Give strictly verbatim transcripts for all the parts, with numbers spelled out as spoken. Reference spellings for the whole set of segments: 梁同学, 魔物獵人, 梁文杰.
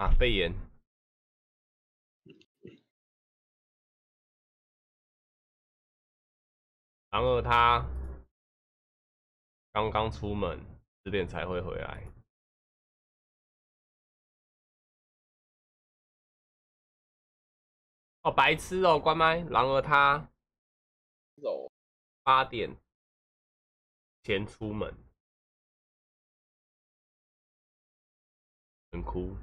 啊，肺炎。然而他刚刚出门，十点才会回来。哦，白痴哦，关麦。然而他八点前出门，很酷。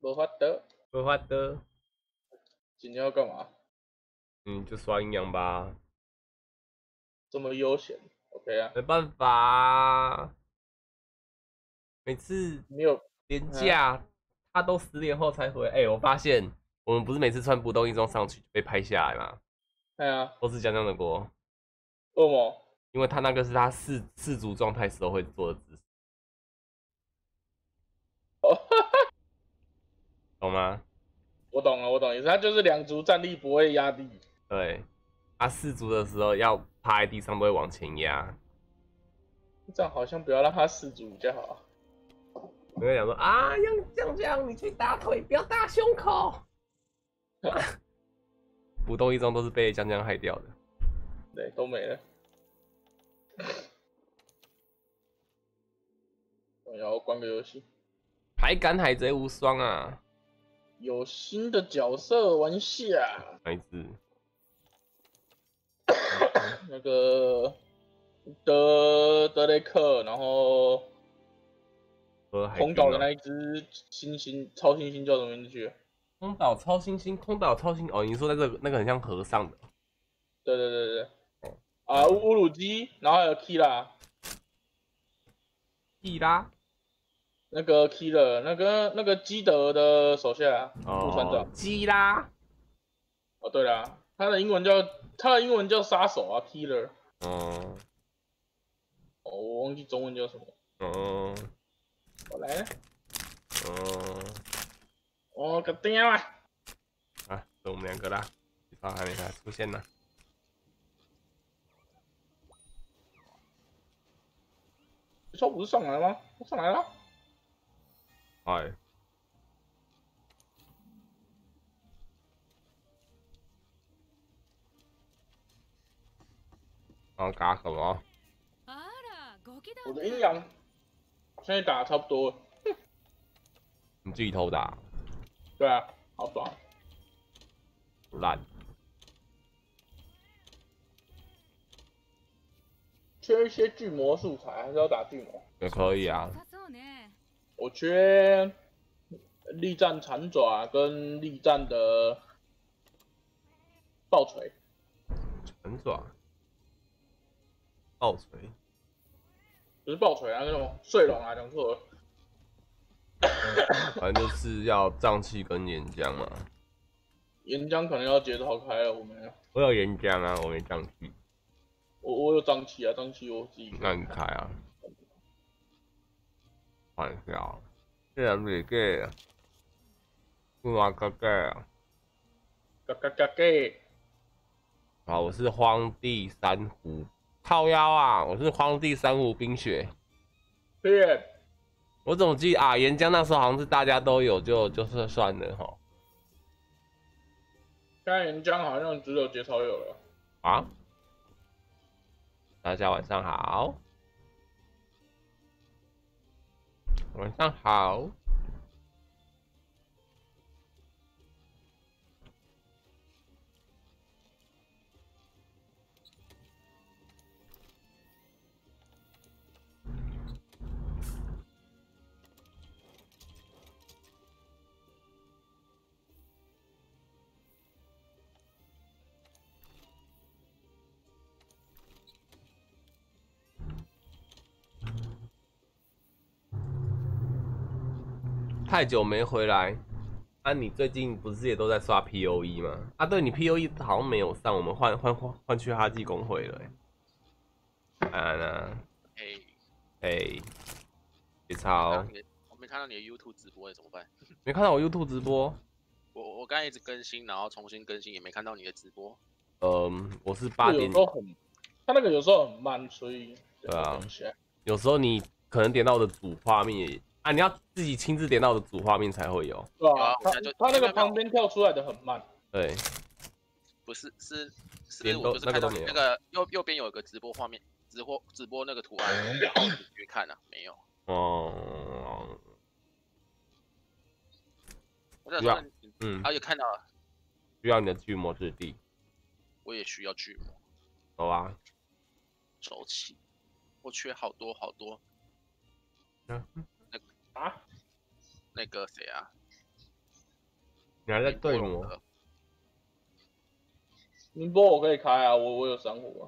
没法得，没法得。今天要干嘛？嗯，就刷阴阳吧。这么悠闲 ，OK 啊？没办法、啊，每次没有连假，啊、他都十点后才回。哎、欸，我发现我们不是每次穿不动一装上去就被拍下来吗？对啊，都是江江的锅。为什么？因为他那个是他四四足状态时候会做的姿势。哦。懂吗？我懂了，我懂，也是他就是两足站立不会压地。对，他四足的时候要趴在地上都会往前压。这样好像不要让他四足比较好。我跟你讲说啊，这样这样你去打腿，不要打胸口。不动一中都是被江江害掉的。对，都没了。然后关个游戏。还敢海贼无双啊！ 有新的角色玩下、啊，哪一只？那个德德雷克，然后空岛的那一只星星超星星叫什么名字去？空岛超星星，空岛超星哦，你说那个那个很像和尚的。对对对对。哦、啊，乌鲁基，然后还有 Kira。Kira。 那个 Killer， 那个那个基德的手下副船长基拉。哦，对啦，他的英文叫他的英文叫杀手啊 ，Killer。哦。哦，我忘记中文叫什么。哦。我来了。哦。我个天啊！啊，是我们两个啦，其他还没他出现呢。 你说不是上来吗？我上来了。 哎，要打什么？我的阴阳现在打差不多了。你自己偷打？对啊，好爽。烂。缺一些巨魔素材，还是要打巨魔？也可以啊。 我缺力战残爪跟力战的爆锤。残爪，爆锤，不是爆锤啊，那种碎龙啊，讲错了。反正就是要瘴气跟岩浆嘛。岩浆可能要解套开了，我没有。我有岩浆啊，我没瘴气。我我有瘴气啊，瘴气我自己。那你开啊。 玩笑，这人袂假，不玩个假，个个个假。啊，我是荒地珊瑚，靠腰啊！我是荒地珊瑚冰雪。对，我总记啊，岩浆那时候好像是大家都有，就就是算了哈。现在岩浆好像只有节操有了。啊！大家晚上好。 晚上好。太久没回来，啊，你最近不是也都在刷 P O E 吗？啊，对，你 P O E 好像没有上，我们换换换换去哈基公会了、欸。啊呢，哎哎、欸，别、欸、吵！我没看到你的 YouTube 直播、欸，怎么办？没看到我 YouTube 直播？我我刚才一直更新，然后重新更新，也没看到你的直播。嗯，我是八点。他那个有时候很慢，所以对啊，有时候你可能点到我的主画面也。啊，你要自己亲自点到我的主画面才会有。对啊，他他那个旁边跳出来的很慢。对，不是是是，我就是看到那个右右边有一个直播画面，直播直播那个图案，然后去看啊，没有。哦。我想说，嗯，而且看到了。 需要你的巨魔之地，我也需要巨魔。走啊，走起！我缺好多好多。嗯、那個、啊，那个谁啊？你还在对我？宁波我可以开啊，我我有珊瑚啊。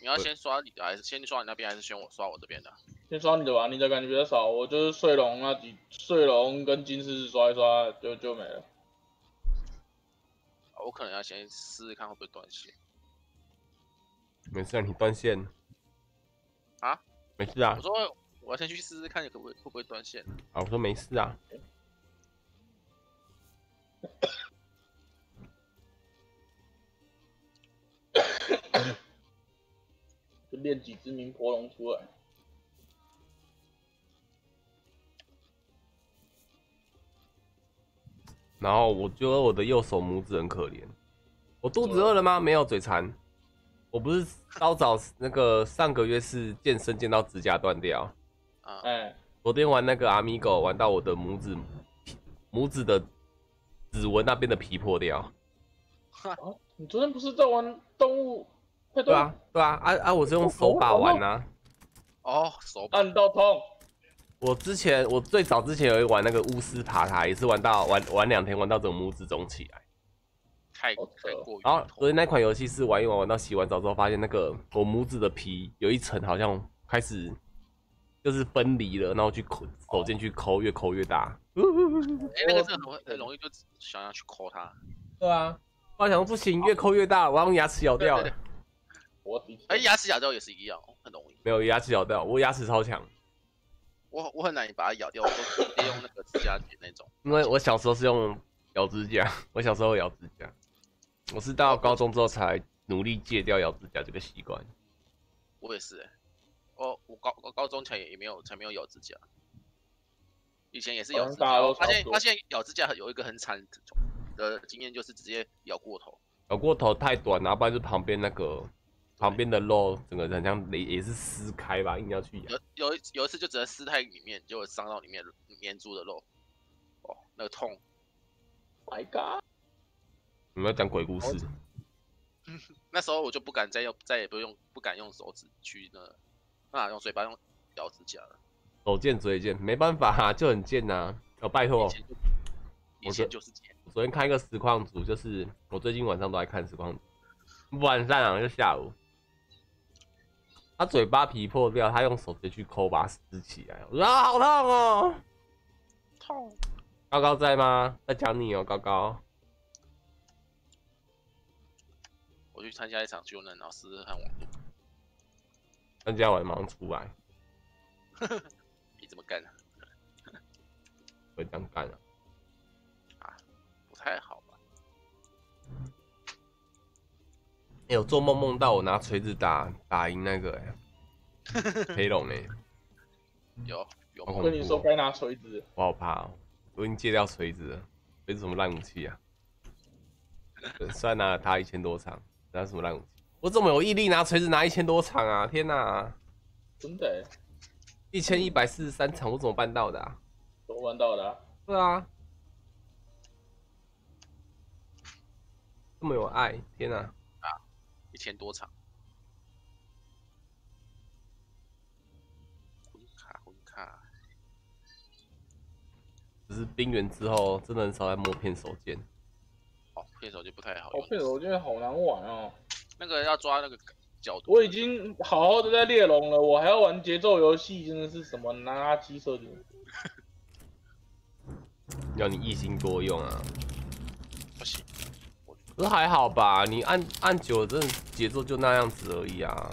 你要先刷你的，还是先刷你那边，还是先我刷我这边的？先刷你的吧，你的感觉比较少。我就是睡龙那几睡龙跟金狮子刷一刷就就没了。 我可能要先试试看会不会断线。没事啊，你断线。啊？没事啊。我说我要先去试试看，可不可以会不会断线。啊，我说没事啊。就练几只鸣婆龙出来。 然后我觉得我的右手拇指很可怜，我肚子饿了吗？没有，嘴馋。我不是稍早那个上个月是健身健到指甲断掉，啊，哎，昨天玩那个阿米狗玩到我的拇指拇指的指纹那边的皮破掉。啊，你昨天不是在玩动物？对啊，对啊，啊啊！我是用手把玩啊。哦，手把按到痛。 我之前，我最早之前有一玩那个巫师爬塔，也是玩到玩玩两天，玩到整个拇指肿起来，太太过于。然后所以那款游戏是玩一玩，玩到洗完澡之后，发现那个我拇指的皮有一层好像开始就是分离了，然后去抠手进去抠，越抠越大。哎、欸，那个真的很容易就想要去抠它。对啊，我想说不行，越抠越大，我要用牙齿咬掉。我哎、欸，牙齿咬掉也是一样，很容易。没有牙齿咬掉，我牙齿超强。 我我很难把它咬掉，我都直接用那个指甲剪那种。因为我小时候是用咬指甲，我小时候咬指甲，我是到高中之后才努力戒掉咬指甲这个习惯。我也是、欸，我我高我高中才也没有才没有咬指甲，以前也是咬指甲。我发现发现咬指甲有一个很惨的经验，就是直接咬过头。咬过头太短，然后不然就旁边那个。 旁边的肉整个人像也也是撕开吧，硬要去咬。有有有一次就只能撕太里面，结果伤到里面粘住的肉，哦，那个痛。My God！ 有没有讲鬼故事？嗯、那时候我就不敢再用，再也不用不敢用手指去那，那用嘴巴用咬指甲了。手贱嘴贱，没办法、啊，就很贱呐、啊。哦，拜托。以前就是贱。我昨天看一个实况组，就是我最近晚上都在看实况组，晚上啊就下午。 他嘴巴皮破掉，他用手直接去抠，把它撕起来。我说啊，好痛哦！痛！高高在吗？在讲你哦，高高。我去参加一场救人，然后试试看网络。参加完马上出来。你怎么干啊？会这样干啊？啊，不太好吧？嗯 欸、我做梦梦到我拿锤子打打赢那个哎、欸，黑龙哎、欸，有有。我跟你说该拿锤子，我好怕哦、喔，我已经戒掉锤子了，锤子什么烂武器啊？虽然拿了他一千多场，拿什么烂武器？我怎么有毅力拿锤子拿一千多场啊？天哪、啊，真的、欸，一千一百四十三场，我怎么办到的、啊？怎么办到的、啊？对啊，这么有爱，天哪、啊！ 一千多场，混卡混卡，只是冰原之后真的很少在摸片手剑。哦，片手剑不太好用。哦，片手剑好难玩哦。那个要抓那个角度。我已经好好的在猎龙了，我还要玩节奏游戏，真的是什么垃圾设定。要你一心多用啊。不行。 可是还好吧，你按按久了，真的节奏就那样子而已啊。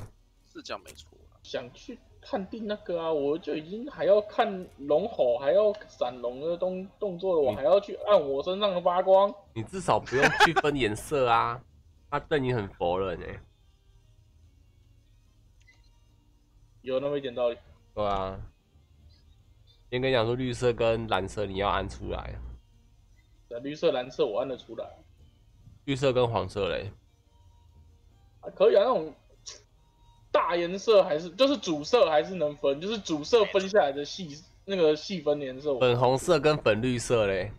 是这样没错啦。想去看定那个啊，我就已经还要看龙吼，还要闪龙的动动作了，我还要去按我身上的发光。你至少不用去分颜色啊，他对你很佛了呢、欸。有那么一点道理。对啊。先跟你讲说，绿色跟蓝色你要按出来。对，绿色、蓝色我按得出来。绿色跟黄色嘞？啊，可以啊，那种大颜色还是就是主色还是能分，就是主色分下来的细那个细分颜色。粉红色跟粉绿色嘞？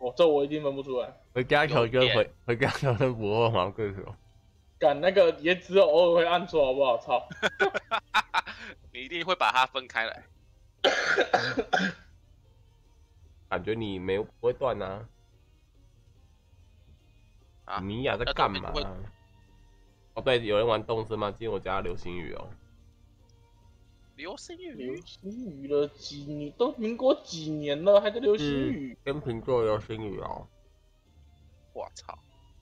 哦，这我一定分不出来。回家球跟回回家球跟不二毛对手。 干那个也只有偶尔会按错，好不好？操！你一定会把它分开来。感觉你没不会断啊！啊，米娅在干嘛？哦，对，有人玩动森吗？今天我家流星雨哦。流星雨，流星雨了几年？都民国几年了，还在流星雨？嗯、天秤座流星雨哦。我操！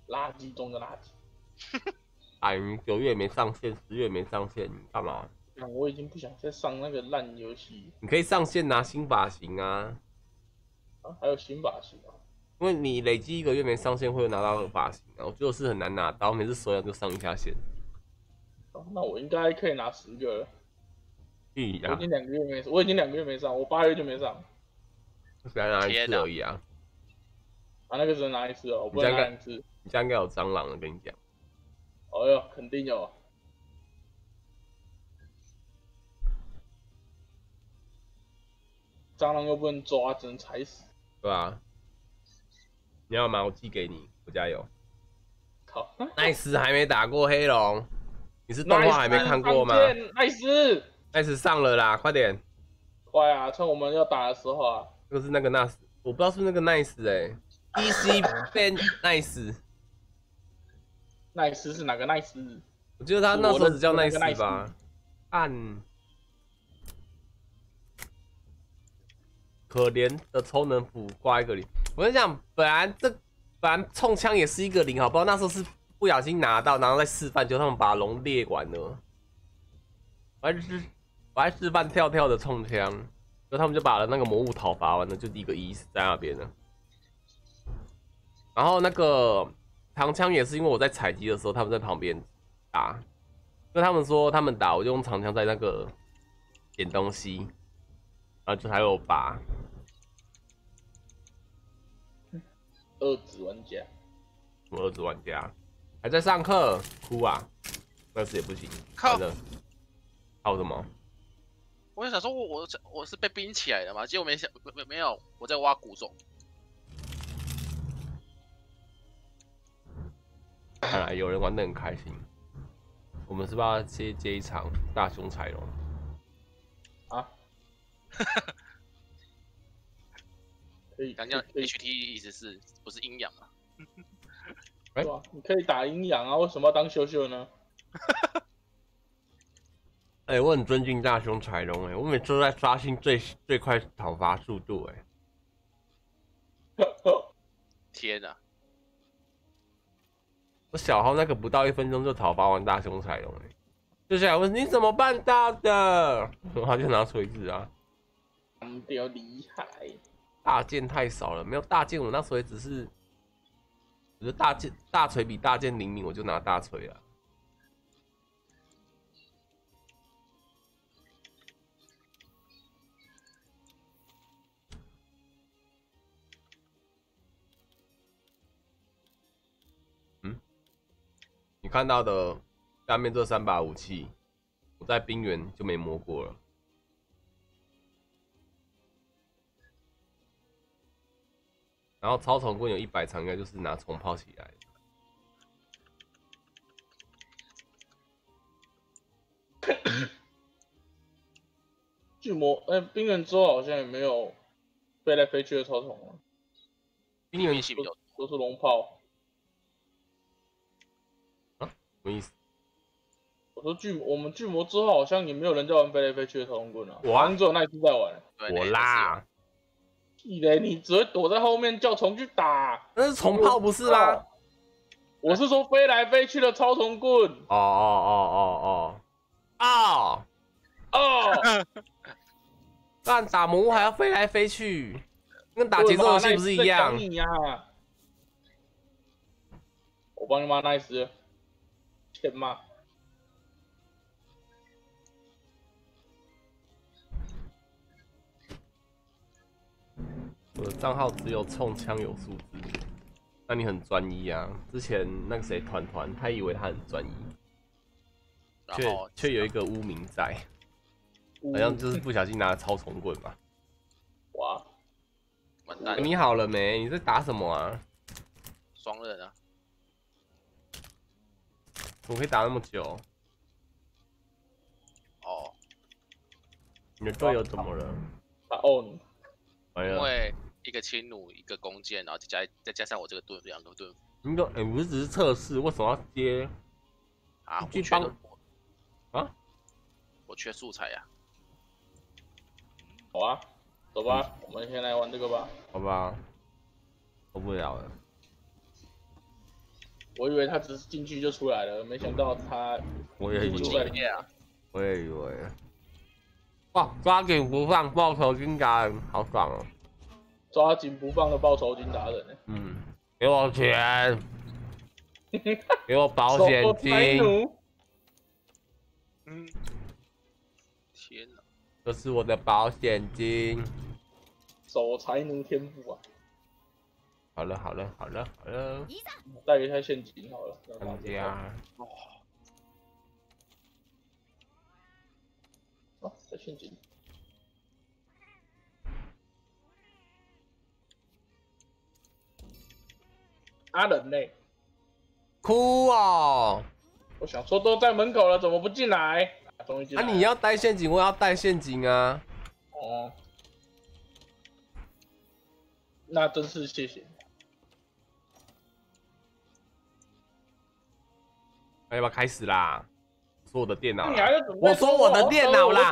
垃圾中的垃圾。 哎，九月没上线，十月没上线，你干嘛？啊，我已经不想再上那个烂游戏。你可以上线拿新发型啊！啊，还有新发型啊！因为你累积一个月没上线，会有拿到发型啊。我觉得是很难拿到，每次手痒就上一下线。哦，那我应该可以拿十个了。咦呀、啊！我已经两个月没，我已经两个月没上，我八月就没上。才拿一次而已啊！啊，那个只能拿一次哦，我不能拿两次。你家应该有蟑螂了，跟你讲。 哎呦，肯定有。蟑螂又不能抓，只能踩死。对啊。你要吗？我寄给你，我家有。靠！奈斯还没打过黑龙，你是动画还没看过吗？奈斯，奈斯上了啦，快点！快啊，趁我们要打的时候啊！这个是那个奈斯，我不知道是不是那个奈斯哎 ，E C Ben 奈斯。奈斯是哪个奈斯？我记得他那时候只叫奈斯吧。按可怜的超能斧挂一个零。我跟你讲，本来这本来冲枪也是一个零，好不好？那时候是不小心拿到，然后再示范，就他们把龙裂完了。我还是我还示范跳跳的冲枪，就他们就把那个魔物讨伐完了，就一个一在那边了。然后那个。 长枪也是因为我在采集的时候，他们在旁边打，跟他们说他们打，我就用长枪在那个捡东西，然后就还有拔。二指玩家，什么二指玩家？还在上课，哭啊！那是也不行，靠，靠什么？我就想说我，我我我是被冰起来的嘛，结果没想没没有，我在挖古种。 看来有人玩得很开心，我们是不是要接接一场大凶彩龙？啊！可以，刚刚 H T 意思是不是阴阳啊？哎、欸，你可以打阴阳啊，为什么要当秀秀呢？哎欸，我很尊敬大凶彩龙哎，我每次都在刷新最最快讨伐速度哎、欸。天啊！ 我小号那个不到一分钟就讨伐完大凶彩龙哎，就下来问你怎么办到的，他就拿锤子啊，比较厉害。大剑太少了，没有大剑，我那时候也只是，我觉得大剑大锤比大剑灵敏，我就拿大锤了。你看到的下面这三把武器，我在冰原就没摸过了。然后超虫棍有一百长，应该就是拿虫炮起来的。巨魔哎、欸，冰原之后好像也没有飞来飞去的超虫了。冰原系比较都是龙炮。 什么意思？我说巨我们巨魔之后好像也没有人在玩飞来飞去的超龙棍了，我好像只有那一次在玩。我啦，屁嘞！你只会躲在后面叫虫去打，那是虫炮不是啦。我是说飞来飞去的超龙棍。哦哦哦哦哦哦哦！但打魔物还要飞来飞去，跟打节奏游戏不是一样？你呀，我帮你妈那一次。 天嘛！账号只有冲枪有数字，那你很专一啊。之前那个谁团团，他以为他很专一，却却有一个污名在，好像就是不小心拿了超重棍吧。哇，完蛋！你好了没？你在打什么啊？双刃啊！怎么可以打那么久？ 哦，你的队友怎么了？他 on， 因为一个轻弩，一个弓箭，然后再加再加上我这个盾，两个盾。你都哎，不是只是测试，为什么要接？啊，我缺啊，我缺素材呀。好啊，走吧，我们先来玩这个吧。好吧，受不了了。我以为他只是进去就出来了，没想到他我也以为。 我也以为，哇！抓紧不放报仇金达人，好爽哦！抓紧不放的报仇金达人，嗯，给我钱，给我保险金，嗯，天哪，这是我的保险金，守财奴天赋啊！好了好了好了好了，带一下现金好了，增加。 在陷阱。阿仁嘞，哭哦！我想说都在门口了，怎么不进来？终于进来了。啊，你要带陷阱，我要带陷阱啊！哦，那真是谢谢。要不要开始啦？ 说我的电脑，我说我的电脑啦，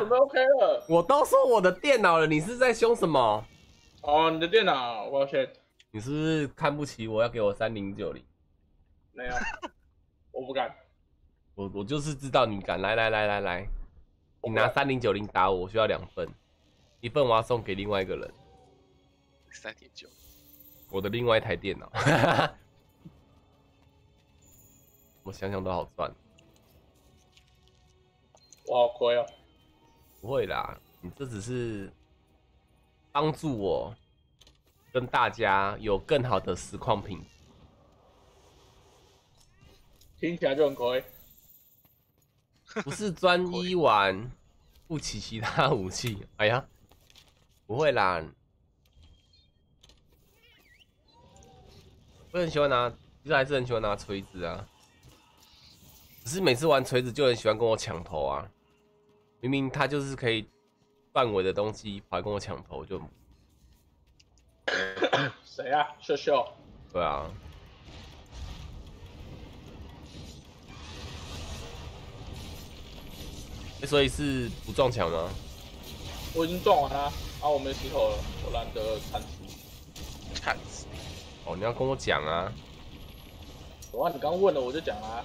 我都说我的电脑了，你是在凶什么？哦，你的电脑，我要先。你是不是看不起我要给我三零九零？没有，我不敢。我我就是知道你敢，来来来来来，你拿三零九零打我，我需要两份，一份我要送给另外一个人。三零九零，我的另外一台电脑，我想想都好赚。 我好亏哦！不会啦，你这只是帮助我跟大家有更好的实况品质，听起来就很亏。不是专一玩，不起其他武器。哎呀，不会啦，我很喜欢拿，其实还是很喜欢拿锤子啊，只是每次玩锤子就很喜欢跟我抢头啊。 明明他就是可以范围的东西，跑来跟我抢头就。谁啊？秀秀。对啊。欸、所以是不撞墙吗？我已经撞完了啊！啊我没石头了，我懒得铲除。铲除。哦，你要跟我讲啊！我啊，你刚问了我就讲啊。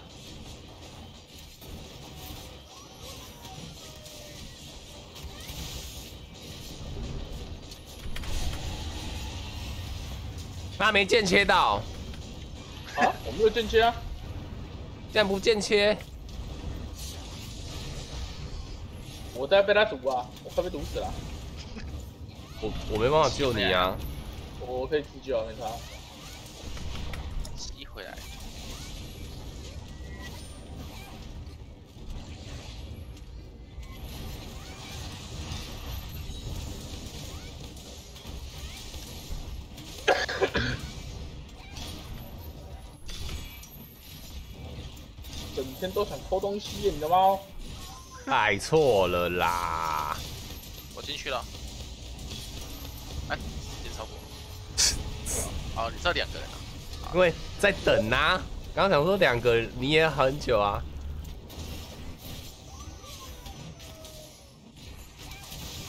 他没间切到，啊，我没有间切啊，这样不间切，我在被他堵啊，我快被堵死了，我我没办法救你啊，我可以自救啊，没差，吸回来，整天都想偷东西，你的猫。太错了啦！我进去了。哎，先超过。哦，你知道两个人啊？因为在等啊。刚刚想说两个，你也很久啊。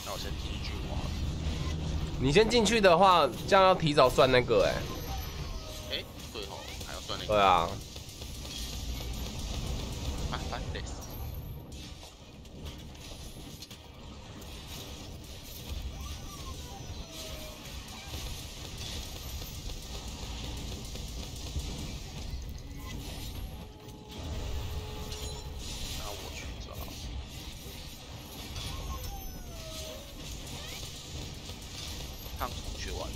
那我先进去玩。你先进去的话，这样要提早算那个哎、欸。哎、欸，对哦，还要算那个。对啊。 啊，烦死！那我去找。看同学玩。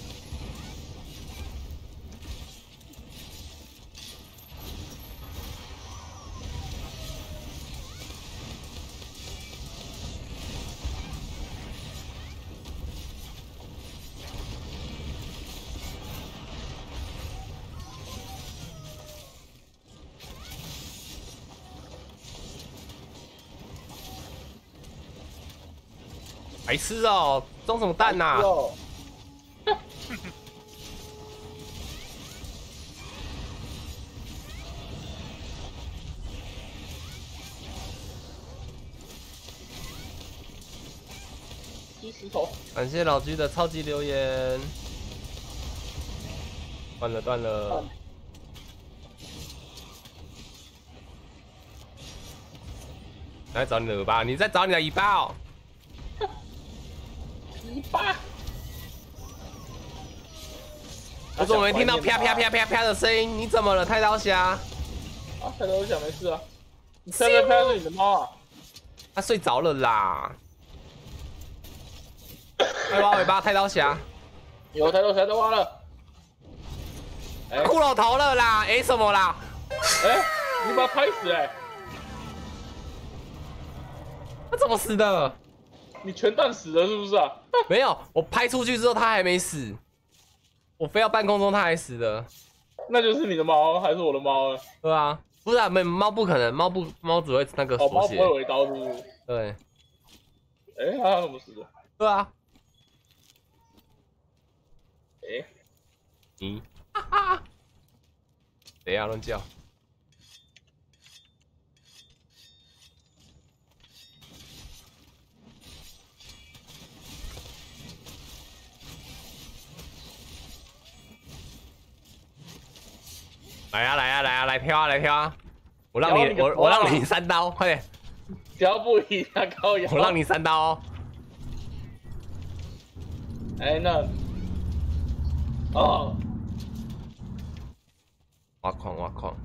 白痴哦，装什么蛋呐？踢石头！感谢老居的超级留言。断了，断了。 来找你的尾巴，你在找你的尾巴哦。尾巴。我怎么没听到啪啪啪啪啪的声音？你怎么了，太刀侠？啊，太刀侠没事啊。你啪啪啪是你的猫啊？它睡着了啦。快挖尾巴，太刀侠。有太刀侠都挖了。哎、欸，骷髅头了啦！哎、欸、什么啦？哎、欸，你把它拍死哎、欸！ 他怎么死的？你全蛋死了是不是啊？没有，我拍出去之后他还没死，我飞到半空中他还死的，那就是你的猫还是我的猫啊？对啊，不是啊，没猫不可能，猫不猫只会那个锁血，猫不会围刀是不是？对。哎、欸，他怎么死的？对啊。哎、欸，嗯，哈哈，等一下乱叫。 来呀、啊、来呀、啊、来呀、啊、来飘啊来飘啊！我让你我我让你三刀，快点！脚步一下高摇。我让你三刀哦。哎那，哦，挖矿挖矿。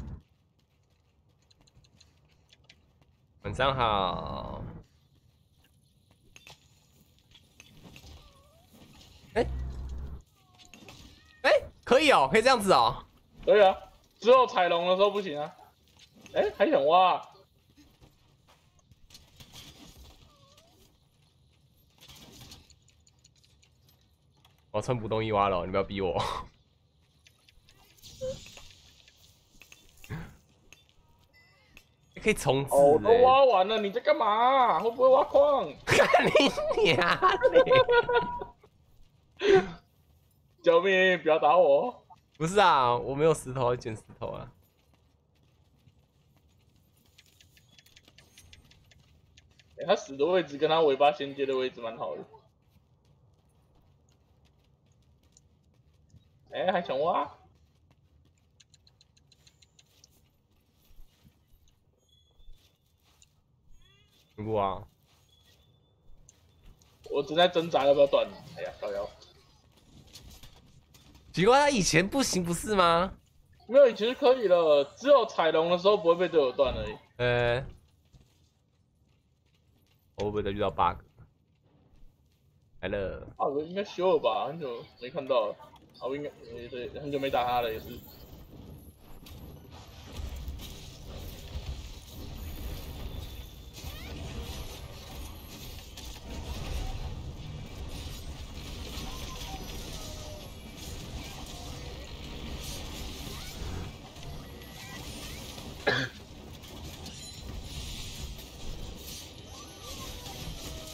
晚上好。哎、欸，哎、欸，可以哦，可以这样子哦。可以啊。 之后彩龙的时候不行啊！哎、欸，还想挖、啊？我穿不动一挖了，你不要逼我！可以重置、欸。哦，都挖完了，你在干嘛、啊？会不会挖矿？看你娘嘞！救命！不要打我！ 不是啊，我没有石头，捡石头啊！哎、欸，他死的位置跟他尾巴衔接的位置蛮好的。哎、欸，还想挖？你不挖？我正在挣扎要不要断。哎呀，高腰。 奇怪，他以前不行不是吗？没有，以前是可以了，只有彩龙的时候不会被队友断而已。呃、欸，我会不会再遇到 bug？ 来了。啊，我应该修了吧？很久没看到了。啊，我应该也对，很久没打他了，也是。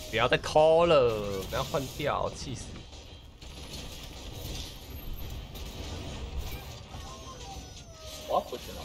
不要再偷了，不要换掉，气死！我不知道。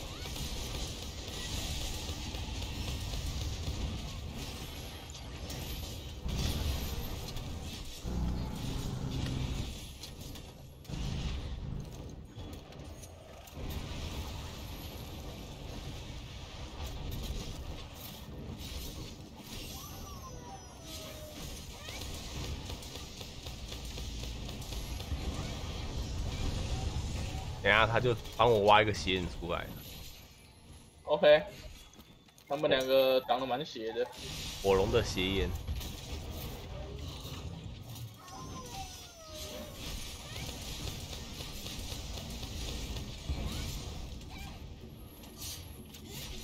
等下他就帮我挖一个鞋印出来了。OK， 他们两个挡得蛮斜的。火龙的鞋印。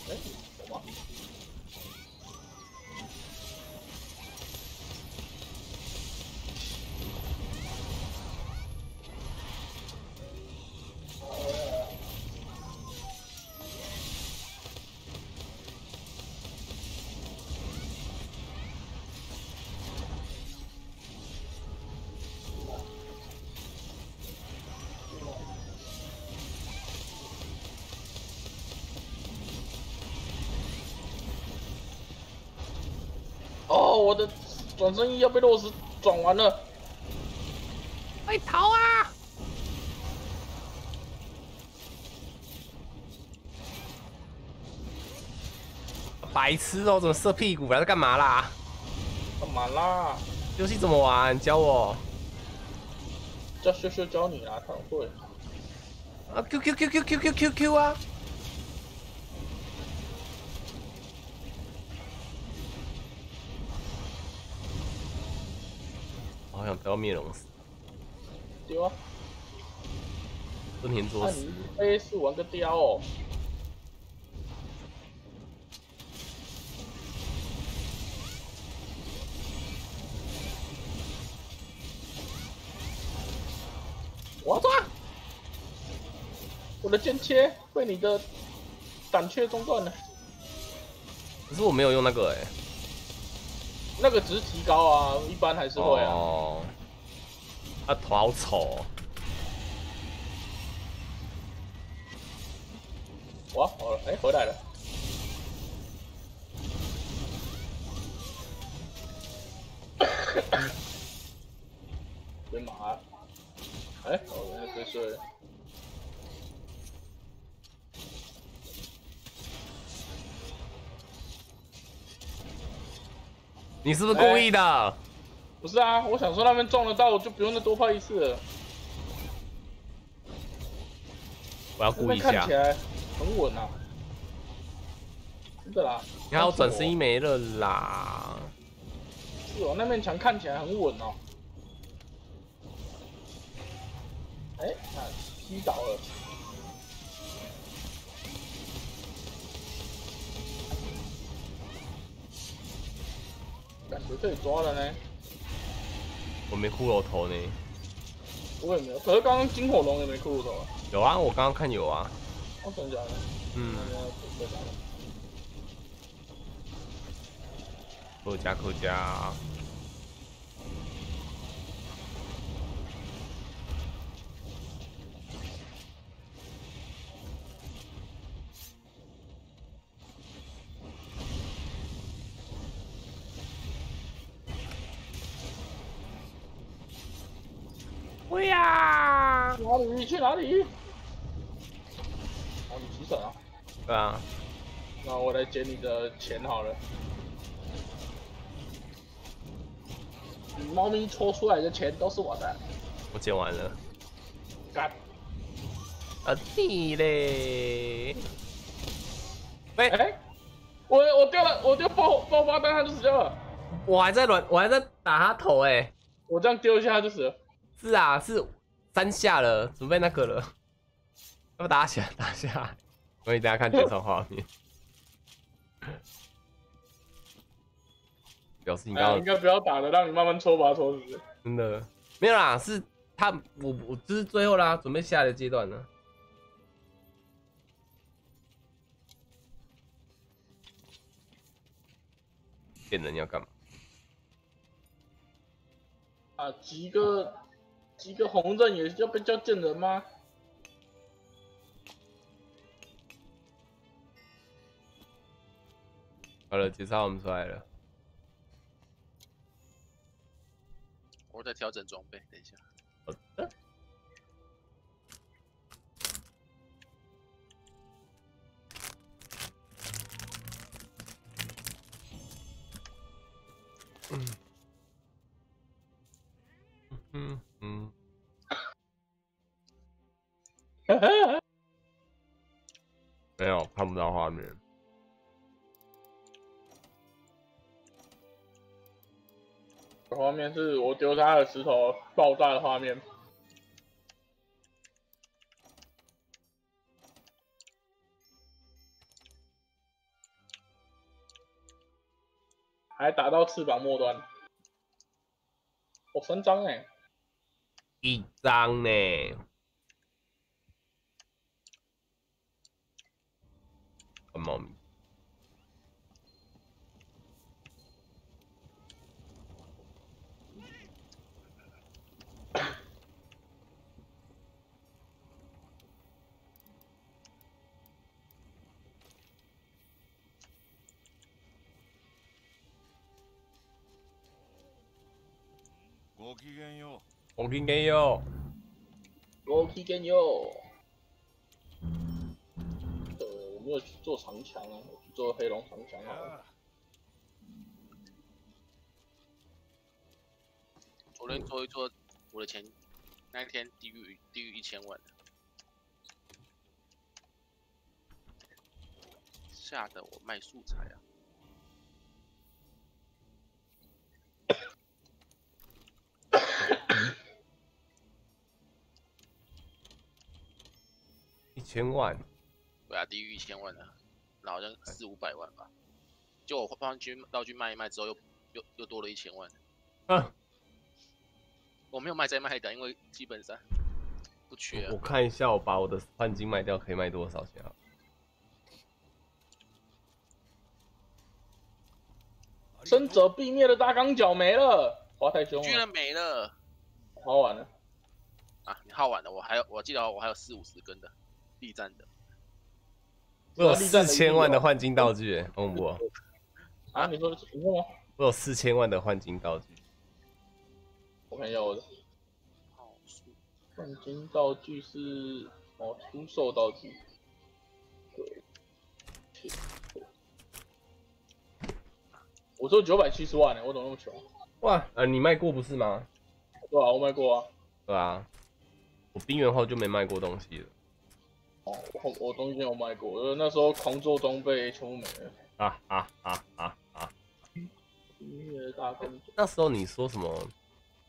哎、欸，什么？我的转身一要被落石转完了。快逃啊！白痴哦，怎么射屁股？来干嘛啦？干嘛啦？游戏怎么玩？教我。叫秀秀教你啦，他很会。啊 ！Q Q Q Q Q Q Q Q 啊！ 好想不要灭龙石，丢啊！蹲田捉石，哎，是玩个雕哦。我要抓！我的剑切被你的胆怯中断了。可是我没有用那个哎、欸。 那个只是提高啊，一般还是会啊。哦，他头好丑、哦。哇，好了，哎、欸，回来了。别麻、啊，哎、欸，我原来被睡了。 你是不是故意的、欸？不是啊，我想说他们撞得到，我就不用再多拍一次了。我要故意一下。看起来很稳啊，真的啦。你看我转身一没了啦。是哦，那面墙看起来很稳哦。哎、欸，啊，踢倒了。 感觉可以抓了呢，我没骷髅头呢，我也没有。可是刚刚金火龙也没骷髅头啊。有啊，我刚刚看有啊。我真的假的？嗯。扣加扣加。对呀，哪里？你去哪里？哦，你急诊啊？对啊。那我来捡你的钱好了。你猫咪抽出来的钱都是我的。我捡完了。干。啊地嘞！喂、欸欸，我我掉了，我丢爆爆发弹，他就死掉了。我还在软，我还在打他头哎、欸。我这样丢一下他就死了。 是啊，是三下了，准备那个了，要不打起来，打起来，所以大家看这场画面，表示你刚、哎、应该不要打了，让你慢慢抽吧，抽死。真的没有啦，是他，我我这、就是最后啦，准备下一个阶段了。变人要干嘛？ 啊，集个集个红刃也要被叫见人吗？好了，介绍我们出来了。我在调整装备，等一下。好的。嗯。 嗯嗯，没有看不到画面。画面是我丢他的石头爆炸的画面。还打到翅膀末端。哦，三张哎、欸。 一张呢，干嘛？ごきげんよう。ごきげんよう。ごきげんよう。呃，我没有去做长枪啊，我去做黑龙长枪好了。昨天做一做，我的钱那天低于低于一千万。 吓得我卖素材啊！一千万，对啊，低于一千万啊，那好像四五百万吧。就我放去道具卖一卖之后又，又又又多了一千万。啊！我没有卖再卖的，因为基本上不缺、啊我。我看一下，我把我的换金卖掉可以卖多少钱啊？ 生者必灭的大钢脚没了，滑太凶了，居然没了，好晚了啊！你好晚了，我还有，我记得我还有四五十根的力战的，我有四千万的换金道具，哦不，啊你说什么？我有四千万的换金道具，我看一下我的，换金道具是哦出售道具，对。 我说九百七十万呢、欸，我怎么那么穷？哇，呃，你卖过不是吗？对啊，我卖过啊。对啊，我冰原后就没卖过东西了。哦，我我中间有卖过，我那时候狂做装备，全部没了。啊啊啊啊啊！冰原大坑。那时候你说什么？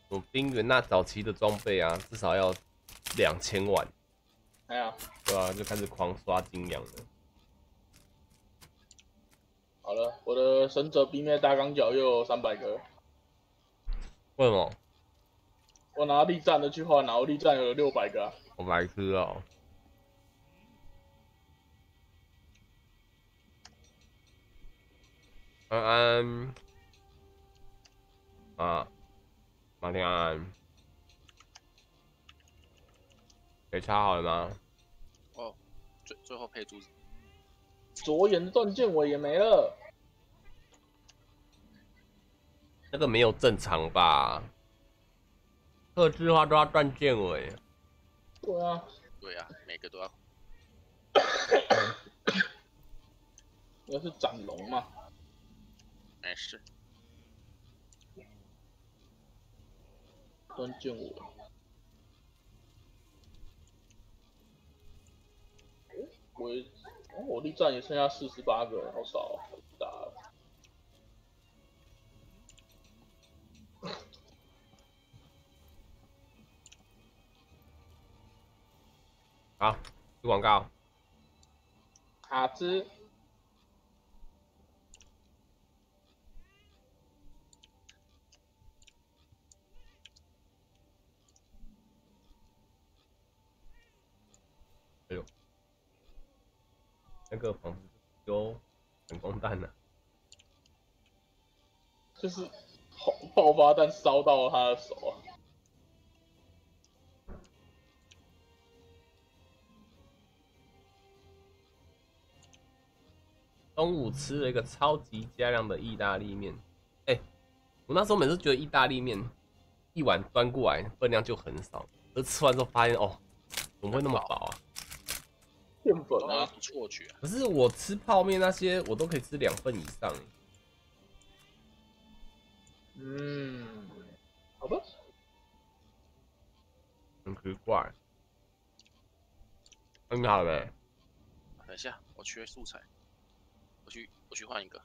我冰原那早期的装备啊，至少要两千万。哎呀、啊。对啊，就开始狂刷金羊了。 好了，我的神者必灭大钢脚又有三百个。为什么？我拿力战的去换，然后力战有六百个、啊。我白痴哦。安安。啊，马天安。给插好了吗？哦，最最后配珠子。左眼的断剑尾也没了。 那个没有正常吧？特制化都要断剑尾。对啊，对啊，每个都要。那是斩龙嘛？没事。断剑尾。我我力战也剩下四十八个，好少，好打。 好，做广告。卡兹。哎呦，那个房子有闪光弹呢、啊，就是红爆发弹烧到他的手啊。 中午吃了一个超级加量的意大利面，哎、欸，我那时候每次觉得意大利面一碗端过来分量就很少，而吃完之后发现哦，怎么会那么饱啊？淀粉啊，错觉。可是我吃泡面那些，我都可以吃两份以上。嗯，好吧，很奇怪。很好嘞。等一下，我缺素材。 我去，我去换一个。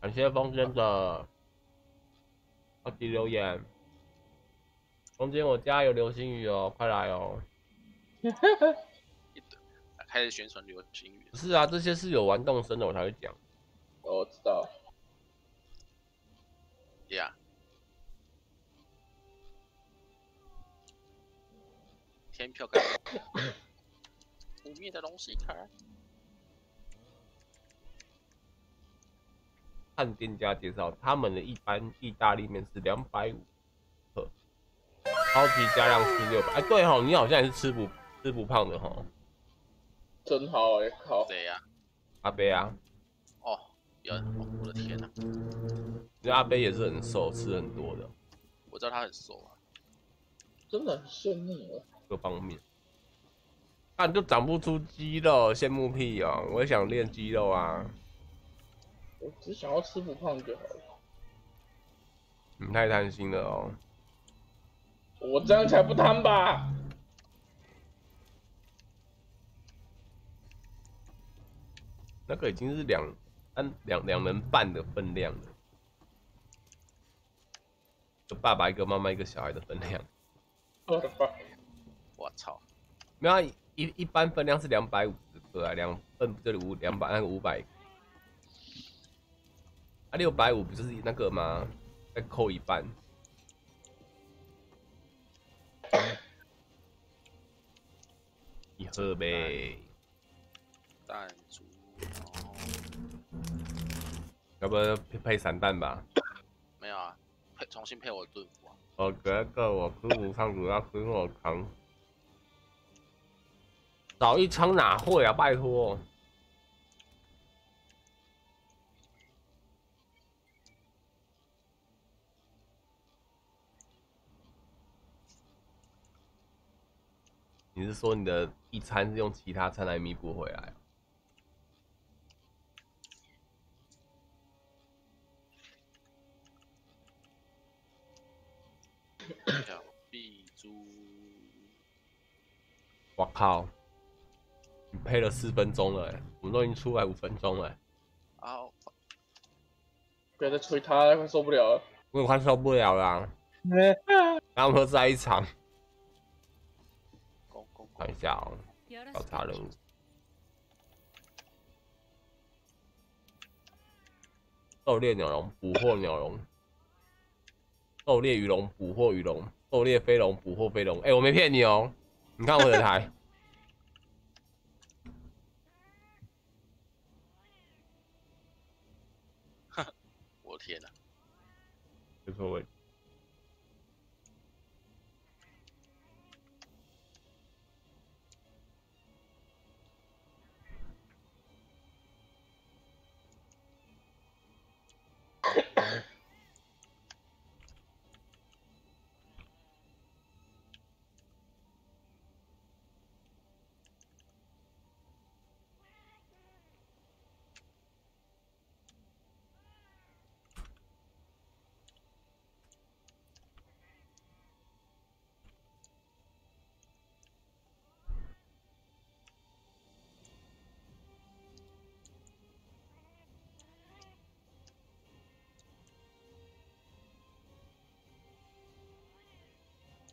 感谢风筝的超级留言。风筝，我家有流星雨哦，快来哦！开始宣传流星雨。不是啊，这些是有玩动森的我才会讲。我知道。Yeah。 天票改不灭的龙系卡，看店家介绍，他们的一般意大利面是两百五克，超级加量是六百。哎，对吼、哦，你好像也是吃不吃不胖的吼、哦，真好哎、欸，靠！谁呀、啊？阿伯啊。哦，要，哦，我的天哪！那阿贝也是很瘦，吃很多的。我知道他很瘦啊，真的很羡慕啊。各方面，啊，你就长不出肌肉，羡慕屁哦！我也想练肌肉啊。我只想要吃不胖就好了。你太贪心了哦。我这样才不贪吧。 那个已经是两三两两人半的分量了，就爸爸一个、妈妈一个小孩的分量。我操！没有、啊、一一般分量是两百五十克啊，两份这里五两百，那个五百，啊六百五不就是那个吗？再扣一半。你喝呗。蛋煮。 要不要配散弹吧？没有啊，配重新配我盾斧啊！我哥哥，我吃五枪主要吃我扛，少一枪哪会啊？拜托！你是说你的一餐是用其他餐来弥补回来啊？ 小碧珠，我靠！你配了四分钟了、欸，我们都已经出来五分钟了、欸。啊！不要再吹他了，快受不了了！我也快受不了了、啊。然后我们再一场。看一下哦、喔，调查任务。狩猎鸟笼，捕获鸟笼。 狩猎鱼龙，捕获鱼龙；狩猎飞龙，捕获飞龙。哎、欸，我没骗你哦、喔，你看我的台。我天哪、啊！没错，我。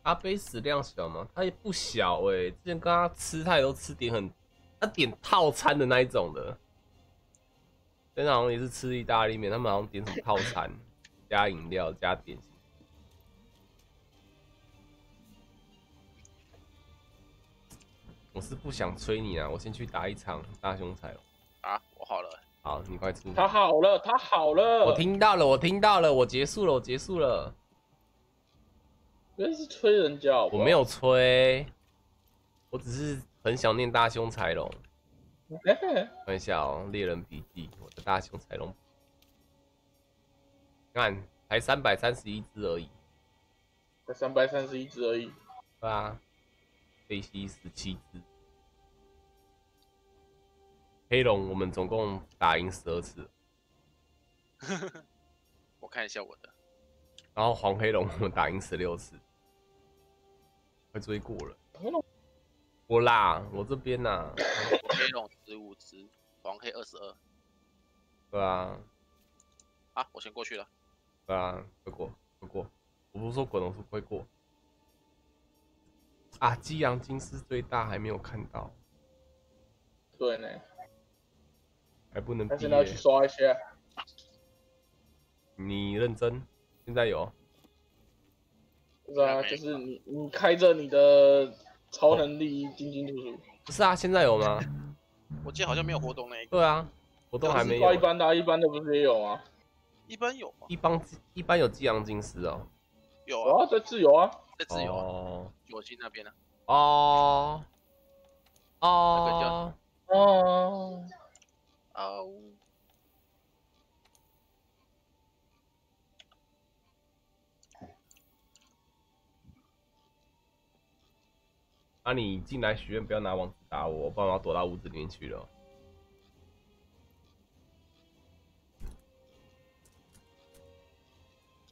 阿贝食量小吗？他也不小哎、欸，之前跟他吃，他也都吃点很，他点套餐的那一种的。现在好像也是吃意大利面，他们好像点什么套餐，加饮料加点心。我是不想催你啊，我先去打一场大凶彩了。啊，我好了。好，你快出。他好了，他好了。我听到了，我听到了，我结束了，我结束了。 那是催人家好不好，我没有催，我只是很想念大凶彩龙。看一下哦，猎人笔记，我的大凶彩龙，看才三百三十一只而已，才三百三十一只而已，对啊，飞蜥十七只，黑龙我们总共打赢十二次。我看一下我的。 然后黄黑龙我们打赢十六次，快追过了。我啦，我这边呐、啊，黑龙十五只，黄黑二十二。对啊。啊，我先过去了。对啊，快过，快过！我不是说滚，我说快过。啊，激昂金狮最大还没有看到。对呢。还不能毕业。但是要去刷一些。你认真。 现在有，不是啊，就是你你开着你的超能力进进出出。不是啊，现在有吗？我记得好像没有活动那一个。对啊，活动还没有。一般的、啊，一般的不是也有吗？一般有吗？一般一般有激昂金狮哦。有啊，在自由啊，在自由哦，九星那边呢。哦哦哦哦。啊，你进来许愿不要拿网子打我，不然我要躲到屋子里面去了。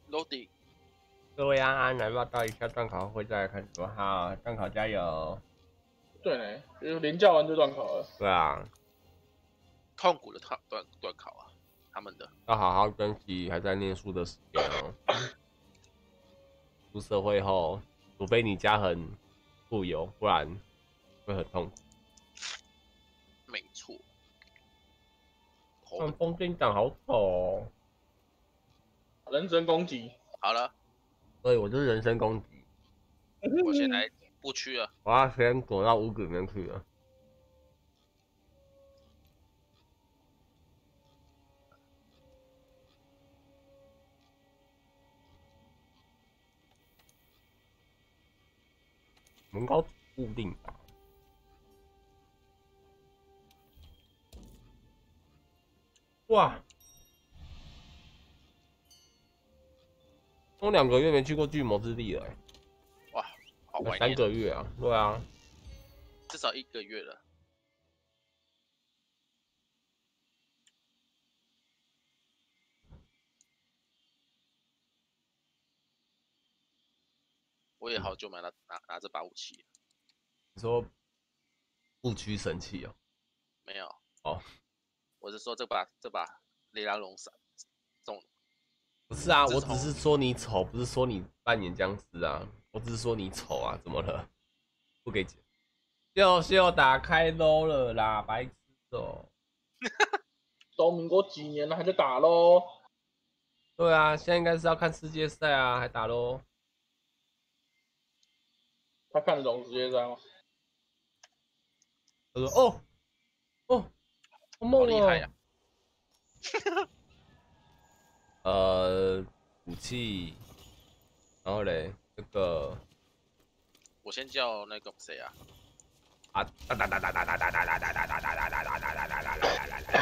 楼顶。各位安安，来报道一下段考会再来看什么号？段考加油！对呢，连教完就段考了。对啊，痛苦的段段段考啊，他们的要好好珍惜还在念书的时间哦。出社会后，除非你家很富有，不然会很痛苦。没错。看风筝长好丑哦。人身攻击。好了。 对，我就是人身攻击。我现在不去了，我要先躲到屋子里面去了。门高固定。哇！ 我两个月没去过巨魔之地了、欸，哇，好怀念。三个月啊，对啊，至少一个月了。我也好久没拿拿拿这把武器。你说不屈神器哦？没有。哦，我是说这把这把雷拉龙伞中。 不是啊，我只是说你丑，不是说你扮演僵尸啊，我只是说你丑啊，怎么了？不给解，秀秀打开 low 了啦，白痴哦、喔！都民国几年了还在打 low？ 对啊，现在应该是要看世界赛啊，还打 low？ 他看得懂世界赛吗？他说哦哦，好厉害呀！呃，武器，然后嘞，这个，我先叫那个谁啊？啊哒哒哒哒哒哒哒哒哒哒哒哒哒哒哒哒哒哒哒！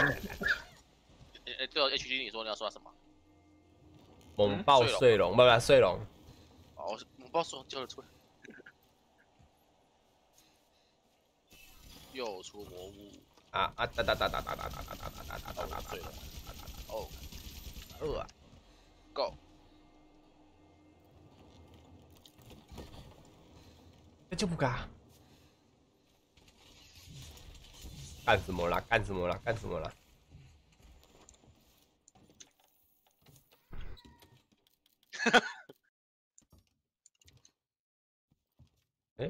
哎哎，对哦 ，H G， 你说你要刷什么？猛爆碎龙，不不，碎龙。哦，猛爆碎龙叫得出来。又出魔物。啊啊哒哒哒哒哒哒哒哒哒哒哒哒！碎龙。哦。 饿啊 ，Go！ 那就不干。干什么啦？干什么啦？干什么啦？哈哈。哎。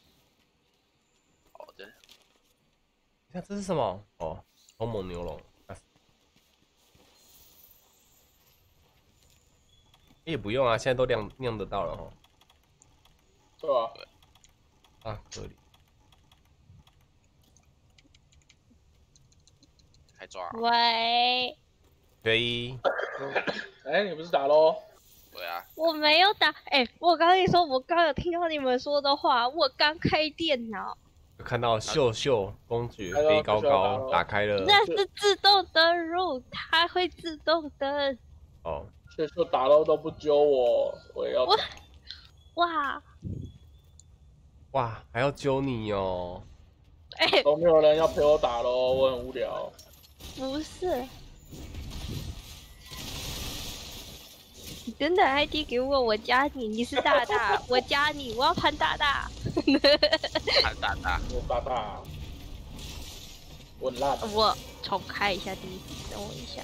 你看这是什么？哦，超猛牛龙，哎、啊欸，也不用啊，现在都酿酿得到了哦。对啊。啊，合理。开抓、啊。喂。可以哎、欸，你不是打咯？对啊。我没有打，哎、欸，我刚跟你说，我刚有听到你们说的话，我刚开电脑。 看到秀秀公爵飞高高，打开了。那是自动登入，它会自动登。哦，秀秀打捞都不揪我，我也要。哇哇，还要揪你哦！哎，都没有人要陪我打喽，我很无聊。不是，你等等 I D 给我，我加你。你是大大，我加你，我要盘大大。 大大大，我大大，我烂。我重开一下第一集，等我一下。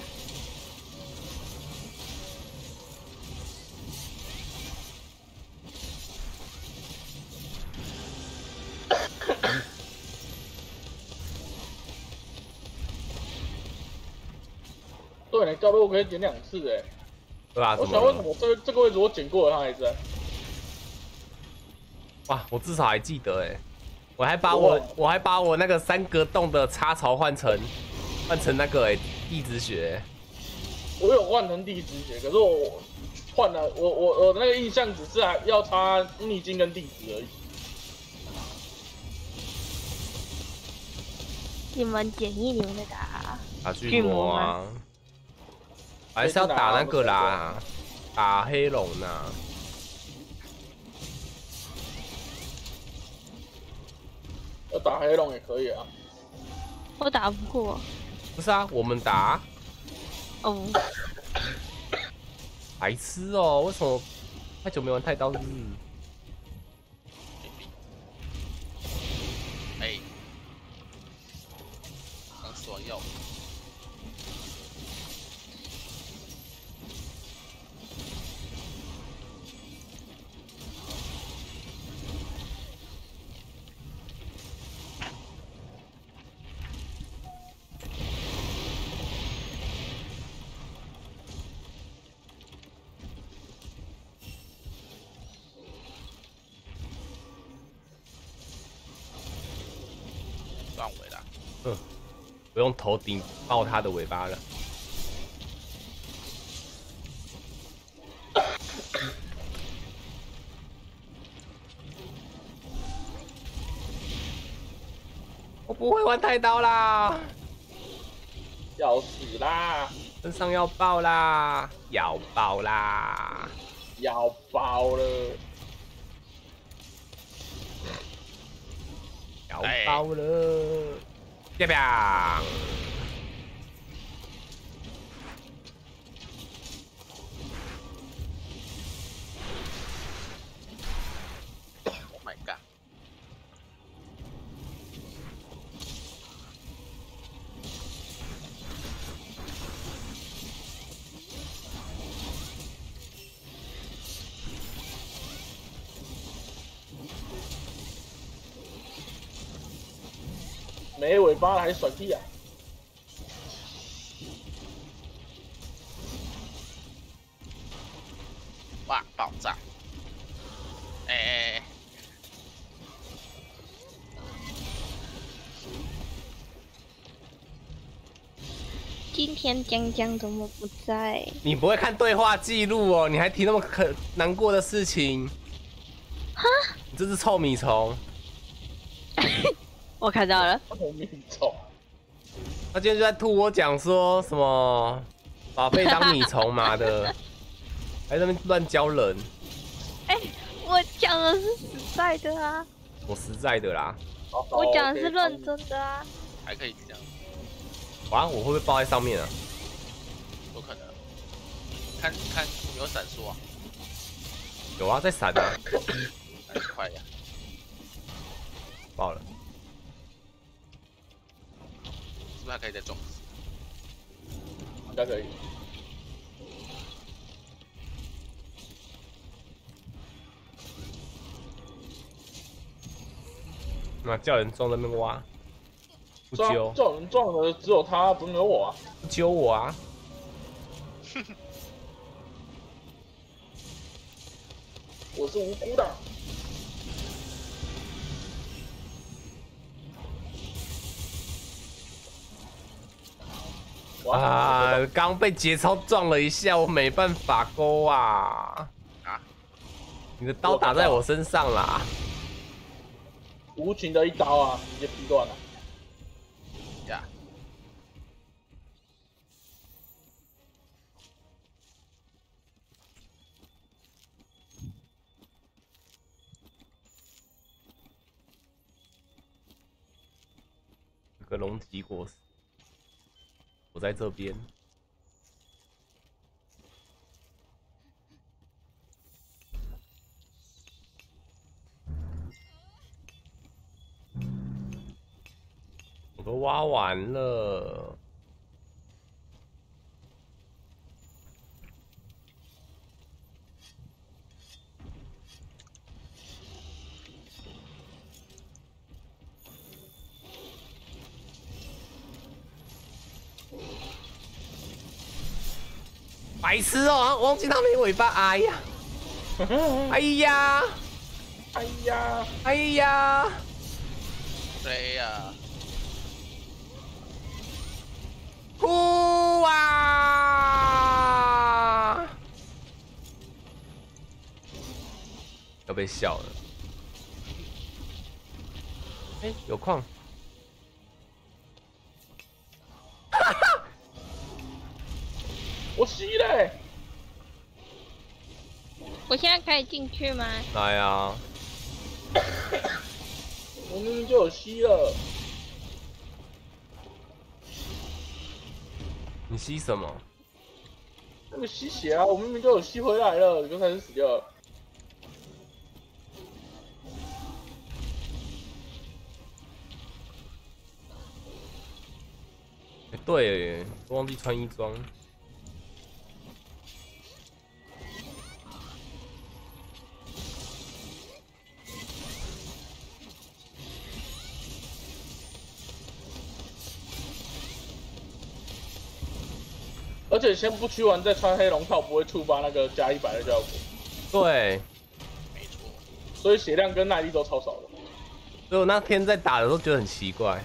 高的我可以捡两次哎、欸。对啊。我想为什么这这个位置我捡过了，他还在。哇，我至少还记得哎、欸，我还把我我还把我那个三格洞的插槽换成换成那个哎、欸、地质学、欸。我有换成地质学，可是我换了我我我那个印象只是还要插逆境跟地质而已。 你们简易你们的打打巨魔啊，还是要打那个啦，打黑龙啊。要打黑龙也可以啊。我打不过。不是啊，我们打。哦。白痴哦，为什么太久没玩太刀了？哎、欸。 左右，断尾了。嗯。 我用头顶爆他的尾巴了。我不会玩太刀啦，要死啦！身上要爆啦，要爆啦，要爆了，要爆了！ 啪啪！Oh my god！ 没尾巴还甩屁啊！哇，爆炸！哎、欸，今天江江怎么不在？你不会看对话记录哦？你还提那么可难过的事情？哈！你这是臭米虫！我看到了，他今天就在吐我讲说什么把被当米虫嘛的，还在那边乱教人。哎、欸，我讲的是实在的啊，我实在的啦，我讲的是认真的啊，还可以这样。哇，我会不会抱在上面啊？有可能，看看有没有闪烁啊？有啊，在闪啊，还是快呀，爆了。 那可以再撞死，应该可以。那叫人撞在那边挖，不揪。叫人撞的只有他，不是我啊。不揪我啊！我是无辜的。 啊！刚被节操撞了一下，我没办法勾啊！啊！你的刀打在我身上啦！无情的一刀啊，直接劈断了！呀！这个龙脊果实。 我在这边，我都挖完了。白痴哦、喔，忘记它没尾巴。哎呀，哎呀，哎呀，哎呀，谁呀？呼啊！要被笑了。哎、欸，有矿。 我死嘞！我现在可以进去吗？来啊！我明明就有吸了。你吸什么？那个吸血啊！我明明就有吸回来了，你刚才就死掉了。欸、对，我忘记穿衣装。 而且先不驱完再穿黑龙套，不会触发那个加一百的效果。对，没错。所以血量跟耐力都超少的。所以我那天在打的时候觉得很奇怪。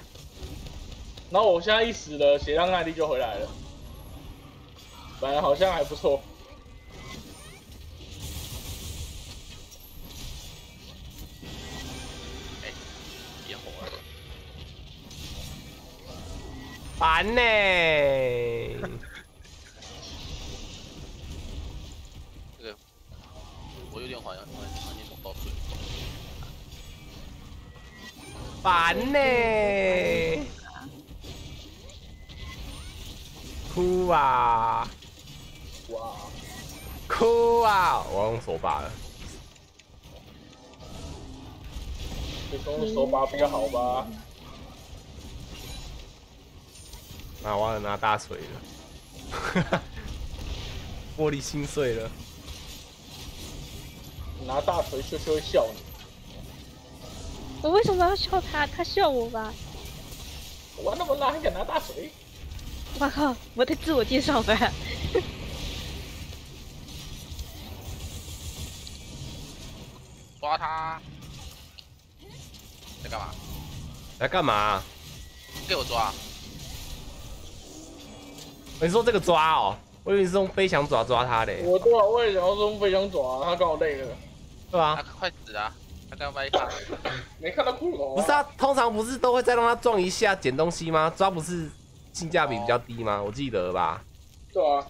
然后我现在一死了，血量耐力就回来了。反正好像还不错。哎、欸，别火了。烦呢、欸。我有点怀疑，怀疑我到水。烦呢、欸！哭啊！哇！哭啊！我要用手把了。你用手把比较好吧？那、啊、我要拿大锤了。玻璃心碎了。 拿大锤，秀秀会笑你。我为什么要笑他？他笑我吧。我那么烂还敢拿大锤？我靠！我在自我介绍吧。抓他！在干嘛？在干嘛？给我抓！你说这个抓哦？我以为是用飞翔爪抓他的。我对啊，我也想要用飞翔爪，他刚好累了。 对啊，他快死啊！他刚被打，没看到骷髅、啊。不是啊，通常不是都会再让他撞一下捡东西吗？抓不是性价比比较低吗？哦、我记得了吧？对啊。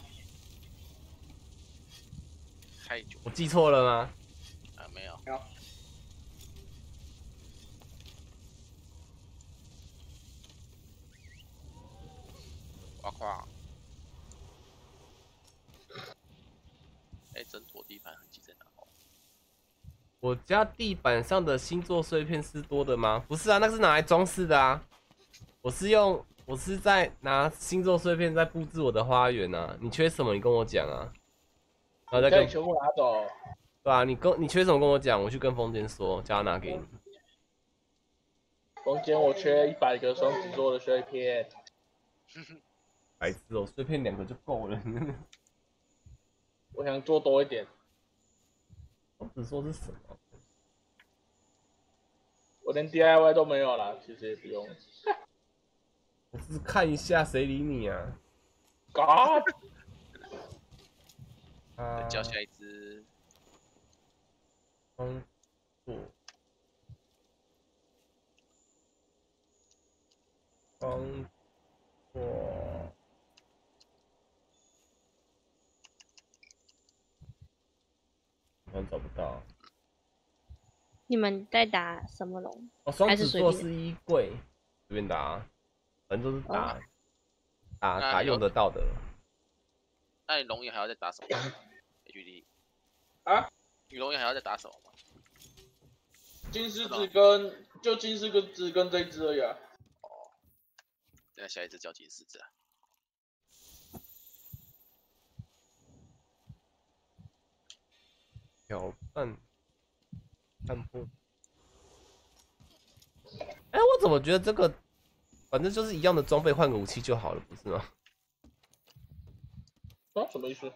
太久。我记错了吗？啊，没有。没有。挖矿。哎、欸，整坨地盘痕迹在哪？ 我家地板上的星座碎片是多的吗？不是啊，那是拿来装饰的啊。我是用，我是在拿星座碎片在布置我的花园啊。你缺什么？你跟我讲啊。然后再跟全部拿走。对啊，你跟你缺什么跟我讲，我去跟风间说，叫他拿给你。风间，我缺一百个双子座的碎片。白痴哦，碎片两个就够了。我想做多一点。 我只说是什么？我连 D I Y 都没有啦，其实也不用。我只是看一下，谁理你啊 ？God！ 啊！叫下一只。嗯，不。嗯，我。 我找不到。你们在打什么龙？哦，双子座是衣柜，随便打、啊，反正都是打、哦、打打用得到的。那你龙眼还要再打什么？H D 啊？你龙眼还要再打什么吗？金狮子跟就金狮子跟这一只而已啊。哦，那下一只叫金狮子啊。 小半半步，哎、欸，我怎么觉得这个，反正就是一样的装备，换个武器就好了，不是吗？啊，什么意思？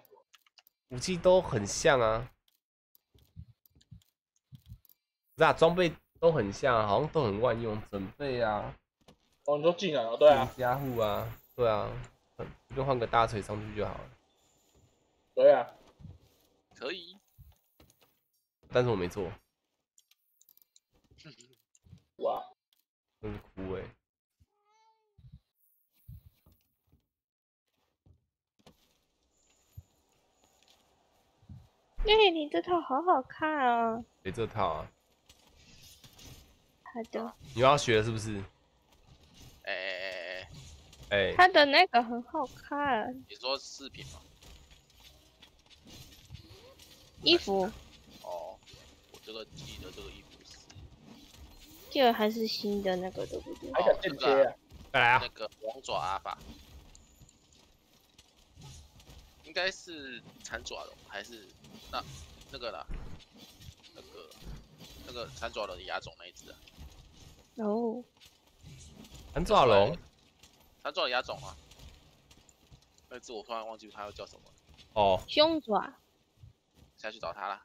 武器都很像啊，不是啊，装备都很像、啊，好像都很万用。准备啊，哦，你说技能啊，对啊，加护啊，对啊，就换个大锤上去就好了。对啊，可以，但是我没做。哇，真是哭哎、欸。 对，你这套好好看啊！你这套啊，好的。你要学是不是？哎哎哎哎！他的那个很好看。你说饰品吗？衣服。哦，我这个记得这个衣服是，这个还是新的那个对不对？还想进阶啊！再来啊！那个王爪阿法，应该是残爪龙还是？ 那那个啦，那个那个三爪龙的牙种那一只啊。哦。三爪龙。三爪的牙种啊。那只我突然忘记它要叫什么。哦。胸爪。下去找它啦。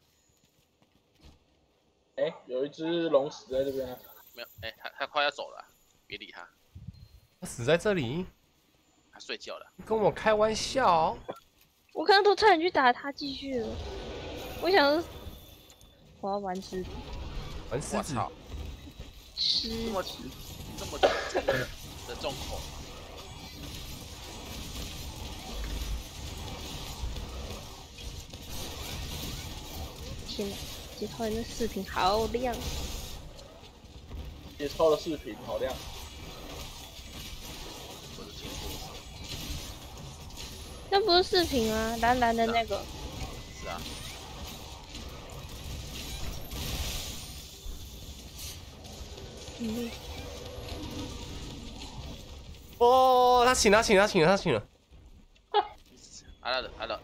哎、欸，有一只龙死在这边、啊。没有，哎、欸，它它快要走了、啊，别理它。它死在这里？它睡觉了。跟我开玩笑、哦？我刚刚都差点去打它，继续了。 我想，我要玩狮子，玩狮子，狮这么这么重的重口，天哪！杰涛的视频好亮，杰涛的视频好亮，那不是视频啊，蓝蓝的那个，是啊。 嗯、哦，他醒了，他醒了，他醒了，他醒了。阿拉的，阿拉。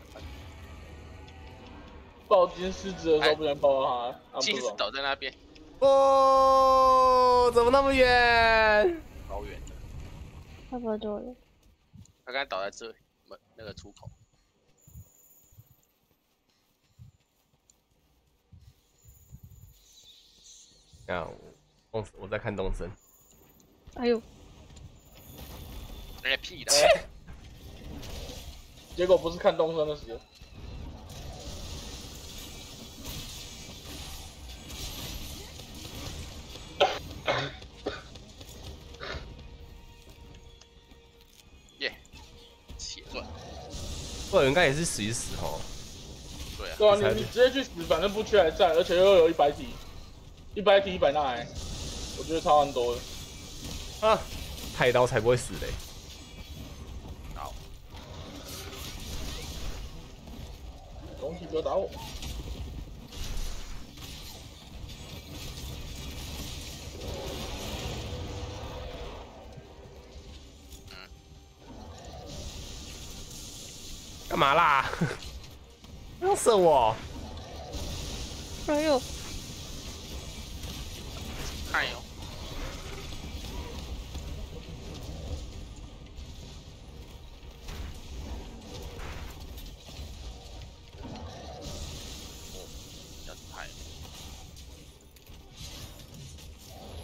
抱金狮子的时候不能抱到他，金狮倒在那边。哦，怎么那么远？好远的。差不多了。他刚才倒在这门那个出口。啊。 我在看东森。哎呦！哎屁的！结果不是看东森的时候。耶！血赚！不然应该也是死一死哦。对啊。对啊，你你直接去死，反正不缺还在，而且又有一百体，一百体一百纳。 我觉得差很多的啊！太刀才不会死嘞、欸！好，恭喜不要打我！干嘛啦？不要射我！哎呦！哎呦！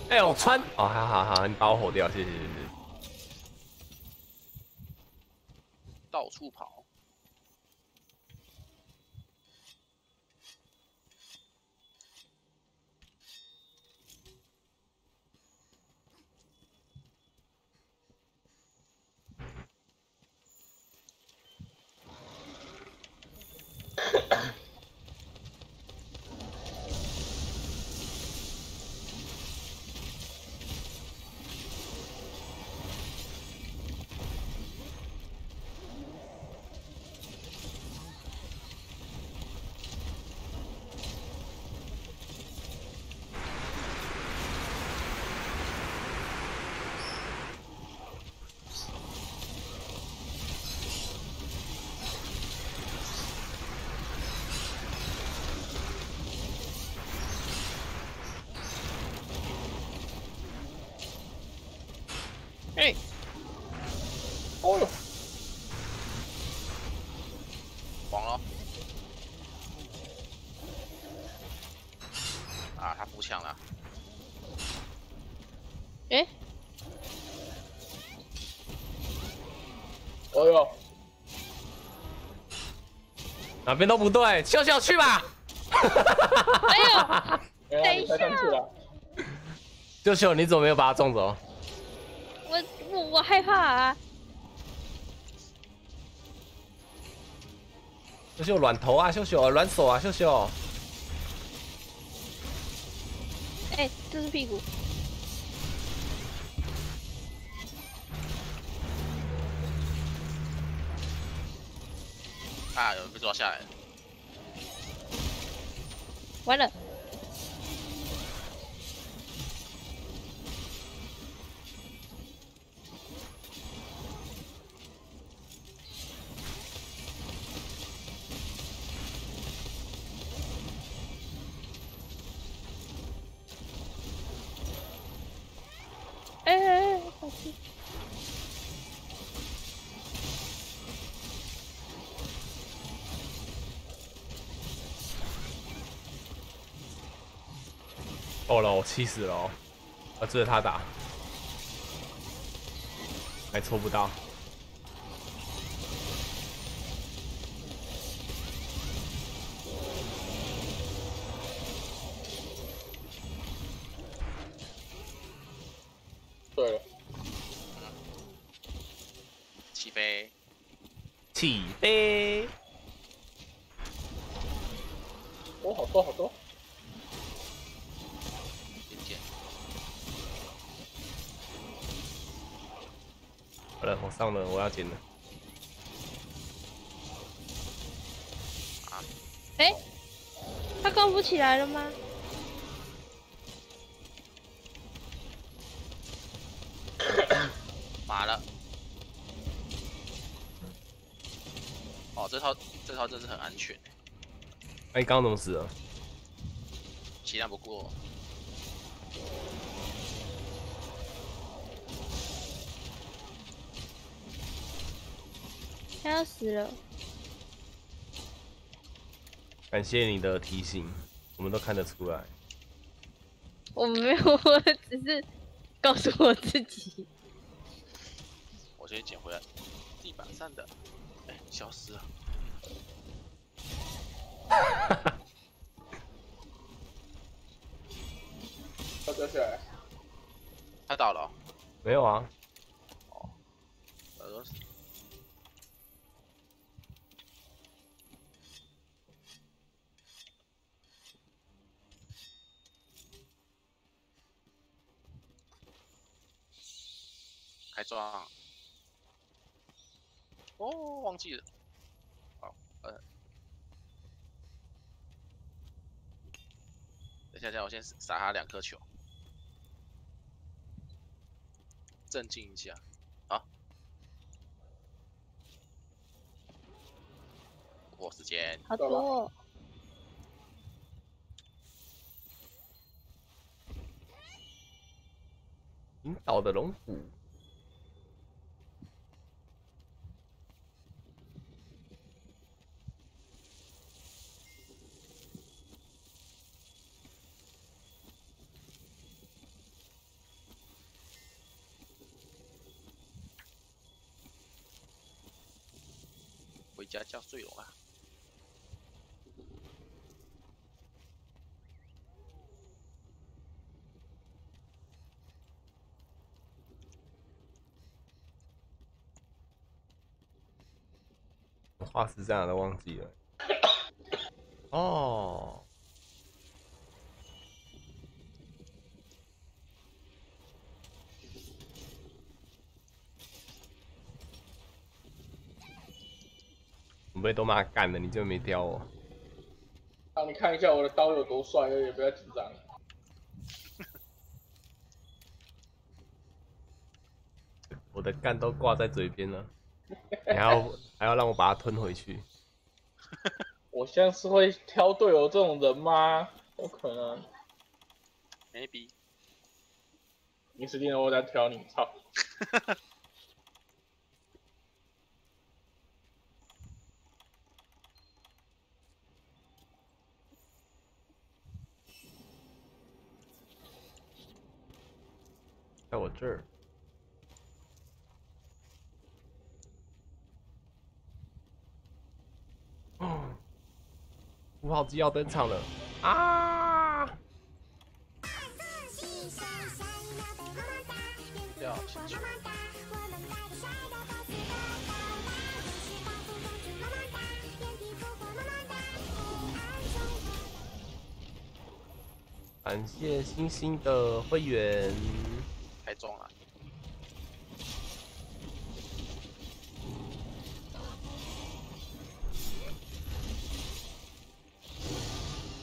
哎、欸，我穿哦，好好好，你把我吼掉，谢谢谢谢。到处跑，哎，哦，黄了，啊，他补抢了。哎、欸，哦呦，哪边都不对，秀秀去吧。哎呦，等一下，秀秀，你怎么没有把他送走？我我我害怕啊！秀秀软头啊，秀秀软手啊，秀秀。 哎、欸，这是屁股。啊，有人被抓下来了。完了。够了，我气死了、哦！我追着他打，还抽不到。对了，起飞，起飞！哦，好多好多。 好了，我上了，我要捡了。哎、欸，他攻不起来了吗？麻了。哦，这套这套真是很安全。哎、欸，刚刚怎么死了？气量不过。 他要死了！感谢你的提醒，我们都看得出来。我没有，我只是告诉我自己。我先捡回来地板上的，哎、欸，消失了。他掉下来，他倒了、哦？没有啊。哦，我说。 开装！哦，忘记了。好，呃，等一下，等一下，我先撒他两颗球，镇静一下。好，我时间。好多。引导的龙虎。 回家叫睡龙啊！化石在哪都忘记了。哦。我被都骂干了，你就没雕我。让、啊、你看一下我的刀有多帅，也不要紧张。我的干都挂在嘴边了，还要还要让我把它吞回去。我像是会挑队友这种人吗？有可能。maybe。你死定了，我在挑你，操！我这儿。哦，五号机要登场了啊！掉下去。 感谢星星的会员，太重了。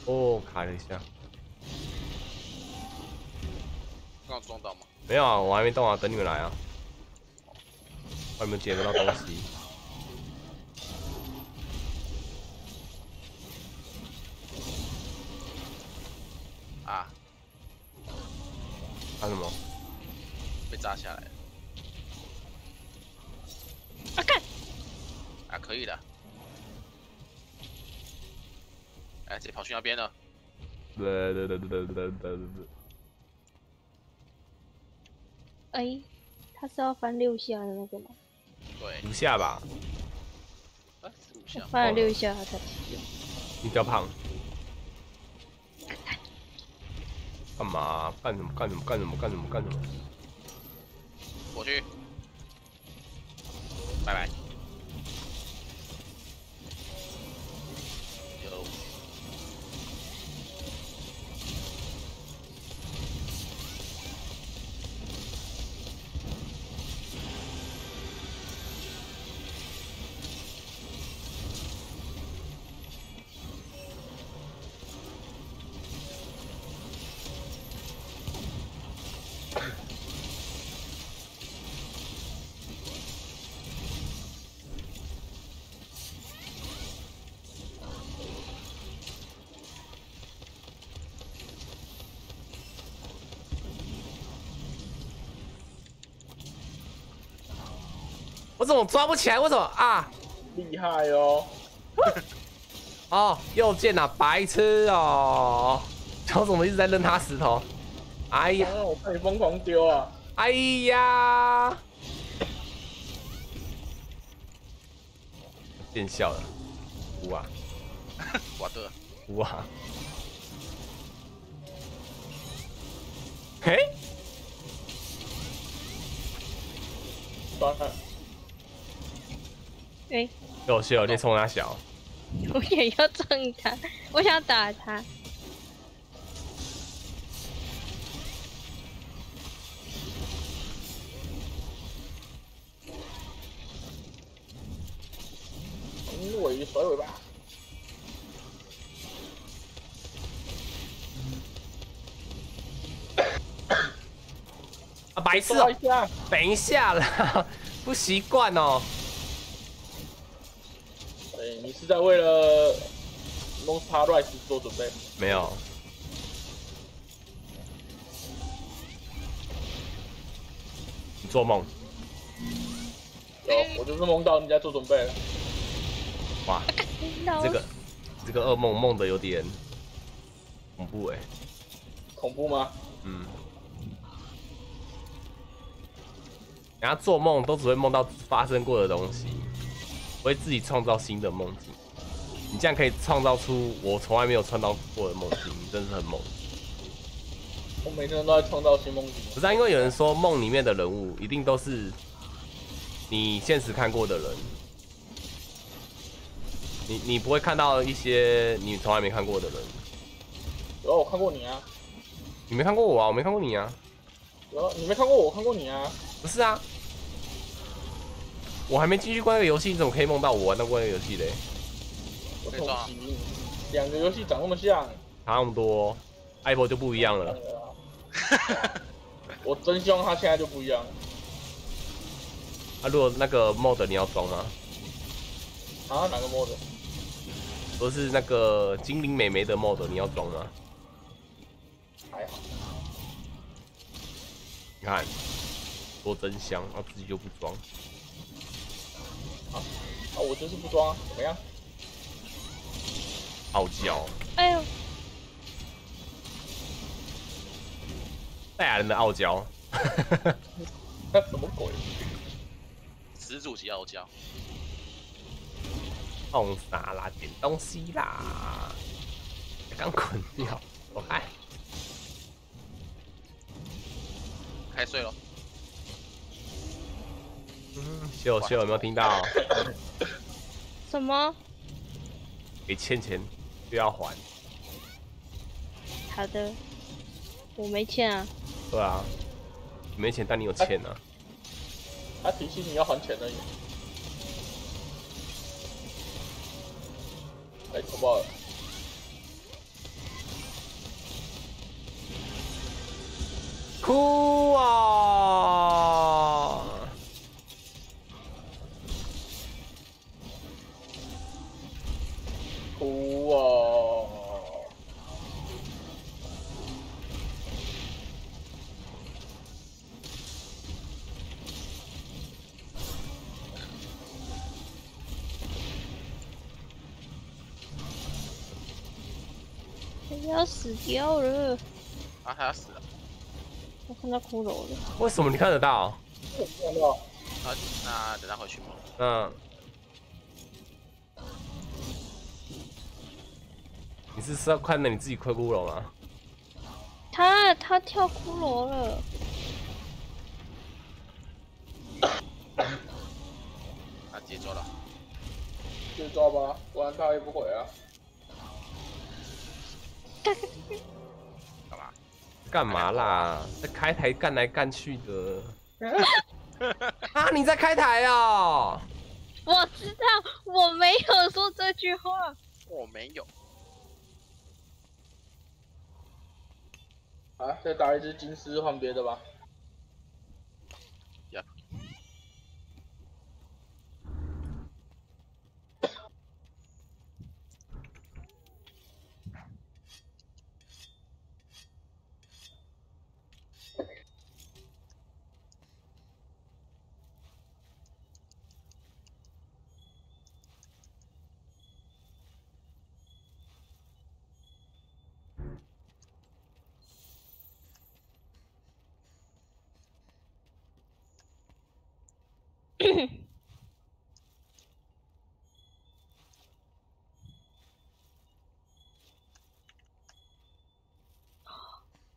哦，卡了一下。刚有撞到吗？没有啊，我还没动啊，等你们来啊。我有没有捡得到东西？啊！干什么？被炸下来了。啊干！啊，可以的。哎，直接跑去那边了。对对对对对对对对。哎，他是要翻六下的那个吗？对，五下吧。啊，是五下。翻了六下，他才七下。你比较胖。 干嘛？干什么？干什么？干什么？干什么？干什么？我去，拜拜。有。我怎么抓不起来？为什么啊？厉害哦！哦，右键啊，白痴哦！我怎么一直在扔他石头？哎呀！我看你疯狂丢啊！哎呀！见笑了，五啊！我的五啊！嘿！抓他！ 对，有是有，你冲他小。我也要撞他，我想打他。红尾甩尾巴。啊，白痴哦！等一下啦，不习惯哦。 欸、你是在为了 Monster Rise 做准备？没有。你做梦。有，我就是梦到你在做准备了。哇，这个这个噩梦梦的有点恐怖哎、欸。恐怖吗？嗯。人家做梦都只会梦到发生过的东西。 我会自己创造新的梦境，你这样可以创造出我从来没有创造过的梦境，你真是很猛。我每天都在创造新梦境。不是、啊，因为有人说梦里面的人物一定都是你现实看过的人，你你不会看到一些你从来没看过的人。有、哦，我看过你啊。你没看过我啊，我没看过你啊。有、哦，你没看过我，我看过你啊。不是啊。 我还没继续关那个游戏，你怎么可以梦到我玩到过那个游戏嘞？我可以撞，两个游戏长那么像，差那么多，艾博就不一样了。我真希望他现在就不一样了。啊，如果那个 mod 你要装吗？啊，哪个 mod？ 不是那个精灵美眉的 mod 你要装吗？还好。你看，多真香，他自己就不装。 啊啊！我就是不装、啊，怎么样？傲娇。哎呦！戴亚人的傲娇。什么鬼？始祖级傲娇，弄啥啦？点东西啦！刚滚掉，走开！开睡了。嗯，秀秀有没有听到？什么？给欠钱就要还。好的，我没欠啊。对啊。 你没钱，但你有钱啊！他提醒你要还钱而已。哎、欸，好不好？哭啊！哭啊！ 要死掉了！啊，他要死了！我看到骷髅了。为什么你看得到？我看到。啊，那等他回去吧。嗯。你是是要看到你自己快骷髅吗？他他跳骷髅了。他接招了。接招吧，不然他也不回啊。 干嘛？干嘛啦？在开台干来干去的。啊！你在开台哦。我知道，我没有说这句话。我没有。啊！再打一只金丝换别的吧。呀。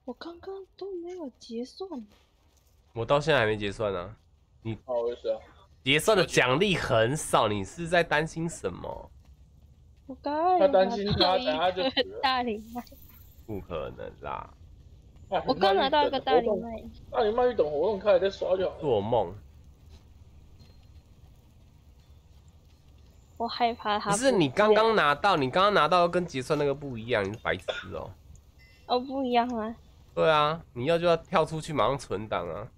我刚刚都没有结算，我到现在还没结算呢、啊。你好意思啊？结算的奖励很少，你是在担心什么？我刚他担心他，等下就大礼麦。不可能啦！我刚拿到一个大礼麦，大礼麦一等活动开始在刷掉。做梦。 我害怕他。不是你刚刚拿到，你刚刚拿到跟结算那个不一样，你是白痴哦。哦，不一样吗？对啊，你要就要跳出去马上存档啊。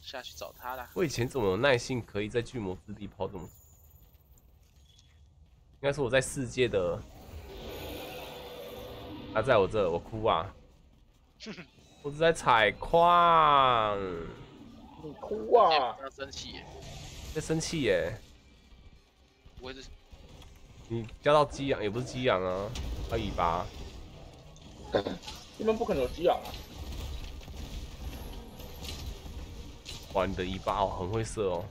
下去找他啦。我以前怎么有耐性可以在巨魔之地抛这么？应该说我在世界的，他、啊、在我这，我哭啊！ 我是在采矿，你哭啊！在生气耶，在生气耶！我也是，你交到鸡羊也不是鸡羊啊，它尾巴。这边不可能有鸡羊啊！哇，你的尾巴哦，很会射哦！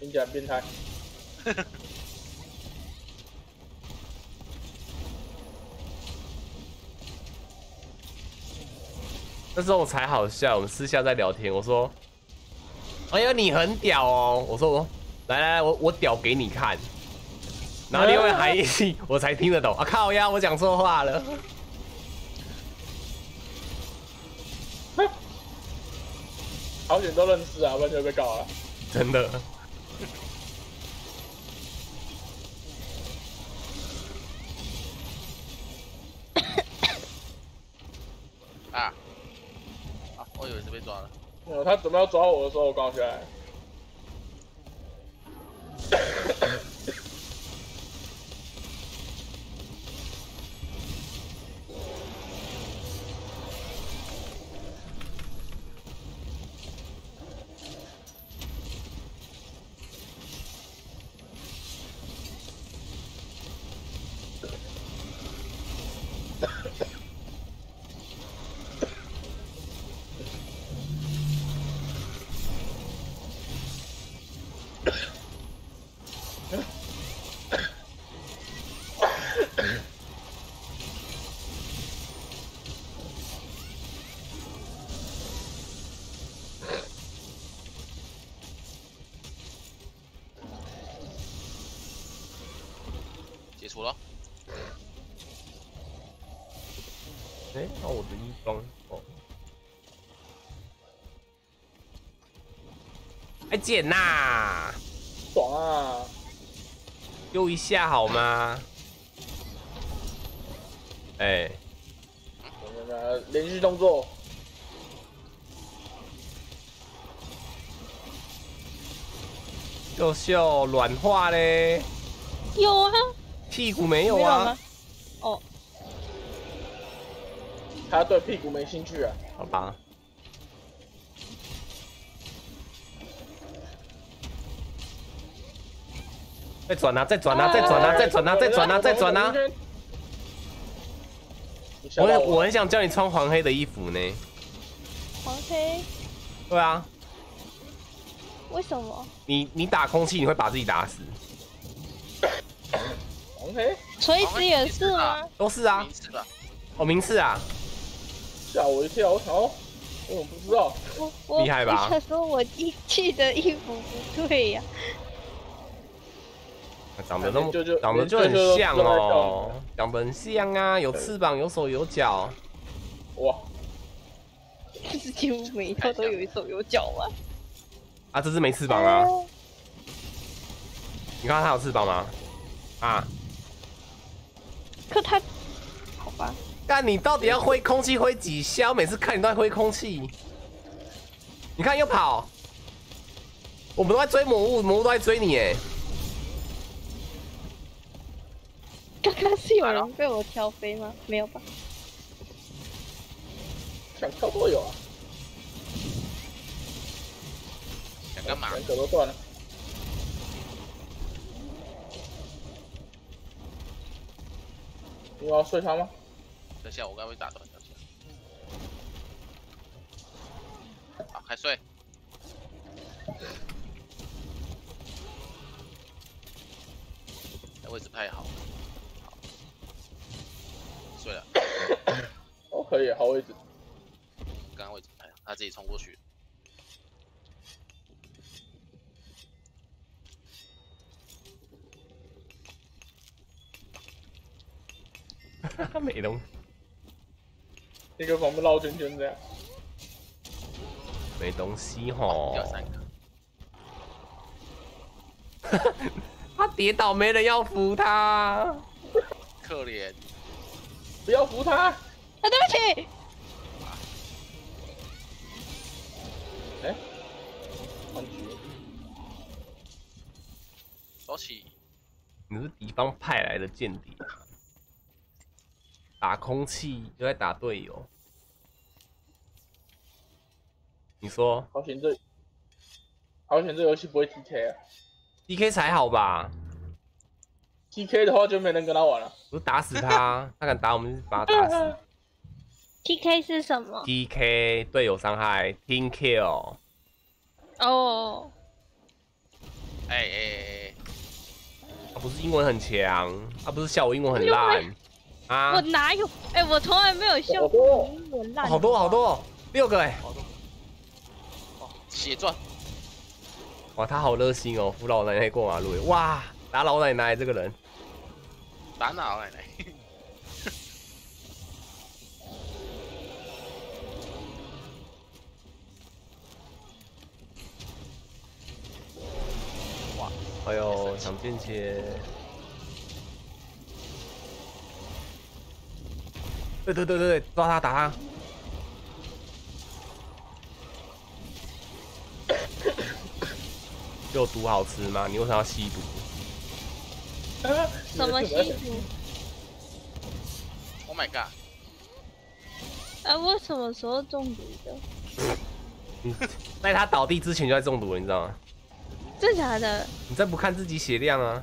听起来变态。那时候我才好笑，我们私下在聊天。我说：“哎呀，你很屌哦！”我说：“我来来来，我我屌给你看。”然后另外含义我才听得懂啊！靠呀，我讲错话了。好险都认识啊，不然就被搞了。真的。啊！ 我以为是被抓了。哦，他准备要抓我的时候，我刚起来。束了。哎，那我的一招哦。哎，捡呐！爽啊！丢一下好吗？哎、欸，连续动作。 秀秀软化嘞，有啊，屁股没有啊？哦，他对屁股没兴趣啊？好吧。再转啊！再转啊！再转啊！再转啊！再转啊！再转啊！我我很想叫你穿黄黑的衣服呢。黄黑？对啊。 为什么？你你打空气，你会把自己打死。OK， 垂直也是吗？都是啊。名次吧。哦，名次啊！吓我一跳，我操！我不知道。我厉害吧？他说我一记得衣服不对呀、啊。长得那么长得就很像哦，长得很像啊，有翅膀，有手，有脚。哇！不是几乎每一套都有手有脚吗？ 啊，这只没翅膀啊！你看它有翅膀吗？啊！可它……好吧。但你到底要挥空气挥几下？我每次看你都在挥空气。你看又跑，我们都在追魔物，魔物都在追你哎！刚刚是有人被我挑飞吗？没有吧？想跳都有啊。 干嘛？两脚都断了。你要睡他吗？等下，我该会打断。等下。好，开睡。位置拍好。好。睡了。哦，可以，好位置。刚刚位置拍好，他自己冲过去。 哈哈，美容，那个旁边绕圈圈这样，没东西吼。掉三个。哈哈，他跌倒没人要扶他，可怜。不要扶他。啊，对不起。哎、欸，换局。老许，你是敌方派来的间谍。 打空气就在打队友，你说？好险这，好险这游戏不会 T K 啊 ！T K 才好吧 ？T K 的话就没人跟他玩了。我打死他，他敢打我们就把他打死。T K 是什么 ？T K 队友伤害 ，team kill。哦。哎哎哎！他不是英文很强，他不是笑我英文很烂。 啊！我哪有？哎、欸，我从来没有笑过英文烂。好多好多，六个哎、欸！哦，血赚！哇，他好热心哦，扶老奶奶过马路。哇，打老奶奶这个人，打老奶奶。哇！哎呦，想变切。 对对对对对，抓他打他！有毒好吃吗？你为什么要吸毒？啊、什么吸毒 ？Oh my god！ 啊，我什么时候中毒的？你在他倒地之前就在中毒了，你知道吗？真假的？你再不看自己血量啊！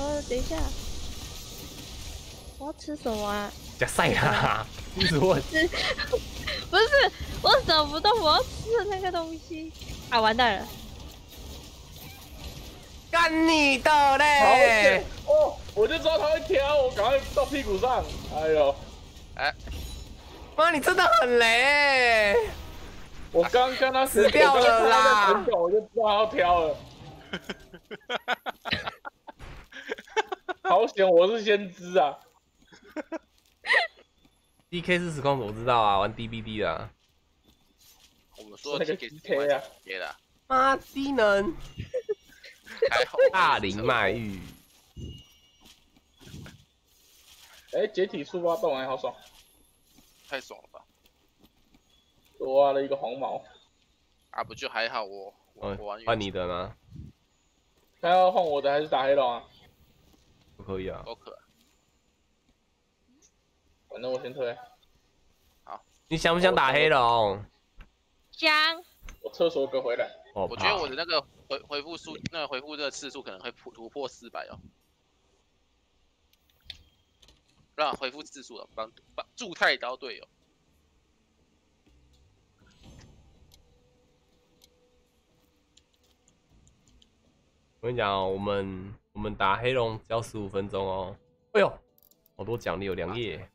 哦，等一下，我要吃什么啊？加塞啦！一直问，不是我找不到我要吃的那个东西啊！完蛋了，干你的嘞！哦，我就知道他会挑，我赶快到屁股上。哎呦，哎，妈，你真的很雷！我刚刚他死掉了啦！我就知道他要挑了。好险，我是先知啊。D K 是实况主，我知道啊，玩 D B D 的、啊。我们说的那个 D K 啊，别的。妈，低能。还好。大龄卖玉。哎、欸，解体触发弹丸好爽。太爽了吧！多挖了一个黄毛。啊，不就还好我我玩。换、哦、你的吗？他要换我的还是打黑龙啊？不可以啊。都可以。 反正我先推。好，你想不想打黑龙？想。我厕所哥回来。我觉得我的那个回回复数，那个回复的次数可能会突突破四百哦。让回复次数啊，帮帮助太刀队友。我跟你讲、哦，我们我们打黑龙只要十五分钟哦。哎呦，好多奖励有两页。啊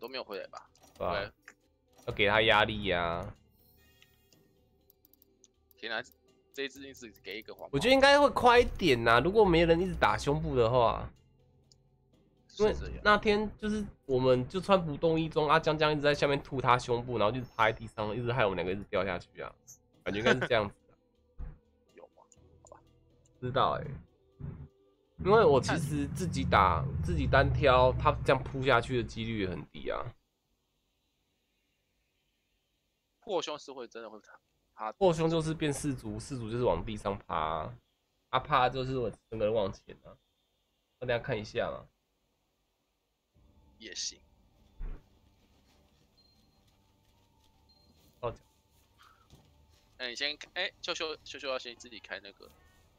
都没有回来吧？对、啊，要给他压力呀、啊！天啊，这一次一直给一个黄。我觉得应该会快一点呐、啊，如果没人一直打胸部的话，因为那天就是我们就穿不动一中，阿江江一直在下面吐他胸部，然后就是趴在地上，一直害我们两个一直掉下去啊，感觉应该是这样子的。有吗？好吧，知道哎、欸。 因为我其实自己打自己单挑，他这样扑下去的几率很低啊。破胸是会真的会趴，破胸就是变四足，四足就是往地上趴、啊，啊趴就是我整个人往前啊。那大家看一下嘛，也行。哦，那你先哎、欸，秀秀秀秀要先自己开那个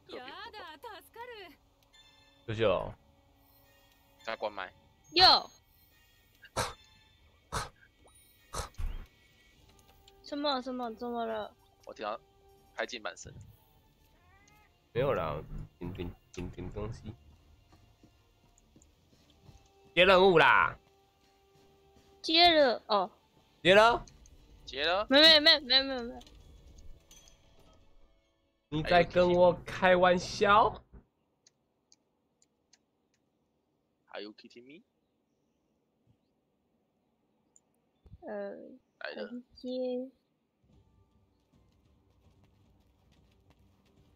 特别。 秀秀，他关麦。哟什么什么怎么了？我听到拍键盘声。没有啦，点点点点东西。接任务啦！接了哦。接了？接了？没没没没没没。你在跟我开玩笑？ Are you kidding me？ 呃，来了。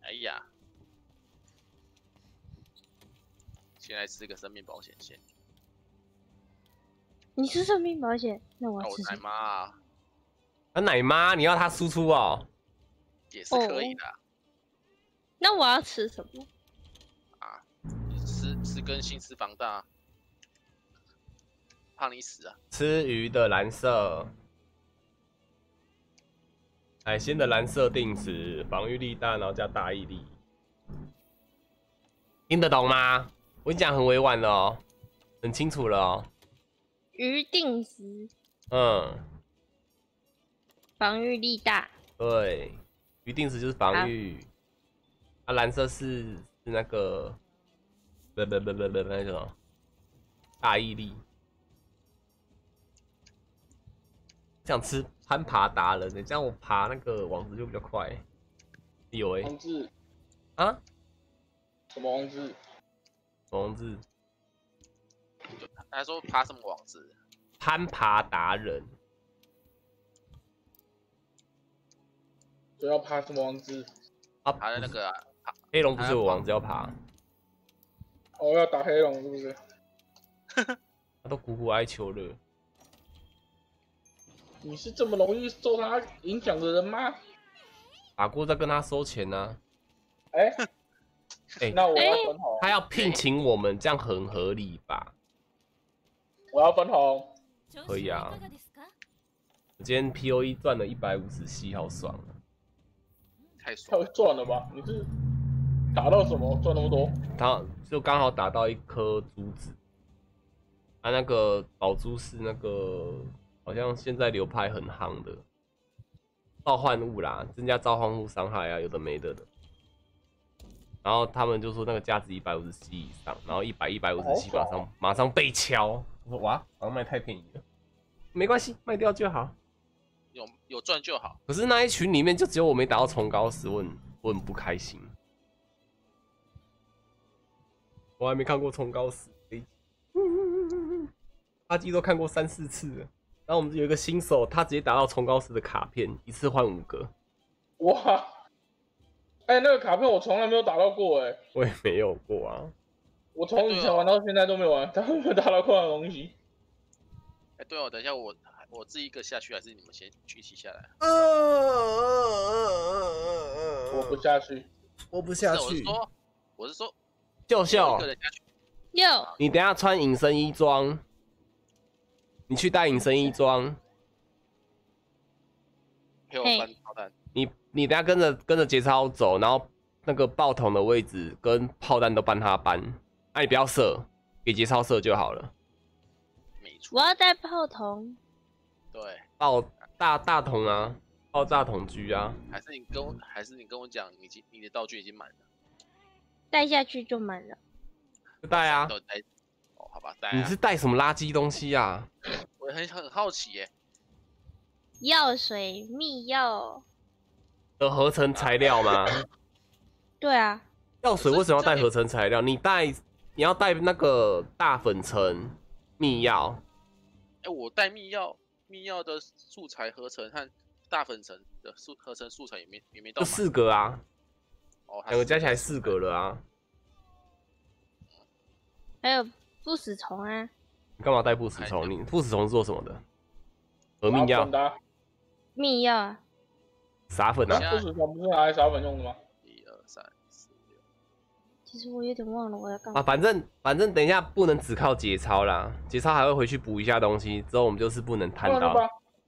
哎呀，先来吃个生命保险先。你吃生命保险，那我吃。我奶妈啊！啊奶妈，你要她输出哦？也是可以的。Oh. 那我要吃什么？ 吃吃根性吃房大，怕你死啊！吃鱼的蓝色，海鲜的蓝色定时，防御力大，然后加大毅力。听得懂吗？我讲很委婉了哦，很清楚了哦。鱼定时，嗯，防御力大。对，鱼定时就是防御，啊，蓝色是是那个。 不不不不不，那种大毅力，想吃攀爬达人、欸，这样我爬那个网子就比较快、欸。有哎、欸，王子啊？什么王子？王子？他说爬什么网子？攀爬达人。要爬什么网子？啊，爬的那个、啊、黑龙不是我网子要爬。 我、哦、要打黑龙是不是？他都苦苦哀求了。你是这么容易受他影响的人吗？打过再跟他收钱呢、啊。哎、欸，哎、欸，那我要分红。他要聘请我们，这样很合理吧？我要分红。可以啊。我今天 P O E 赚了一百五十七，好爽啊！太爽了，太赚了吧？你是？ 打到什么赚那么多？他就刚好打到一颗珠子，他、啊、那个宝珠是那个好像现在流派很夯的召唤物啦，增加召唤物伤害啊，有的没的的。然后他们就说那个价值一百五十七以上，然后一百一百五十七马上马上被敲。我说哇，好像卖太便宜了，没关系，卖掉就好，有有赚就好。可是那一群里面就只有我没打到崇高石问。我我很不开心。我还没看过冲高死飞机，阿基都看过三四次了。然后我们有一个新手，他直接打到冲高时的卡片，一次换五个。哇！哎、欸，那个卡片我从来没有打到过哎、欸。我也没有过啊。我从以前玩到现在都没玩，但我没打到过的东西。哎、欸，对哦，等一下我。 我自己一个下去，还是你们先一起下来？我不下去，我不下去。我是说，我是说，秀秀，秀，你等下穿隐身衣装，你去带隐身衣装，陪我翻炮弹。你你等下跟着跟着节操走，然后那个爆筒的位置跟炮弹都帮他搬，那、啊、你不要射，给节操射就好了。没错，我要带炮筒。 对，爆大大桶啊，爆炸桶狙啊，还是你跟我，还是你跟我讲，你你的道具已经满了，带下去就满了，带啊，哦，好吧，带、啊。你是带什么垃圾东西啊？我很很好奇耶、欸，药水、密药的合成材料吗？对啊，药水为什么要带合成材料？你带你要带那个大粉尘、密药，哎、欸，我带密药。 密钥的素材合成和大粉尘的素合成素材也没也没到，就四个啊，哦，两个加起来四个了啊，还有不死虫啊，你干嘛带不死虫？你不死虫是做什么的？和密钥，密钥啊，撒粉啊，不死虫不是拿来撒粉用的吗？一二三四六，其实我有点忘了我要干嘛啊，反正反正等一下不能只靠节操啦，节操还会回去补一下东西，之后我们就是不能贪到。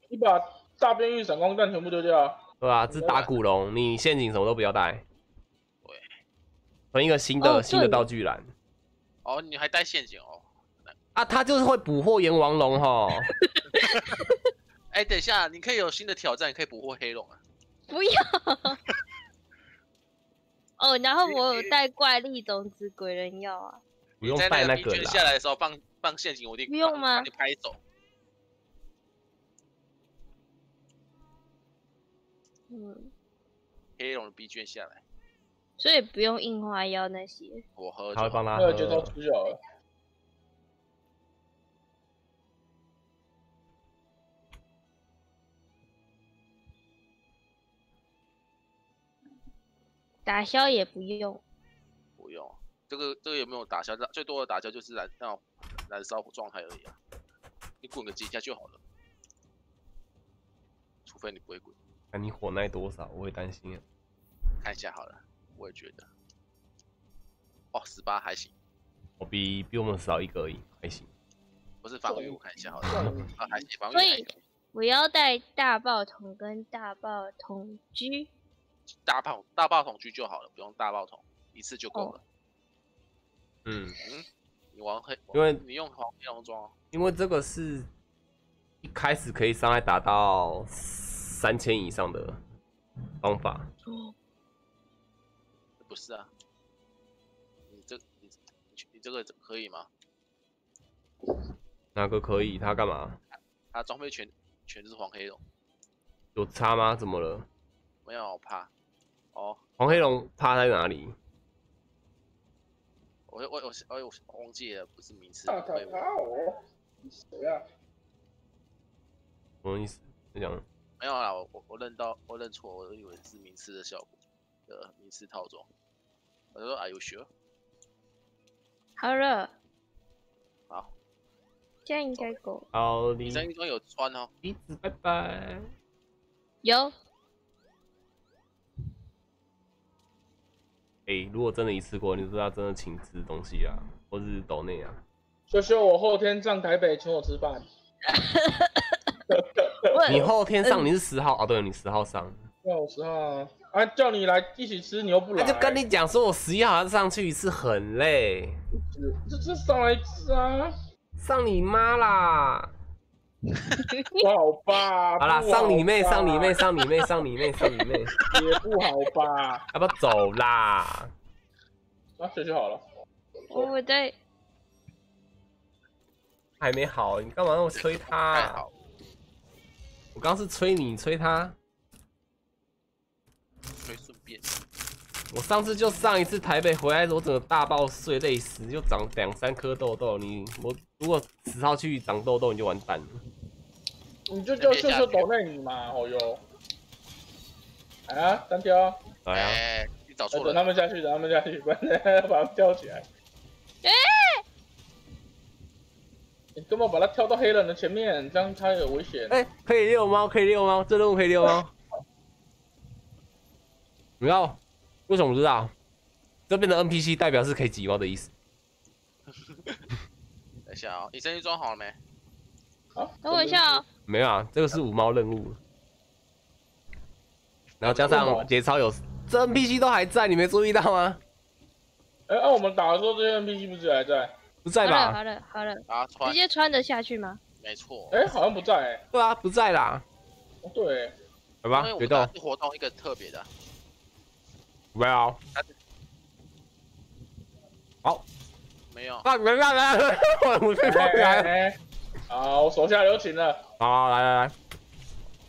你把大边翼闪光弹全部丢掉啊！对啊，这打古龙，你陷阱什么都不要带。对，存一个新的、哦、新的道具栏。哦，你还带陷阱哦？啊，他就是会捕获阎王龙哈。哎、欸，等一下，你可以有新的挑战，可以捕获黑龙啊。不要。哦，然后我有带怪力种子鬼人药啊。 不用带那个啦。下来的时候放放陷阱，我得不用吗？你拍走。嗯。黑龙的 B 卷下来，所以不用硬化药那些。我喝，他会帮他喝。就都出手了。打消也不用。不用。 这个这个有没有打消？最多的打消就是燃那种燃烧状态而已啊，你滚个几下就好了，除非你不会滚。那、啊、你火耐多少？我会担心啊。看一下好了，我也觉得。哦， 十八还行。我比比我们少一个而已，还行。不是防御，我看一下好了。啊，还行，防御还行。所以我要带大爆筒跟大爆筒狙。大炮大爆筒狙就好了，不用大爆筒，一次就够了。哦 嗯嗯，你玩黑，因为你用黄黑龙装、啊，因为这个是一开始可以伤害达到三千以上的方法。哦、不是啊，你这你你这个可以吗？哪个可以？他干嘛？他装备全全是黄黑龙，有差吗？怎么了？没有，我怕。哦，黄黑龙趴在哪里？ 我我我我我忘记了，不是名词。大头我，你谁啊？什么意思？你讲？没有啦，我我我认到，我认错，我以为是名词的效果的名词套装。我说 Are you sure？ 好热。好。这样应该够。好的。这衣装有穿哦。鼻子拜拜。有。欸、如果真的一次过，你是要真的请吃东西啊，或是抖内啊。秀秀，我后天上台北，请我吃饭。你后天上，你是十号、欸、哦？对，你十号上。对，我十号啊。啊，叫你来一起吃，你又不来。啊、就跟你讲说，我十一号上去一次很累。这这上来一次啊！上你妈啦！不好吧？好啦，上你妹，上你妹，上你妹，上你妹，上你妹，也不好吧？要不要走啦？那学就好了。我我在还没好，你干嘛让我催他？我刚是催你，催他。催顺便。我上次就上一次台北回来，我整个大爆睡，累死，就长两三颗痘痘。你我如果十号去长痘痘，你就完蛋了。你就就就就抖内你嘛，哦哟。啊，单挑。哎呀、欸，你找错了。等他们下去，等他们下去，不然把他们吊起来。哎、欸！你根本把他跳到黑人的前面，这样他有危险。哎、欸，可以遛猫，可以遛猫，这任务可以遛猫。你知道为什么我知道？这边的 N P C 代表是可以挤猫的意思。等一下哦，你身体装好了没？好，等我一下哦。没有啊，这个是五猫任务。然后加上节操有，这 N P C 都还在，你没注意到吗？哎、欸，那、啊、我们打的时候，这些 N P C 不是还在？不在吧？好了好了好了，直接穿得下去吗？没错。哎、欸，好像不在哎、欸。对啊，不在啦。哦、对、欸。好吧，决斗。活动一个特别的。 没有，好，没有啊，没办法，我我被抓来，好，我手下留情了，好，来来来，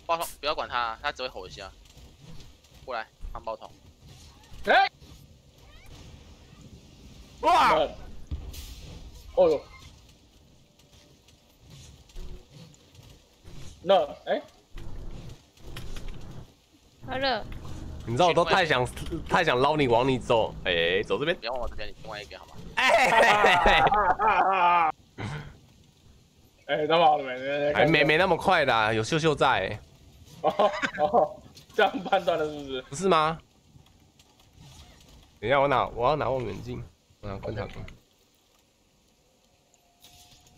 爆头不要管他，他只会吼一下，过来，扛爆头，哎，哇，哦呦，那哎，好了。 你知道我都太想太想捞你往你走，哎、欸，走这边，不要往我这边，你另外一边好吗？哎，哎，那好了没？还没没那么快的、啊，有秀秀在、欸哦。哦，这样判断的是不是？不是吗？等一下，我拿我要拿望远镜，我拿观察镜。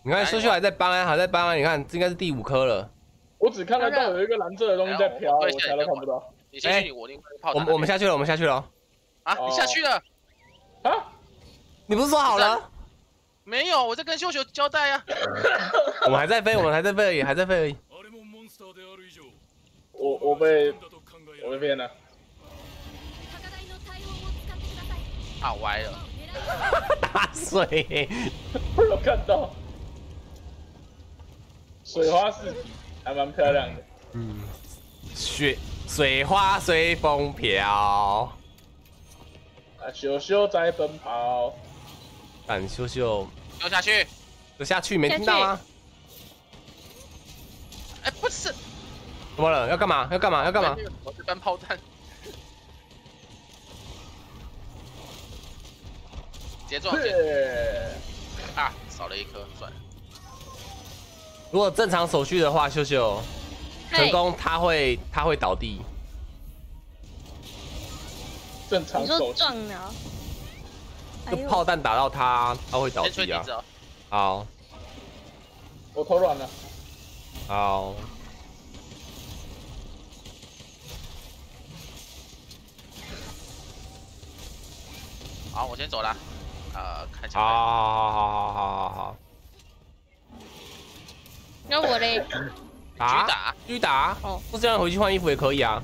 你看秀秀还在帮啊，还在帮啊！你看，这应该是第五颗了。我只看得到有一个蓝色的东西在飘，我啥都看不到。 你下去，我另外炮。我们我们下去了，我们下去了。啊，你下去了？啊？你不是说好了？没有，我在跟秀秀交代呀。我们还在飞，我们还在飞而已，还在飞而已。我我被我被骗了。打歪了。打水。我看到。水花是还蛮漂亮的。嗯。雪。 水花随风飘，啊，秀秀在奔跑，但秀秀掉下去，掉下去没听到吗？哎、欸，不是，怎么了？要干嘛？要干嘛？要干嘛？我是搬炮弹，直接撞见啊，少了一颗，算了。如果正常手续的话，秀秀。 成功，他会他会倒地。正常手。你说撞了？就炮弹打到他，他会倒地啊。好。我头软了。好。好，我先走了。呃，看下。好好好好好好好。那我嘞？啊！打，狙打！哦，不这样回去换衣服也可以啊。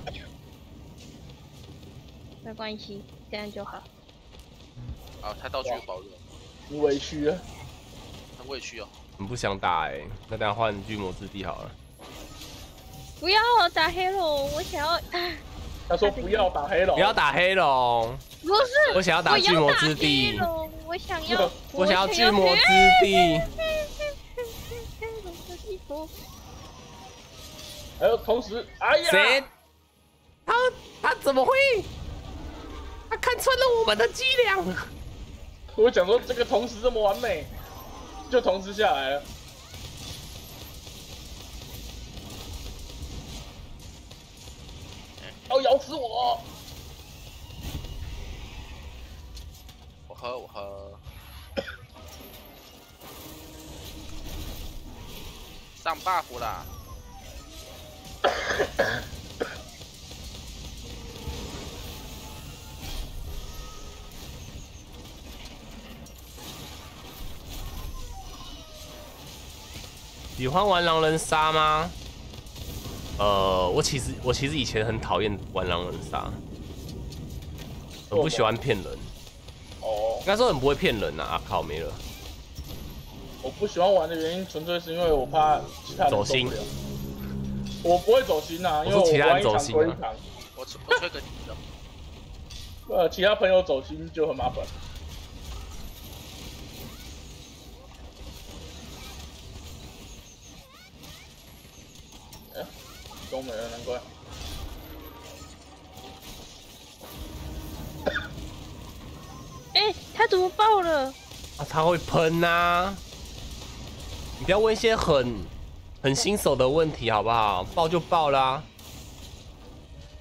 没关系，这样就好。啊，他到处有保佑。你委屈啊！很委屈哦。很不想打哎、欸，那等下换巨魔之地好了。不要打黑龙，我想要。他说不要打黑龙。不要打黑龙。不是。我想要打巨魔之地。我想要。我想要巨魔之地。还有同时，哎呀，谁？他他怎么会？他看穿了我们的伎俩。我讲说这个同时这么完美，就同时下来了。哦，咬死我！我喝，我喝。上 buff 啦！ 喜欢玩狼人杀吗？呃，我其实我其实以前很讨厌玩狼人杀，很不喜欢骗人。哦，应该说很不会骗人呐、啊。啊靠，没了。我不喜欢玩的原因，纯粹是因为我怕其他人走心。 我不会走心啊，因为我玩一场归一场。我吹我吹个你的。呃，其他朋友走心就很麻烦。哎、欸，都没了，难怪。 哎、欸，他怎么爆了？啊，他会喷啊！你不要问一些很很新手的问题，好不好？爆就爆啦、啊。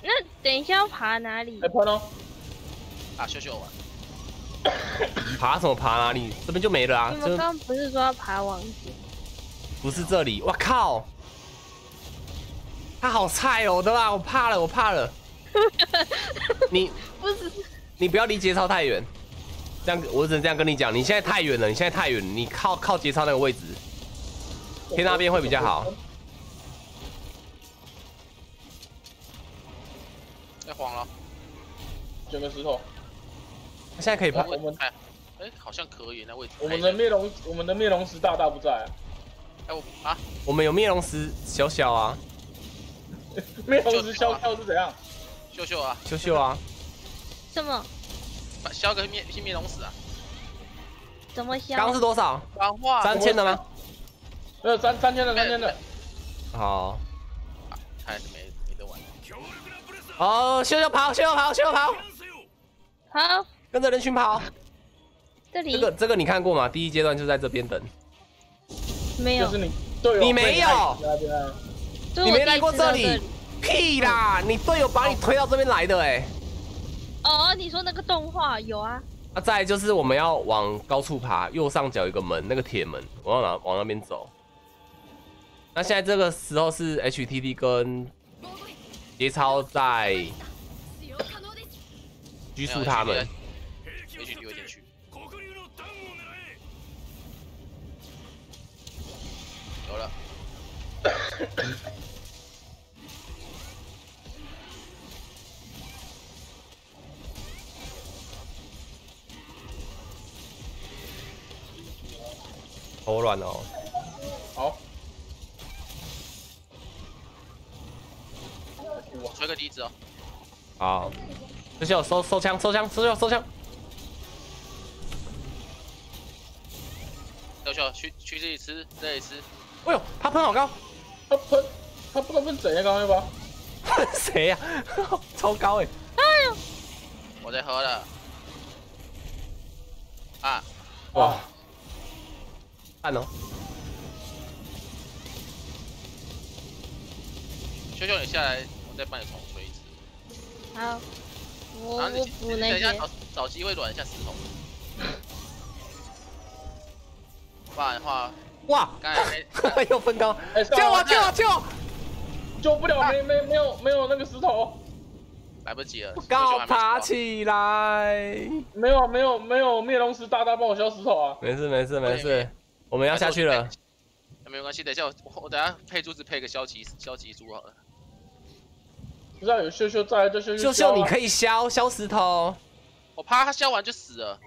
那等一下要爬哪里？哎、欸，喷哦！啊，秀秀玩。爬什么爬哪里？这边就没了啊！你们刚刚不是说要爬王子？不是这里！我靠！他好菜哦，对吧？我怕了，我怕了。你不是？你不要离节操太远。 这样，我只能这样跟你讲，你现在太远了，你现在太远了，你靠靠节操那个位置，贴那边会比较好。太晃了，捡个石头。现在可以拍我们，哎、欸，好像可以那位置。我们的灭龙，我们的灭龙石大大不在、啊。哎、欸、我啊，我们有灭龙石小小啊。灭龙石小小是怎样？秀秀啊，秀秀啊。什么？ 削个灭灭龙石啊？怎么削？刚是多少？三千的吗？呃，三三千的，三千的。好，还是没没得玩。哦，秀秀跑，秀秀跑，秀秀跑，好，跟着人群跑。这里这个这个你看过吗？第一阶段就在这边等。没有。就是你队友。你没有。你没来过这里。屁啦！你队友把你推到这边来的哎。 哦，你说那个动画有啊？啊，再来就是我们要往高处爬，右上角有一个门，那个铁门，我要往往那边走。那现在这个时候是 H T T 跟节操在拘束他们。H T T 有点虚。有了。好软哦！好，我吹个笛子哦。好，这些我收收枪，收枪，收枪，收枪。小小去去这里吃，这里吃。哎呦，他喷好高！他喷，他不知道喷谁呀？刚刚那把喷谁呀？超高哎！哎呦，我在喝了。啊！哇！ 看哦，秀秀，你下来，我再帮你重锤一次。好，我我补那些。等一下找找机会软一下石头。不然的话，哇，刚才又分高，救我救我救！救不了，没没没有没有那个石头，来不及了。高爬起来！没有没有没有灭龙石大大帮我削石头啊！没事没事没事。 我们要下去了，没关系，等一下我我等一下配珠子配个消极消极珠好了。不知道有秀秀在，就秀秀。秀秀你可以削削石头，我怕他削完就死了。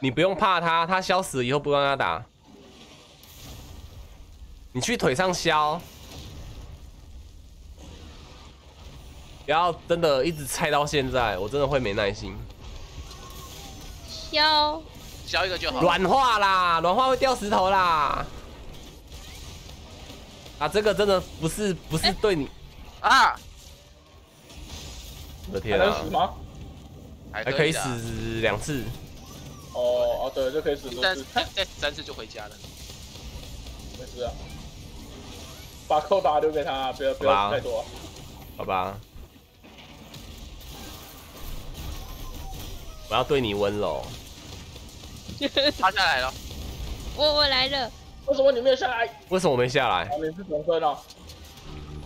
你不用怕他，他削死以后不让他打。你去腿上削，不要真的一直菜到现在，我真的会没耐心。削。 削一个就好。软化啦，软化会掉石头啦。啊，这个真的不是不是对你、欸、啊！我的天啊！还能死吗？还可以死两次。哦哦，对，就可以死三次，再三次就回家了。没事啊，把扣打留给他，不要不要太多。好吧。我要对你温柔。 他下来了，我我来了。为什么你没有下来？为什么我没下来？你是重生啊？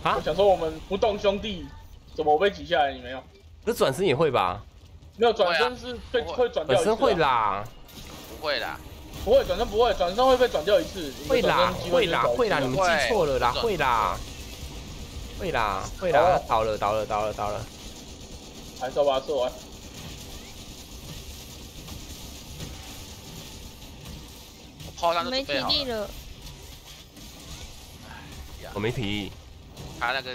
啊？我想说我们不动兄弟，怎么我被挤下来？你没有？这转身也会吧？没有转身是被会转掉。转身会啦，不会啦，不会转身不会转身会被转掉一次。会啦会啦会啦，你们记错了啦，会啦会啦会啦，倒了倒了倒了倒了，还是要把它做完。 没体力了，我没体。他那个，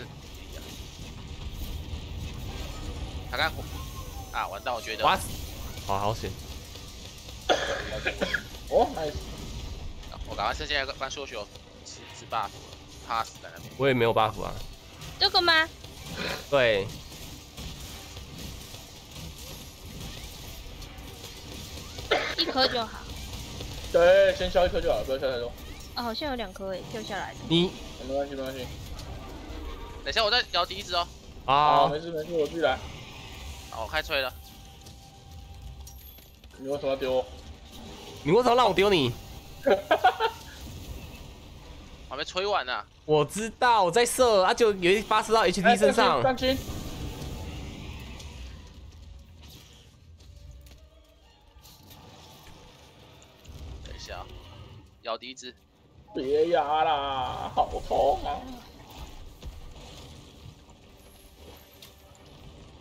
他看啊，完蛋！我觉得。哇！好好险。哦， nice。我赶快趁现在帮休息哦，吃吃 buff 了 ，pass 在那边。我也没有 buff 啊。这个吗？对。 一颗就好，对，先消一颗就好，不要消太多。啊，好像有两颗诶，掉下来的。你没关系，没关系。等下我再摇笛子哦。啊，没事没事，我自己来。好，我开吹了。你为什么要丢我？你为什么让我丢你？还没吹完呢。我知道，我在射，啊，就有一发射到 H D 身上。上去。 咬笛子，别压啦，好痛啊！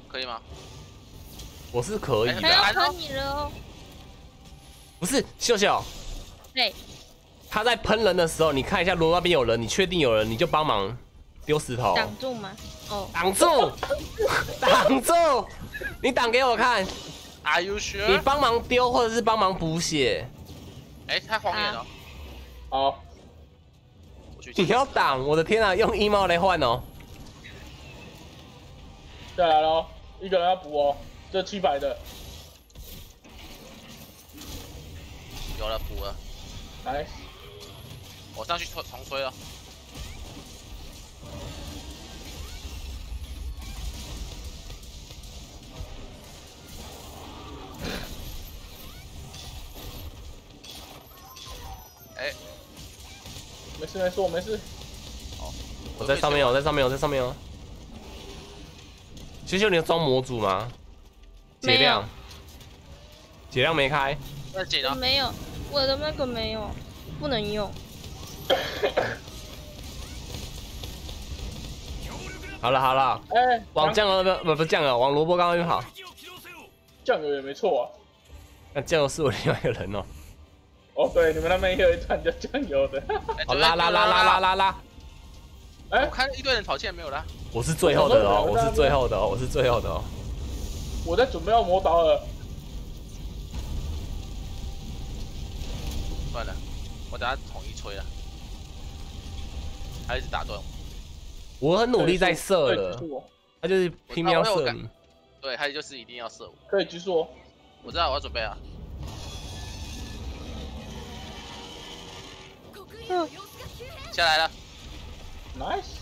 可以吗？我是可以的。还要喷你了哦！不是秀秀，对，他在喷人的时候，你看一下罗那边有人，你确定有人，你就帮忙丢石头。挡住吗？哦，挡住，挡住！你挡给我看。Are you sure？ 你帮忙丢或者是帮忙补血。哎，他晃眼了。 好，你要挡！我的天啊，用衣帽来换哦。下来喽，一个人要补哦，这七百的。有了，补了。来，我上去重重推了。哎、欸。 没事没事，我没事。好，我在上面哦，我在上面哦，我在上面哦。秀秀，你有装模组吗？血量，血量没开。那解了。没有，我的那个没有，不能用。好了好了，哎，往酱油不不不酱油，往萝卜刚刚就好。酱油也没错啊。那酱油是我另外一个人哦。 哦，对，你们那边也有一团叫酱油的。好拉拉拉拉拉拉拉！哎，我看一堆人跑进来没有啦。我是最后的哦，我是最后的哦，我是最后的哦。我在准备要魔导了。算了，我等下统一吹了。他一直打断我。我很努力在射了，他就是拼命要射你。对，他就是一定要射我。可以狙速哦。我知道我要准备啊。 嗯，下来了 ，nice。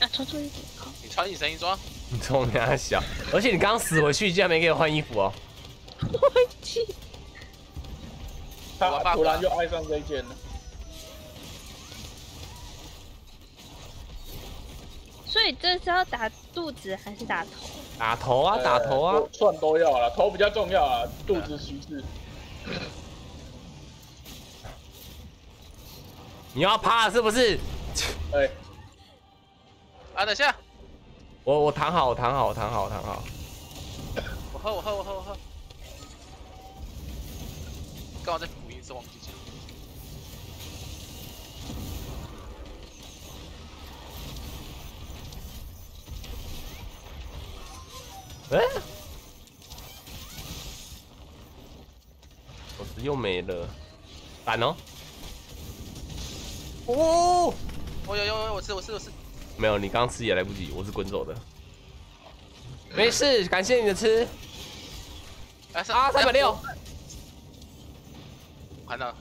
啊，穿重一点，你穿你神衣装，你重点还小，而且你刚死回去，竟然没给我换衣服哦。我去，他突然就爱上这一件了。所以这是要打肚子还是打头？打头啊，打头啊，算都要了，头比较重要啊，肚子其次。 你要趴了是不是？哎、欸，啊，等下，我我躺好，我躺好，我躺好，我躺好。我喝，我喝，我喝，我喝。刚好在补音，是忘记讲。哎、欸，我子又没了，反哦。 哦，我有有有，我吃我吃我吃，没有，你刚吃也来不及，我是滚走的。没事，感谢你的吃。啊，三百六，看到了，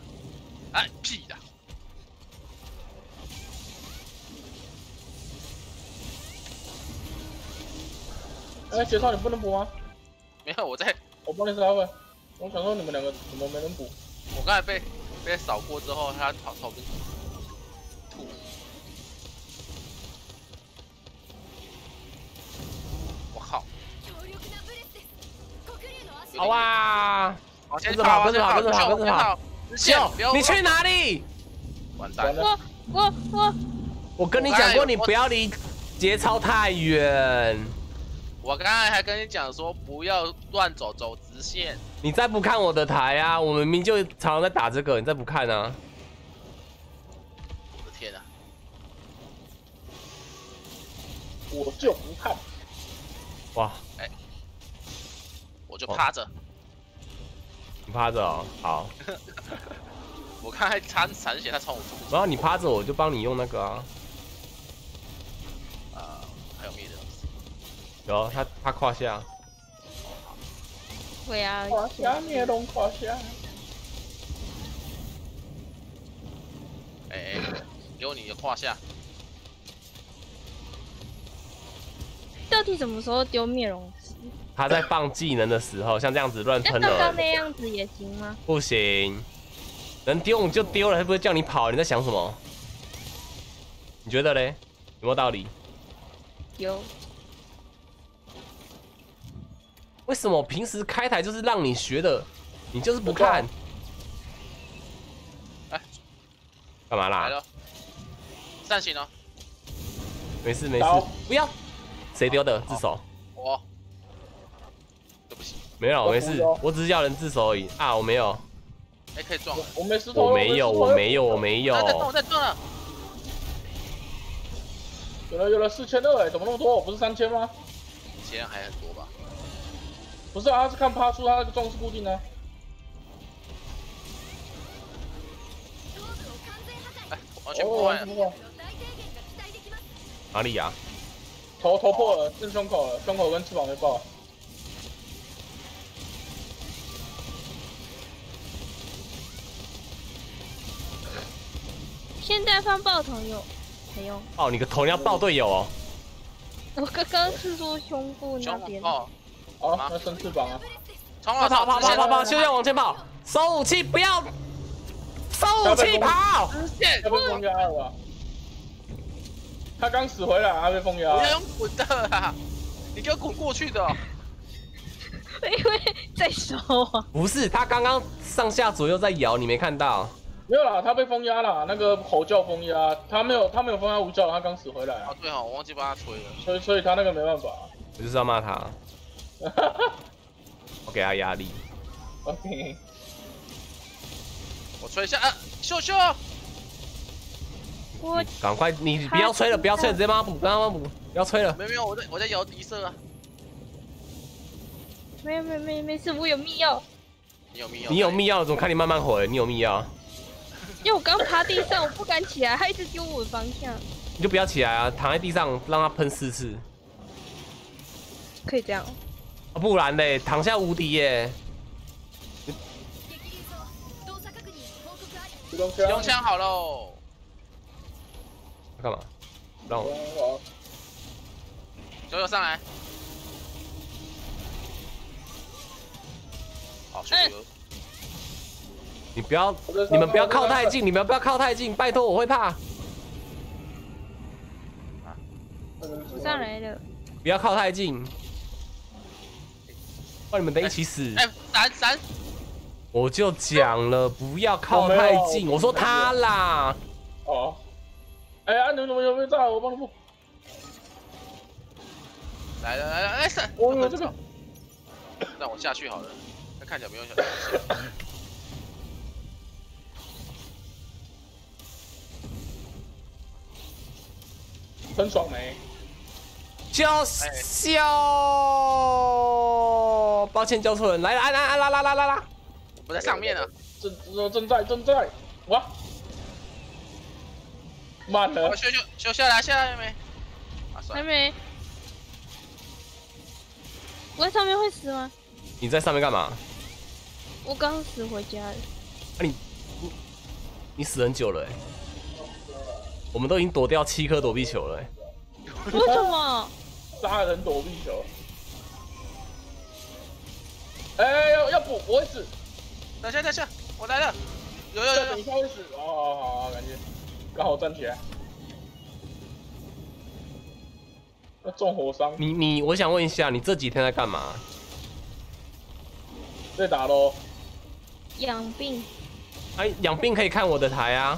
哎，屁的。哎，杰少，你不能补吗？没有，我在，我帮你拿回。我想说你们两个怎么没能补？我刚才被被扫过之后，他跑跑不。 我靠！好哇！跟着跑，跟着跑，跟着跑，跟着跑！秀，你去哪里？完蛋！我我我！我跟你讲过，你不要离节操太远。我刚才还跟你讲说，不要乱走，走直线。你再不看我的台啊！我们明明就常常在打这个，你再不看啊！我就不看。哇，哎、欸，我就趴着。你趴着哦，好。我看还残残血，他冲我冲。然后你趴着，我就帮你用那个啊。呃，还有灭的。有他，他胯下。对啊。胯下灭龙，胯下。哎、欸，有你的胯下。 到底什么时候丢灭龙石？他在放技能的时候，像这样子乱喷的。那刚刚那样子也行吗？不行，能丢你就丢了，他不会叫你跑。你在想什么？你觉得嘞？有没有道理？有。为什么平时开台就是让你学的，你就是不看？哎，干嘛啦？来了，暂行哦。没事没事，不要。 谁丢的自首？我，对不起，没有，我没事，我只是叫人自首而已啊，我没有。哎，可以撞，我没石头，我没有，我没有，我没有。在撞，我在撞了。有了有了，四千二哎，怎么那么多？不是三千吗？以前还很多吧？不是啊，是看趴数，他那个撞是固定的。哎，完全破坏了。哪里呀？ 头头破了，是胸口了，胸口跟翅膀没爆。现在放爆头有没用？哦，你个头你要爆队友哦。我刚刚是说胸部那边。哦，哦，那伸翅膀啊！冲了，跑跑跑跑跑，就要往前跑，收武器不要，收武器跑。要被攻压了。 他刚死回来，他被封牙。不要用滚的啦！你给我滚过去的、喔。我以为在手啊。不是，他刚刚上下左右在摇，你没看到？没有啦，他被封牙啦，那个吼叫封牙，他没有，他没有封牙无效，他刚死回来。啊，对哦，我忘记帮他吹了。所以，所以他那个没办法。我就是要骂他。我给他压力。OK。我吹一下啊，秀秀。 我赶快，你不要吹了，不要吹了，直接帮他补，帮他补，不要吹了。没有没有，我在我在摇敌射啊。没有没有没没事，我有密钥。你有密钥？你有密钥，怎么看你慢慢回？你有密钥？因为我刚爬地上，我不敢起来，他一直丢我的方向。你就不要起来啊，躺在地上让他喷四次。可以这样。啊，不然嘞，躺下无敌耶。用枪好喽。 干嘛？让我。九九上来。好，九九。你不要，你们不要靠太近，你们不要靠太近，拜托，我会怕。我上来了。不要靠太近，不然你们得一起死。哎，闪闪！我就讲了，不要靠太近。我说他啦。哦。 哎呀，你们怎么有被炸？我帮你补。来了来了，哎闪！我有这个，让我下去好了。他看起来不用下去。很爽没？交交，抱歉交错人。来了，按按按拉拉拉拉拉。我在上面呢。正正在正在，我。 慢了，修修修下来，下来没？啊，还没。我在上面会死吗？你在上面干嘛？我刚死回家了。啊你，你你死很久了哎、欸。我们都已经躲掉七颗躲避球了哎、欸。为什么？杀人躲避球。哎、欸，要要补，我会死。等下等下，我来了。有有有有。你会死哦，好好好，感觉。 刚好站起来，那重火伤。你你，我想问一下，你这几天在干嘛？在打咯。养病。哎，养病可以看我的台啊。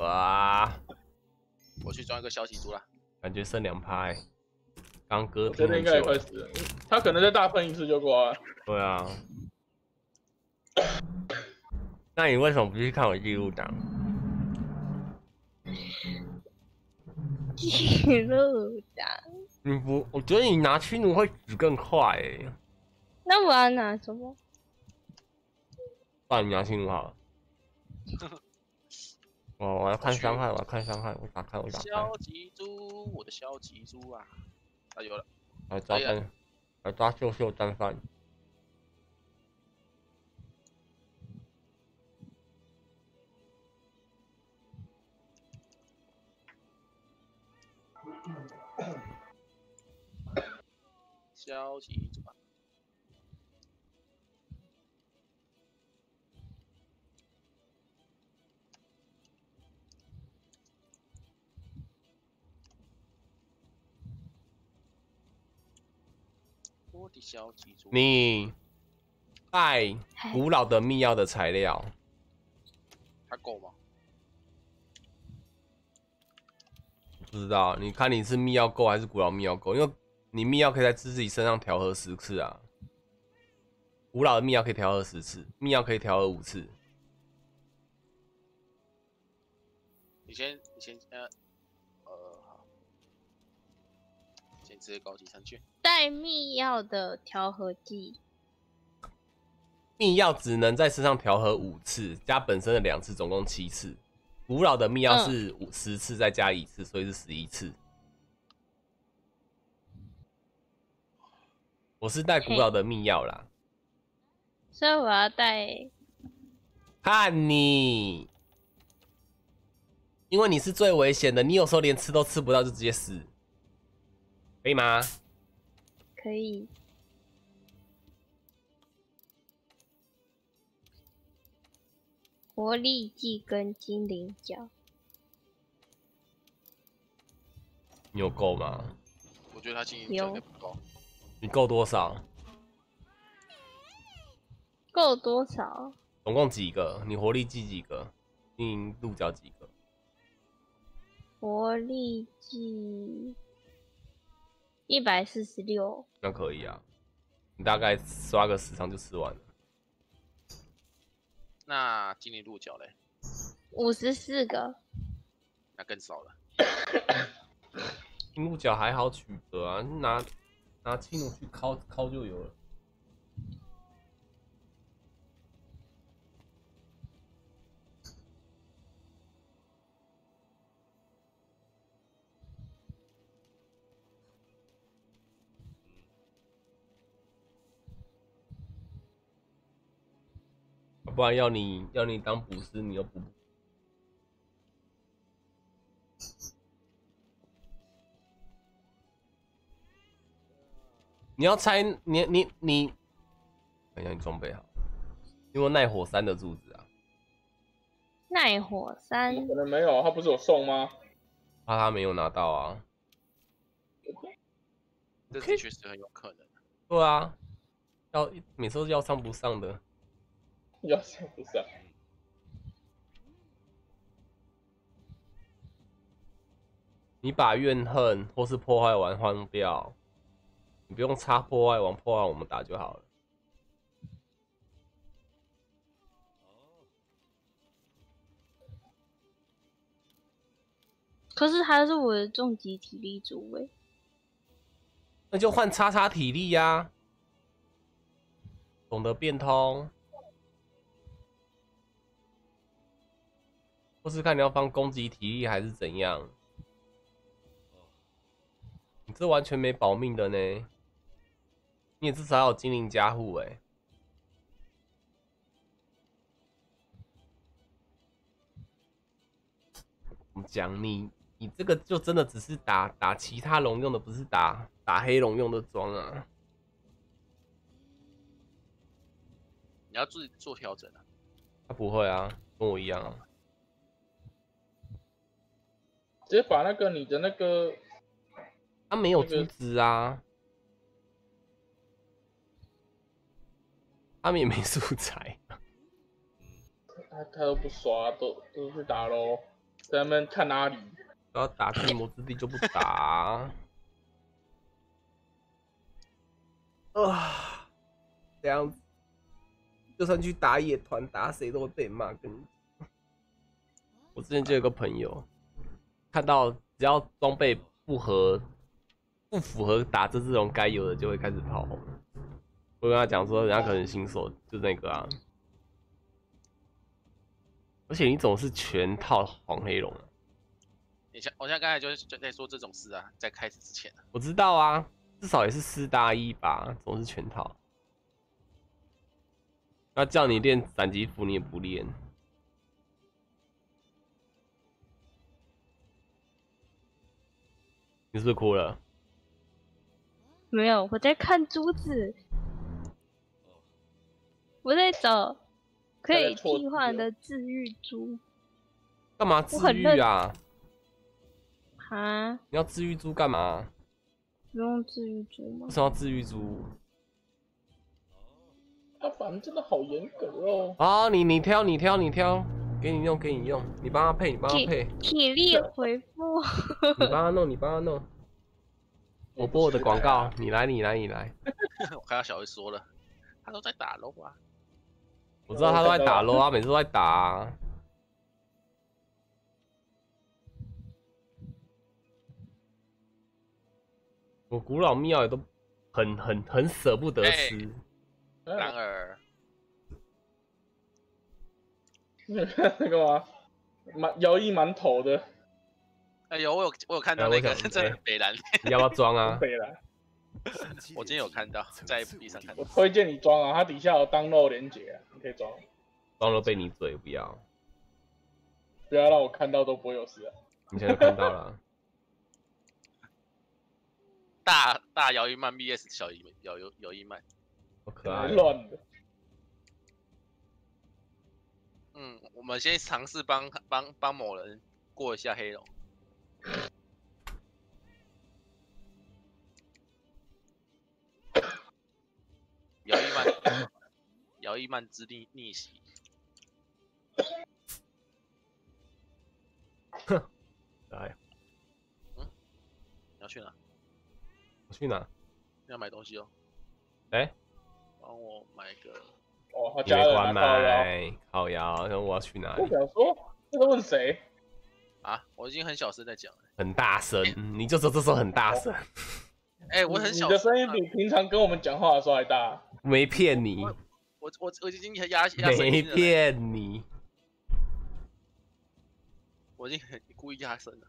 哇！我去装一个小喜猪了，感觉剩两拍。 刚哥，我觉得应该也快死了，他可能再大喷一次就挂了。对啊，那你为什么不去看我记录档？记录档？你不，我觉得你拿驱奴会死更快哎。那我要拿什么？算你拿驱奴好了。哦，我要看伤害，我要看伤害，我打开，我打开。消极猪，我的消极猪啊！ 啊有了，来抓蛋，来抓秀秀蛋饭。消极主吧。你带古老的秘药的材料，还够吗？不知道，你看你是秘药够还是古老秘药够？因为你秘药可以在自己身上调和十次啊，古老的秘药可以调和十次，秘药可以调和五次。你先，你先，呃，呃，好，先直接高级上去。 带秘药的调和剂，秘药只能在身上调和五次，加本身的两次，总共七次。古老的秘药是五十次，再加一次，所以是十一次。我是带古老的秘药啦，所以我要带。看你，因为你是最危险的，你有时候连吃都吃不到就直接死，可以吗？ 可以。活力剂跟精灵角，你有够吗？我觉得他精灵角应该不够。你够多少？够多少？总共几个？你活力剂几个？精灵鹿角几个？活力剂。 一百四十六，那可以啊，你大概刷个十张就吃完了。那精灵鹿角嘞？五十四个，那更少了。精灵鹿角还好取得啊，拿拿青龙去敲敲就有了。不然要你要你当捕师，你又不。你要拆你你你，等一下你装备好，因为耐火山的柱子啊。耐火山可能没有，他不是有送吗？怕他没有拿到啊。这的确是很有可能。对啊，要每次都要上不上的。 要上不上？你把怨恨或是破坏王换掉，你不用插破坏王，破坏我们打就好了。可是他是我的重疾体力组位，那就换叉叉体力呀、啊，懂得变通。 或是看你要放攻击体力还是怎样？你这完全没保命的呢！你也至少要有精灵加护哎。怎么讲你？你这个就真的只是打打其他龙用的，不是打打黑龙用的装啊！你要自己做调整啊！他不会啊，跟我一样啊。 直接把那个你的那个他没有珠子啊，他们也没素材。他他都不刷，都都去打咯，在那边看阿里，然后打地魔之地就不打。啊，这样子，就算去打野团，打谁都会被骂。跟你，我之前就有个朋友，看到只要装备不合、不符合打这阵容该有的，就会开始跑红。我跟他讲说，人家可能新手就那个啊，而且你总是全套黄黑龙、啊。你像我像刚才就是在说这种事啊，在开始之前、啊，我知道啊。 至少也是四打一吧，总是全套。那叫你练斩击符，你也不练。你是不是哭了？没有，我在看珠子，我在找可以替换的治愈珠。干嘛治愈啊？啊？你要治愈珠干嘛？ 不用治愈珠吗？不是要治愈珠。他反正真的好严格哦。啊，你你挑你挑你挑，给你用给你用，你帮他配你帮他配。体力回复。你帮他弄你帮他弄。我播我的广告，你来你来你来。我看到小薇说了，他都在打 low 啊。我知道他都在打 low 啊，每次都在打、啊。 我古老庙也都很很很舍不得吃，然而，那个那个嘛，馒摇一馒头的，哎呦，我有我有看到那个真的北兰，你要不要装啊？北兰，我今天有看到，在 F B 上看到。我推荐你装啊，它底下有当肉连结，你可以装。装了被你嘴不要，不要让我看到都不会有事啊。你现在看到了。 大大姚一曼 V S 小姚姚姚一曼，好可爱、喔。乱的。嗯，我们先尝试帮帮帮某人过一下黑龙。姚一曼，姚一曼之逆逆袭。哼，来。嗯，你要去哪？ 去哪？要买东西哦。哎、欸，帮我买个。哦，他家人啊，买烤窑。那我要去哪里？我想说，这个问谁？啊，我已经很小声在讲了。很大声，你就说这时候很大声。哎、欸，我很小声、啊。你的声音比平常跟我们讲话的时候还大。没骗你。我我 我, 我已经压压声音了。没骗你。我已经很故意压声了。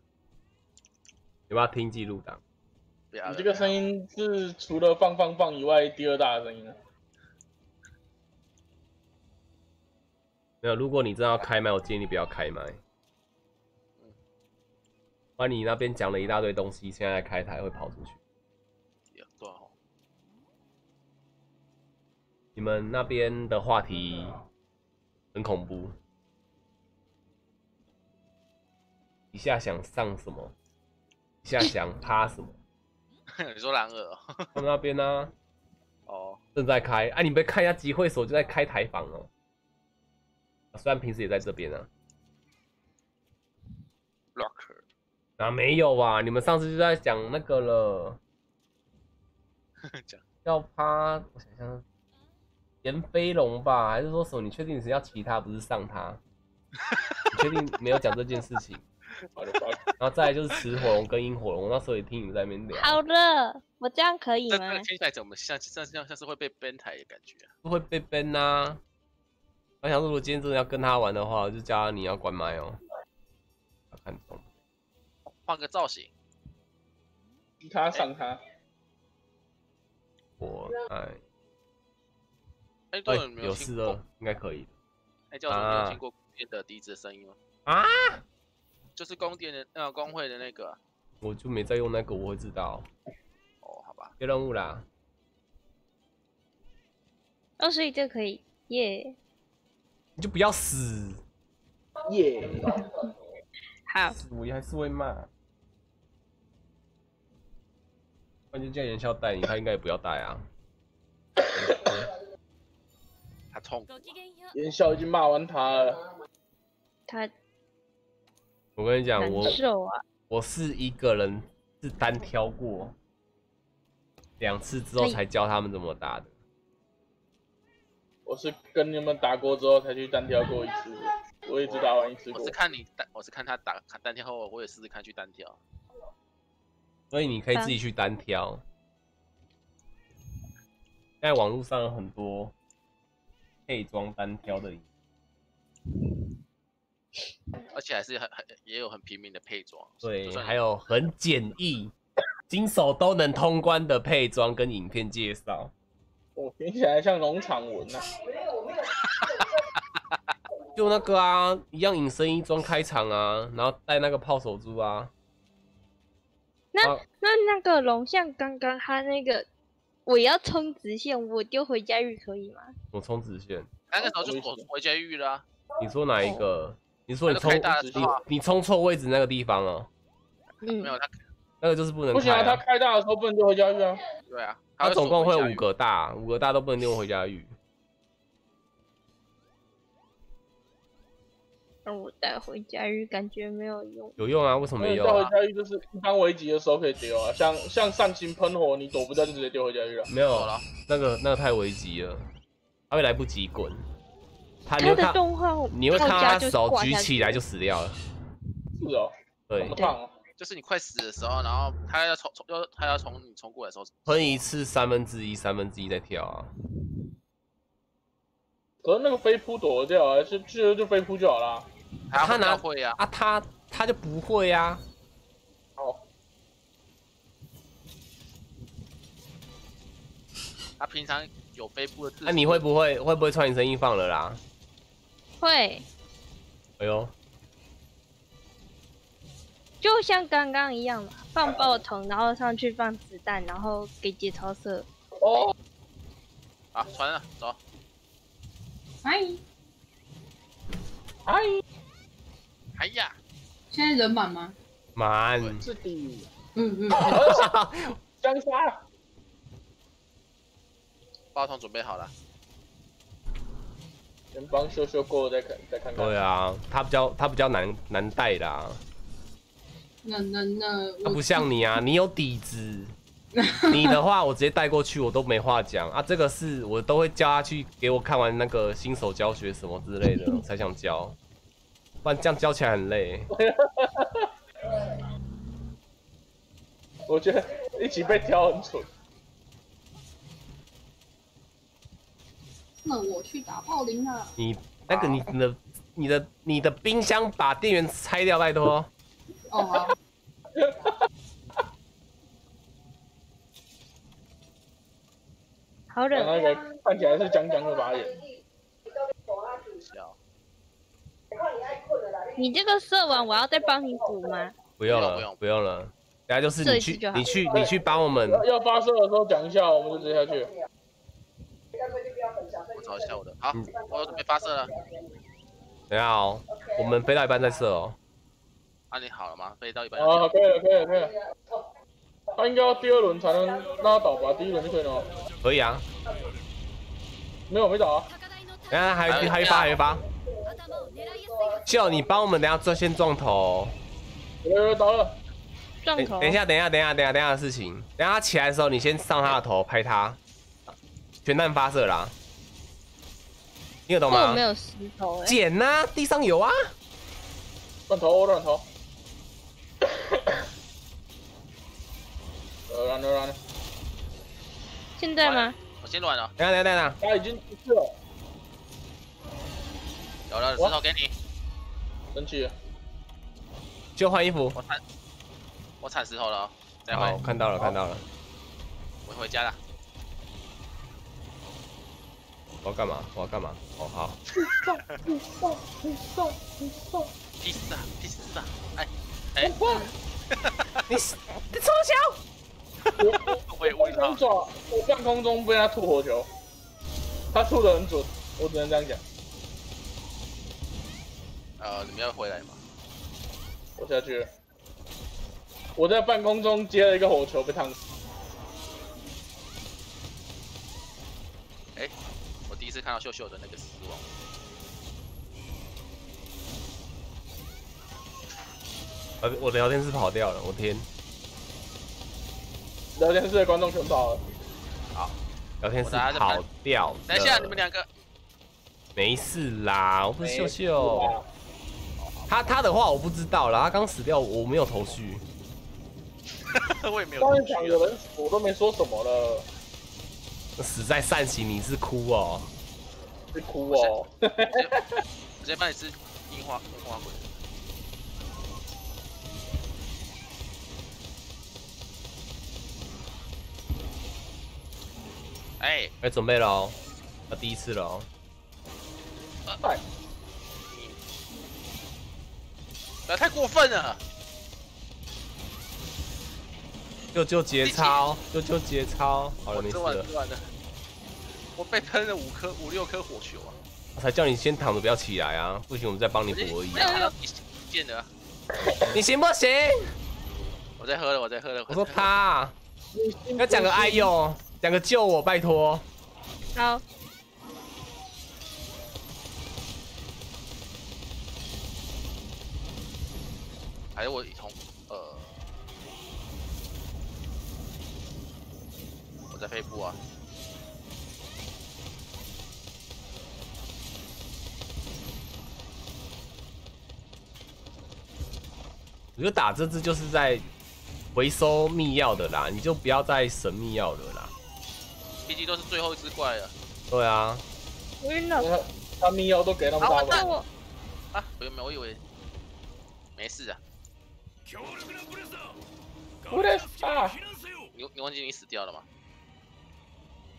有没有听记录档？ 你这个声音是除了放放放以外第二大的声音了。没有，如果你真的要开麦，我建议你不要开麦。嗯。不然你那边讲了一大堆东西，现在开台会跑出去。也对哦。你们那边的话题很恐怖，一下想上什么，一下想趴什么。你说然而、喔，他们那边呢、啊？哦， oh. 正在开。哎、啊，你们看一下集会所就在开台房哦、喔。虽然平时也在这边啊。Locker 啊，没有啊，你们上次就在讲那个了。讲要趴，我想想，炎飞龙吧，还是说什么？你确定你是要骑他，不是上他？你确定没有讲这件事情？ 然后再来就是雌火龙跟阴火龙，我那时候也听你们在那边聊。好了，我这样可以吗？这听起来怎么像像像像是会被 ban 台的感觉、啊？不会被 ban 啊！我想说，如果今天真的要跟他玩的话，就叫你要关麦哦。要看懂。换个造型，逼他上他。欸、我哎，哎、欸，欸、有事了，应该可以。哎、欸，教授，你有听过变的笛子的声音吗？啊！ 就是宫殿的呃工会的那个、啊，我就没在用那个，我会知道。哦，好吧，有任务啦。哦，所以这可以耶。Yeah、你就不要死耶。Yeah、好。我还是会骂。关键叫元宵带你，他应该也不要带啊。他痛。元宵已经骂完他了。他。我跟你讲，我、啊、我是一个人是单挑过两次之后才教他们怎么打的。我是跟你们打过之后才去单挑过一次，我也只打完一次过。我是看你单，我是看他打单挑后，我也试试看去单挑。所以你可以自己去单挑。现在网络上有很多配装单挑的，而且还是很很也有很平民的配装。对，还有很简易、新手都能通关的配装跟影片介绍。我听起来像农场文啊，就那个啊，一样隐身衣装开场啊，然后带那个炮手珠啊。那、啊、那那个龙像刚刚他那个，我要冲直线，我丢回家玉可以吗？我冲直线，那个时候就我回家玉了、啊。你说哪一个？哦、你说你冲你冲错位置那个地方哦、啊。嗯，没有他，那个就是不能开、啊。不行啊，他开大的时候不能丢回家玉啊。对啊。他总共会五个大，五个大都不能丢回家玉。让我带回家玉，感觉没有用。有用啊？为什么没有、啊？带回家玉就是一般危急的时候可以丢啊，像像上行喷火，你躲不掉就直接丢回家玉了。没有了，那个那个太危急了，他会来不及滚。他的动画，你会看他手举起来就死掉了。是哦，对。就是你快死的时候，然后他要从从要他要从你冲过来的时候，喷一次三分之一，三分之一再跳啊。可是那个飞扑躲得掉啊，就就就飞扑就好啦。他哪会呀？啊，他他就不会呀、啊。哦。他平常有飞扑的。那、啊、你会不会会不会穿隐身衣放了啦？会。哎呦。就像刚刚一样嘛，放爆筒，然后上去放子弹，然后给节操射。哦，啊，传了，走。嗨，嗨，哎呀，现在人满吗？满。是的。嗯嗯。相杀。爆筒准备好了。先帮修修过再看再看看。对啊，他比较他比较难难带啦。那那那，他不像你啊，你有底子。你的话，我直接带过去，我都没话讲啊。这个是我都会教他去给我看完那个新手教学什么之类的，我才想教，不然这样教起来很累。我觉得一起被挑很蠢。那我去打暴灵了。你那个你的你的你的冰箱把电源拆掉，拜托。哦，好。好冷。那个看起来是讲讲的吧？也。你这个射完，我要再帮你补吗？不用了，不用，不用了。等下就是你去，你去，你去帮我们。要发射的时候讲一下，我们就直接下去。我找一下我的。好，我准备发射了。等下哦，我们飞到一半再射哦。那、啊、你好了吗？飞到一百。啊，可以了，可以了，可以了。他应该要第二轮才能拉倒吧？第一轮就可以了。可以啊。没有，没倒啊。等下还还一发，还一发。秀，你帮我们等下撞先撞头。有有倒了。撞头、欸。等一下，等一下，等一下，等一下，等一下的事情。等一下他起来的时候，你先上他的头，拍他。全弹发射啦。你有懂吗？我没有石头、欸。捡啊，地上有啊。乱投，乱投。呃，软了软了。现在吗？我先软了。等下等下等下，他已经出去了。有了，石头给你。生气。就换衣服。我铲，我铲石头了、哦。再换。看到了，看到了。我回家了。我要干嘛？我要干嘛？哦好。你送你送你送第四啊，第四啊，哎哎，你你臭小，我我空中，我在空中被他吐火球，他吐得很准，我只能这样讲。啊，你们要回来吗？我下去了，我在半空中接了一个火球被烫死。看到秀秀的那个死亡。呃、啊，我的聊天室跑掉了，我天！聊天室的观众全跑了。好，聊天室跑掉。等一下，你们两个。没事啦，我不是秀秀。他他的话我不知道啦，他刚死掉，我没有头绪。我也没有頭緒。刚才讲有人死，我都没说什么了。 死在善行，你是哭哦，是哭哦！我直接帮你吃樱花樱花滚。哎、欸，哎、欸，准备了哦，啊，第一次了哦。哎、啊，那、啊、太过分了！就就节操，就就节操，好了，没事了。我被喷了五颗、五六颗火球啊！我才叫你先躺着，不要起来啊！不行，我们再帮你补而已啊。见了，你行不行？我在喝了，我在喝了。我说他、啊，要讲个哎呦，讲个救我，拜托。好。还有我一桶，呃。 在飞步啊！我觉得打这只就是在回收密钥的啦，你就不要再省密钥了啦。毕竟都是最后一只怪了。对啊。我晕了。他密钥都给他们打完了。啊！我没有，我以为没事啊。我的啊！你你忘记你死掉了吗？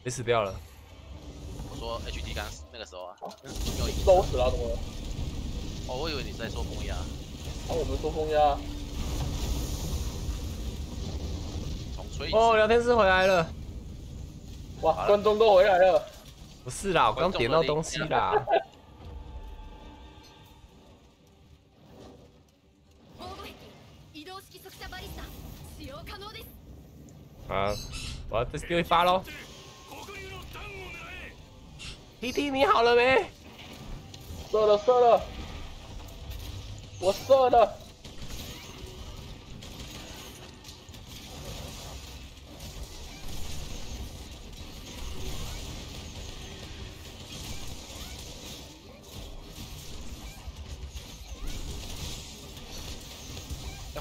你死掉了。我说 H D 刚那个时候啊，都死了怎么了？哦，我以为你在说风压。啊，我们说风压。重吹一次。哦，聊天室回来了。哇，观众都回来了。不是啦，我刚点到东西啦。啊，我要再丢一发喽。 弟弟，你好了没？射了，射了，我射了。要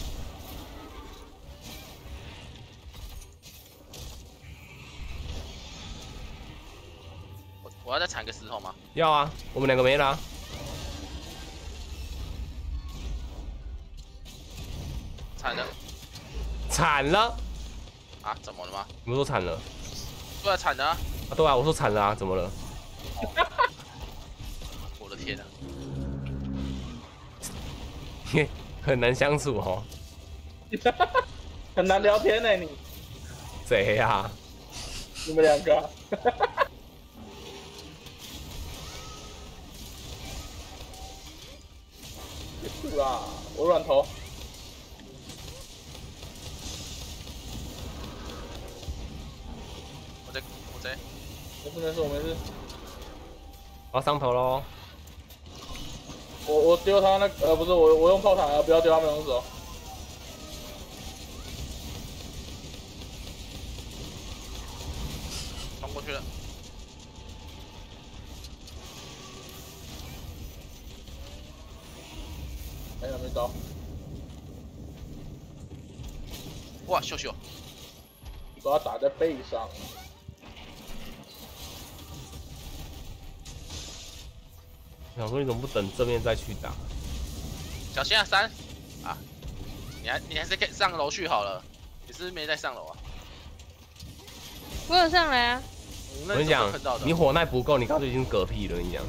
我我要再铲个石头吗？要啊，我们两个没了、啊。铲了，铲了。 啊，怎么了吗？你们说惨了？对啊，惨了啊！啊，对啊，我说惨了啊，怎么了？我的天啊！嘿，很难相处哦。很难聊天呢、欸，你。谁呀、啊？你们两个、啊。结束啦！我软头。 没事没事，我没事。我要上头喽！我我丢他那個、呃不是我我用炮塔啊，不要丢他们东西哦。冲过去了。哎呀，没招！哇，秀秀，把他打在背上。 想说你怎么不等正面再去打？小心啊，三啊！你还你还是上楼去好了。你是不是没在上楼啊？我有上来啊！我跟你讲，你火耐不够，你刚才已经嗝屁了。我跟你讲，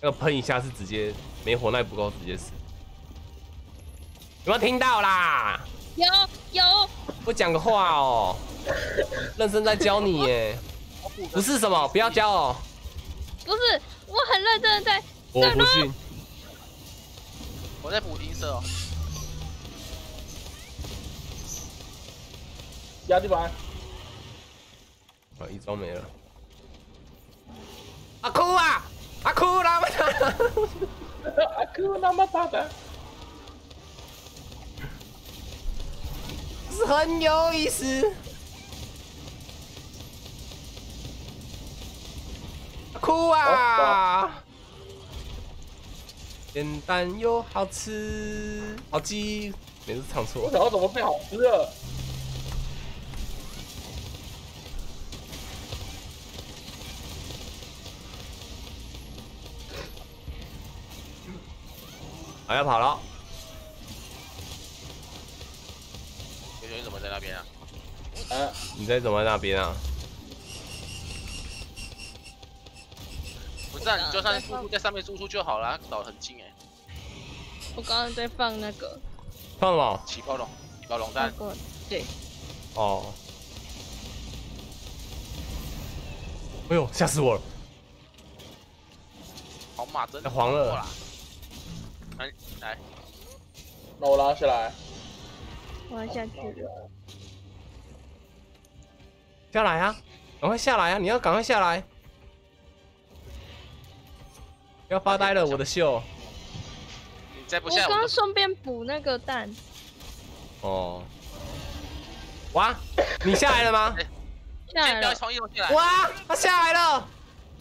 那个喷一下是直接没火耐不够，直接死。有没有听到啦？有有。不讲个话哦，认真在教你耶。不是什么，不要教哦。不是，我很认真的在。我不信。我在补音色哦。压地板。啊，一招没了。阿哭啊！阿哭那么大，阿哭那么大的，是很有意思。阿哭啊！简单又好吃，好鸡，每次唱错。我想要怎么变好吃了？ 我要跑了！球球你怎么在那边啊？啊！你在怎么在那边啊？不是，你就算输出在上面输出就好了，倒很近哎。我刚刚在放那个。放了。起爆龙，起爆龙蛋。对。哦。哎呦，吓死我了！好马真的黄了。 来，那我拉下来。我要下去了。下来啊！赶快下来啊！你要赶快下来！不要发呆了，我的秀。你再不下来，我刚刚顺便补那个蛋。哦。哇！你下来了吗？下来了。不要从一楼下来。哇！他下来了。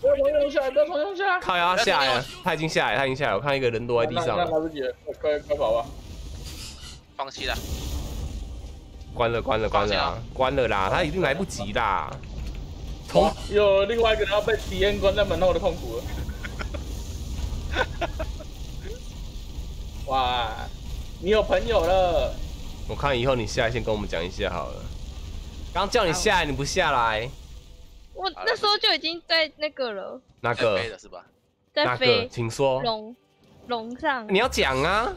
不要冲上去！不要冲上去！靠呀，他下来了，他已经下来，他已经下来，我看一个人躲在地上了。来不及了，快快跑吧！放弃了，关了，关了，关了，关了啦！他已经来不及啦。从有另外一个人要被体验关在门后的痛苦了。哇，你有朋友了！我看以后你下来先跟我们讲一下好了。刚叫你下来，你不下来。 我那时候就已经在那个了，那个飞了是吧？在飞，请说。龙，龙上。你要讲啊？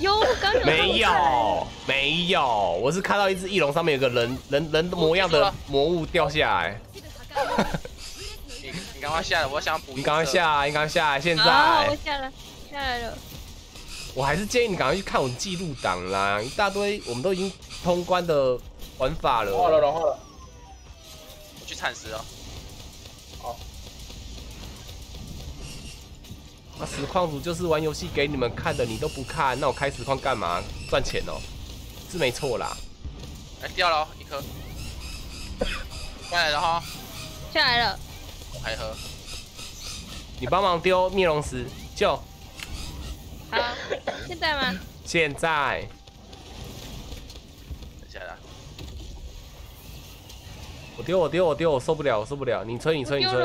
有，我刚有。没有，没有，我是看到一只翼龙上面有个人人人模样的魔物掉下来。你你赶快下来，我想补。你赶快下来，你赶快下来，现在。我下来，下来了。我还是建议你赶快去看我们记录档啦，一大堆我们都已经通关的玩法了。好了，然后了。 去铲石哦！好，那实况组就是玩游戏给你们看的，你都不看，那我开实况干嘛？赚钱哦，是没错啦。哎、欸，掉了、哦、一颗，下来了哈、哦，下来了。还喝？你帮忙丢灭龙石，就。好，现在吗？现在。等下啦。 我丢我丢我丢我受不了我受不了！你吹你吹你吹！等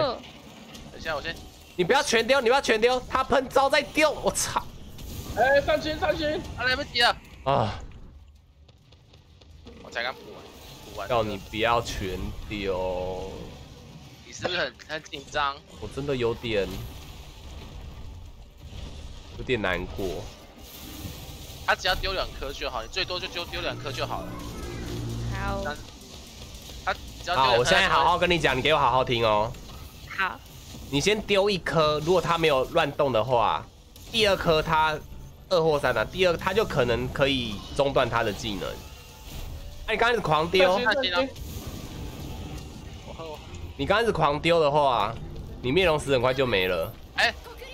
一下我先，你不要全丢你不要全丢，他喷招再丢，我操！哎，上群上群，啊来不及了啊！我才刚补完，补完。叫你不要全丢。你是不是很很紧张？我真的有点有点难过。他只要丢两颗就好，你最多就丢丢两颗就好了。好。 好，我现在好好跟你讲，你给我好好听哦。好，你先丢一颗，如果他没有乱动的话，第二颗他二或三啊，第二他就可能可以中断他的技能。哎、啊，你刚开始狂丢，你刚开始狂丢的话，你灭龙石很快就没了。哎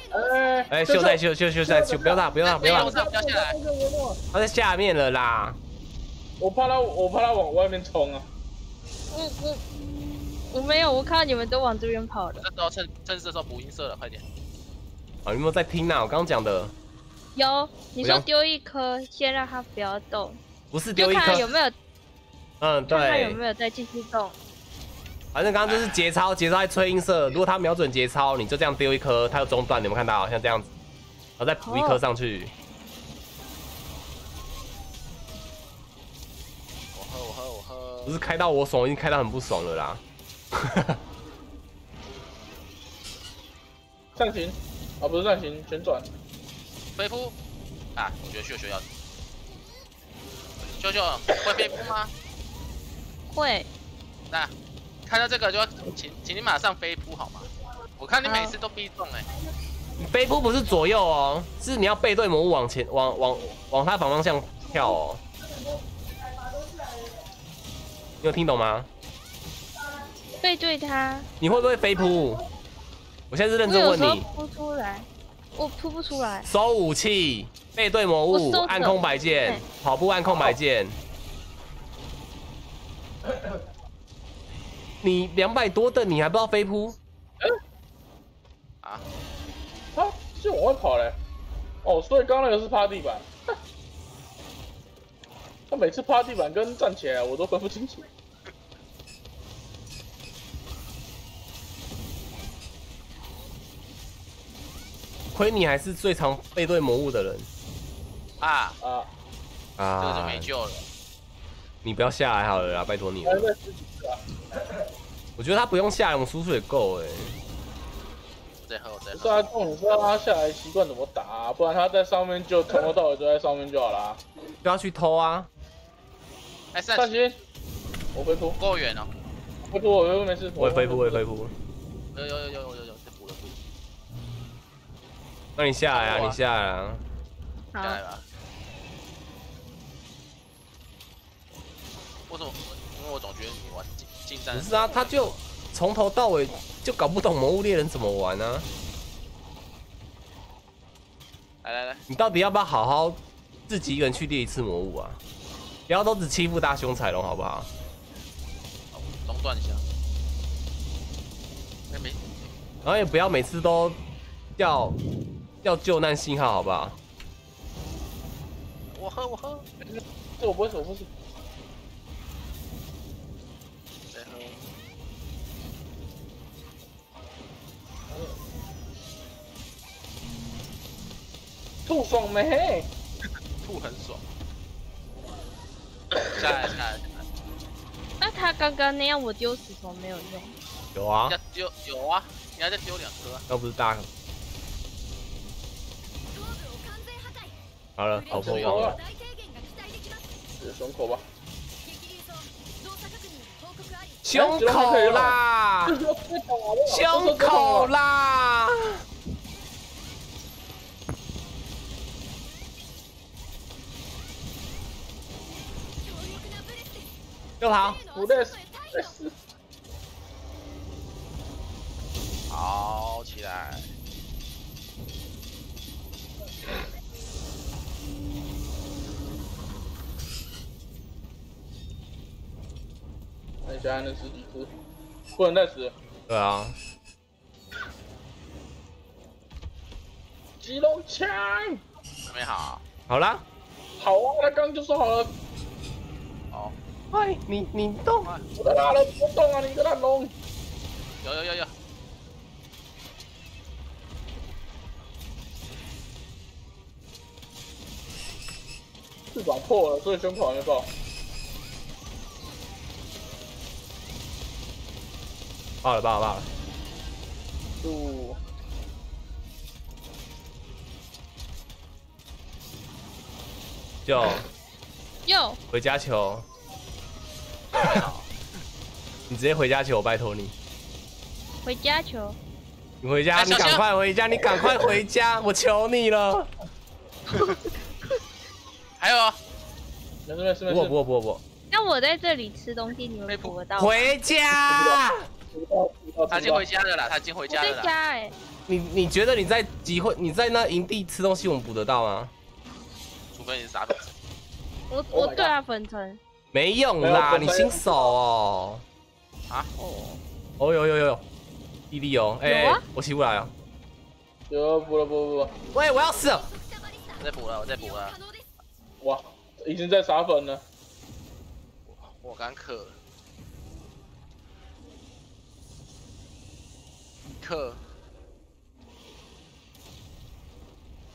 哎哎，秀在秀秀秀在秀，不要打不要打不要打，他在下面了啦。我怕他，我怕他往外面冲啊。 我我我没有，我看到你们都往这边跑了。那时候趁趁这时候补音色了，快点。啊，有没有在听啊？我刚刚讲的。有，你说丢一颗，先让它不要动。不是丢一颗。有没有？嗯，对。看有没有再继续动。反正刚刚就是节操，节操在吹音色。如果他瞄准节操，你就这样丢一颗，它就中断。你们看到，像这样子，然后再补一颗上去。我喝，我喝，我喝。 不是开到我爽，我已经开到很不爽了啦。上群，啊、哦、不是上群，旋转，飞扑，啊，我觉得秀秀要，九九会被扑吗？会。那看到这个就要请，请你马上飞扑好吗？我看你每次都必中哎、欸。飞扑不是左右哦，是你要背对魔物往前，往往往他反方向跳哦。你有听懂吗？背对他。你会不会飞扑？我现在是认真问你。扑出来，我扑不出来。收武器。 背对魔物，按空白键，跑步按空白键。你两百多的，你还不知道飞扑？啊啊！是我会跑嘞。哦，所以刚刚那个是趴地板。他每次趴地板跟站起来，我都分不清楚。亏你还是最常背对魔物的人。 啊啊啊！这个就没救了。你不要下来好了啦，拜托你了。我觉得他不用下来，我们输出也够哎。最后最后。不是啊，重点是要让他下来习惯怎么打、啊，不然他在上面就从头到尾都在上面就好啦。不要去偷啊！哎，上去！我回扑够远哦。回扑，我回扑没事。我也回扑，我也回扑。有有有有有有，再补了补。那你下来啊！你下来啊！下来吧。 我总因为我总觉得你玩近近战不是啊，他就从头到尾就搞不懂魔物猎人怎么玩啊！来来来，你到底要不要好好自己一个人去猎一次魔物啊？不要都只欺负大凶彩龙好不好？好，中断一下。哎没。然后也不要每次都叫叫救难信号好不好？我喝我喝，这我不会，我不会。 吐爽没？吐很爽。下来下来。那他刚刚那样我丢石头没有用？有啊。要丢有啊，你还再丢两颗、啊。那不是大。好了，好破用了。胸口吧。胸口啦！胸口啦！ 就跑，不累死，累死。好起来。看一下能死几只，不能再死。对啊。吉隆枪，准备好。好啦。好啊，他刚就说好了。好。 哎，你你动，我的大龙不动啊！你个大龙，有有有有，翅膀破了，所以胸口还没爆。爆了爆了爆了！五。就。又。回家球。 你直接回家球，我拜托你。回家球。你回家，你赶快回家，你赶快回家，我求你了。还有，没事没事没事。不不不不。那我在这里吃东西，你们捕得到？回家。他进回家了啦，他进回家了。在家哎。你你觉得你在集会，你在那营地吃东西，我们捕得到吗？除非你是啥粉。我我对啊，粉尘。 没用啦，你新手哦。啊？哦。哦有有有有，弟弟有，哎，我起不来啊。有补了补了补。喂，我要死了。我再补了，我再补了。哇，已经在撒粉了。我干渴了。渴。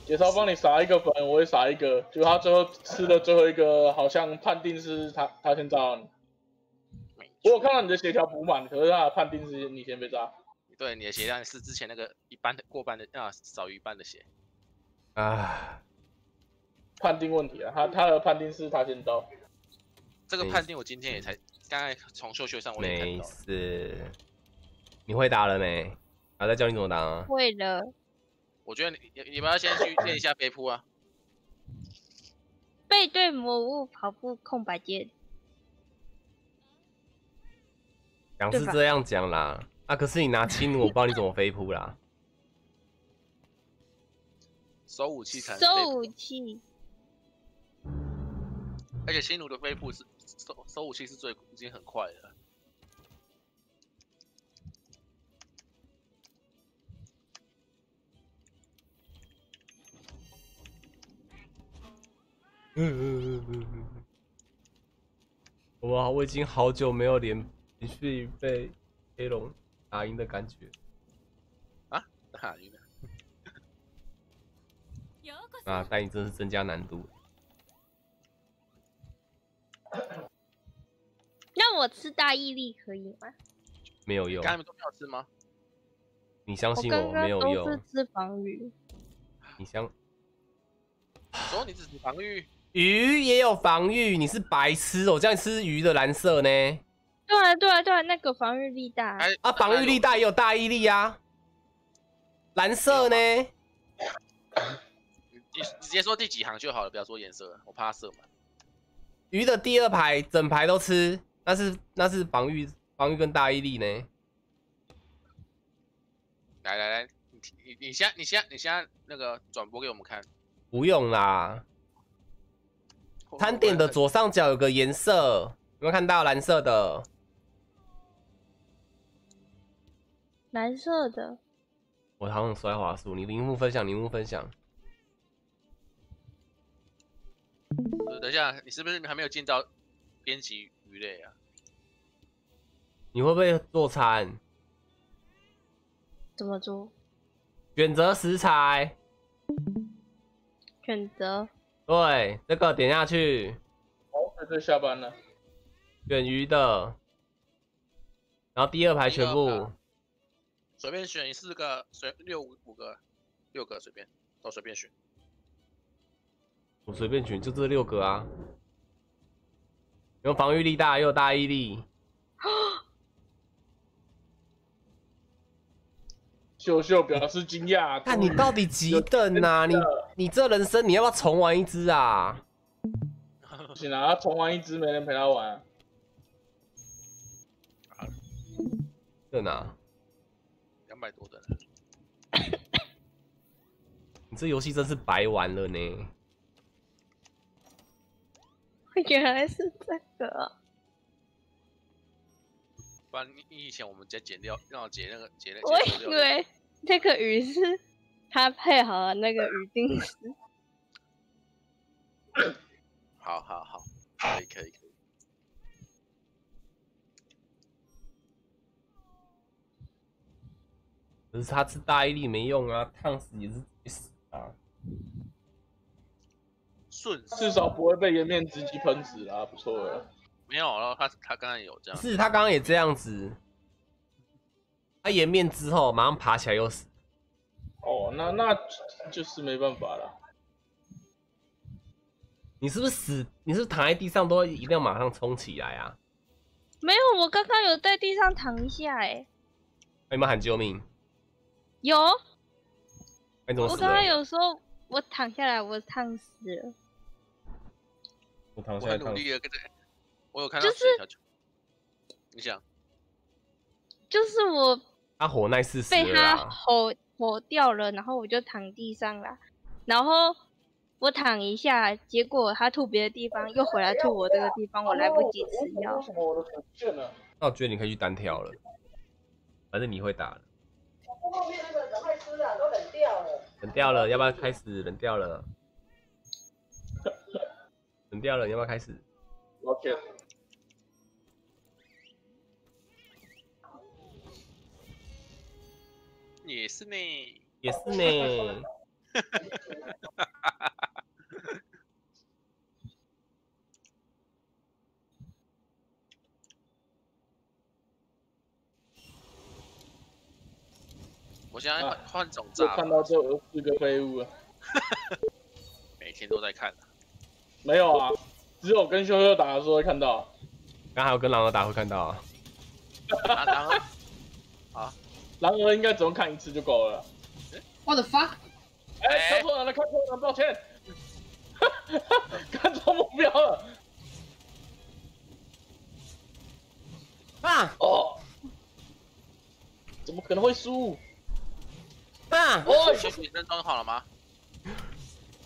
杰超帮你撒一个粉，我也撒一个。就他最后吃的最后一个，好像判定是他他先炸你。我有看到你的血条补满，可是他的判定是你先被炸。对，你的血量是之前那个一般的过半的啊，少于一半的血。啊，判定问题啊，他他的判定是他先炸。这个判定我今天也才刚才从秀秀上我也看到。没事，你会打了没？啊，再教你怎么打啊？会了。我觉得你你们要先去练一下飞扑啊。背对魔物跑步空白键。讲是这样讲啦，啊，可是你拿轻弩，我不知道你怎么飞扑啦。收武器才能收武器。 而且新弩的飞扑是收收武器是最已经很快了。嗯嗯嗯嗯。哇，我已经好久没有连连续被黑龙打赢的感觉。啊，打赢了。啊，但你真是增加难度。 那我吃大毅力可以吗？没有用。刚才都没有吃吗？你相信我，没有用。我刚刚都是吃防御。你相？说你只吃防御？鱼也有防御，你是白痴哦！这样吃鱼的蓝色呢？对啊，对啊，对啊，那个防御力大啊，啊防御力大也有大毅力啊，蓝色呢？你直接说第几行就好了，不要说颜色，我怕色嘛。 鱼的第二排整排都吃，那是那是防御防御跟大毅力呢。来来来，你你你先你先你先那个转播给我们看。不用啦。餐点的左上角有个颜色，有没有看到蓝色的？蓝色的。我好想摔滑鼠，你屏幕分享，屏幕分享。 等一下，你是不是还没有进到编辑鱼类啊？你会不会做餐？怎么做？选择食材。选择。对，这个点下去。哦，那就下班了。选鱼的，然后第二排全部。随便选四个，随六五个，六个随便，都随便选。 我随便选，就这六个啊，有防御力大，又有大毅力。秀秀表示惊讶，看你到底几等啊？你你这人生你要不要重玩一只啊？不行啊，重玩一只没人陪他玩、啊。等啊，两百多等。你这游戏真是白玩了呢。 原来是这个，不然以前我们直接剪掉，让我剪那个剪那个。我以为这个鱼是他配好了那个鱼钉丝。好好好，可以可以可以。可是他吃大毅力没用啊，烫死也是死啊。 至少不会被颜面直击喷死啦，不错了。没有了，他他刚刚有这样。是他刚刚也这样子，他颜面之后马上爬起来又死。哦，那那就是没办法了。你是不是死？你是不是躺在地上都一定要马上冲起来啊？没有，我刚刚有在地上躺一下、欸，哎、啊。有没有喊救命？有。欸、我刚刚有说我躺下来，我烫死了。 我, 躺下來我很努力了，跟着我有看到就是，你想，就是我他火耐是被他吼吼掉了，然后我就躺地上了，然后我躺一下，结果他吐别的地方，又回来吐我这个地方，我来不及吃药。为什么我的腿断了？那我觉得你可以去单挑了，反正你会打了。后面那个赶快吃了，都冷掉了。冷掉了，要不要开始冷掉了？ 冷掉了，你要不要开始 ？OK。也是呢，也是呢。我现在换换种炸，看到这四个废物了。每天都在看、啊。 没有啊，只有跟秀秀打的时候会看到。刚好跟狼儿打会看到啊。狼儿，好，狼儿应该只用看一次就够了。What the fuck？ 哎，看错人了，看错人，抱歉。哈哈，看错目标了。啊！哦，怎么可能会输？啊！哦，雪雪真装好了吗？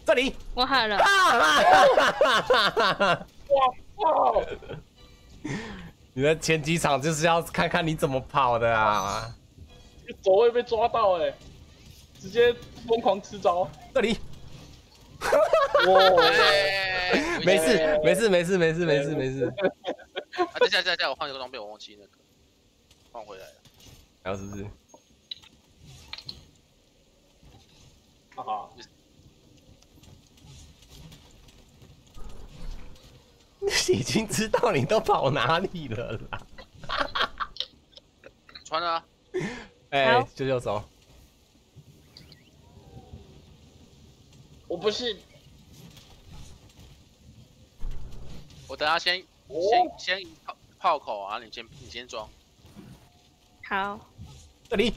这里，我喊了！啊哈哈哈哈哈！哇靠！你的前几场就是要看看你怎么跑的啊！走位被抓到哎、欸，直接疯狂吃招。这里，哇！没事没事没事没事没事没事。啊，等下等下，我换一个装备，我忘记那个，换回来了。然后是不是？哈哈。 已经知道你都跑哪里了啦！穿啊！哎、欸，秀秀手！我不信！我等下先、哦、先先炮炮口啊！你先你先装。好。这里。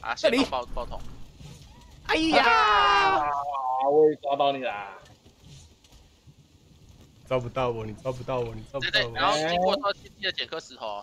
啊！这里爆爆筒！哎呀！啊、我也抓到你啦！ 抓不到我，你抓不到我，你抓不到我。对对，然后经过之后记得捡颗石头。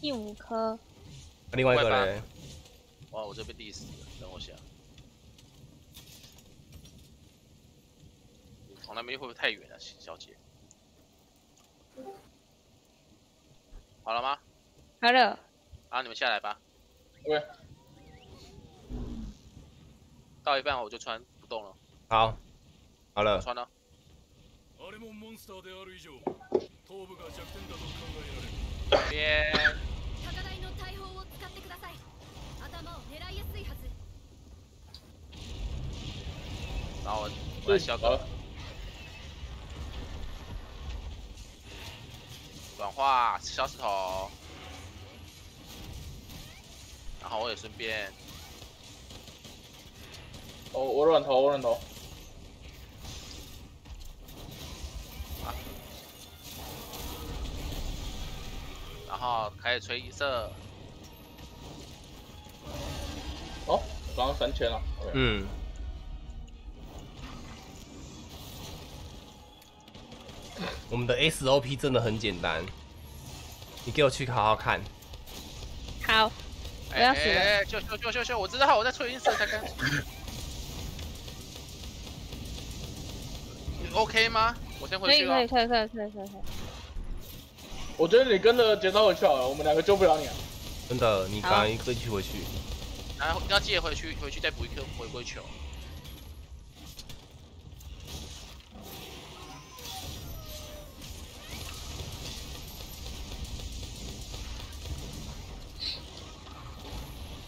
第五颗。啊、另外一个嘞？哇，我这被第四了，等我下。从那边会不会太远了、啊，小姐？好了吗？好了。啊，你们下来吧。对。到一半我就穿不动了。好。好了。穿了。 あれもモンスターである以上、頭部が弱点だと考えられる。高台の大砲を使ってください。頭を狙いやすいはず。那我我来小哥。转化小石头，然后我也顺便。哦，我软头，我软头。 然后开始吹一射。哦，然后三圈了。嗯。我们的 S O P 真的很简单，你给我去好好看。好，我要死了。哎，秀秀秀秀秀，我知道我在吹一射才刚。你 OK 吗？我先回去了。可以可以可以可以可以可以。 我觉得你跟着节奏回去好了，我们两个救不了你啊！真的，你赶快去回去。然后要记得回去，回去再补一颗回归球。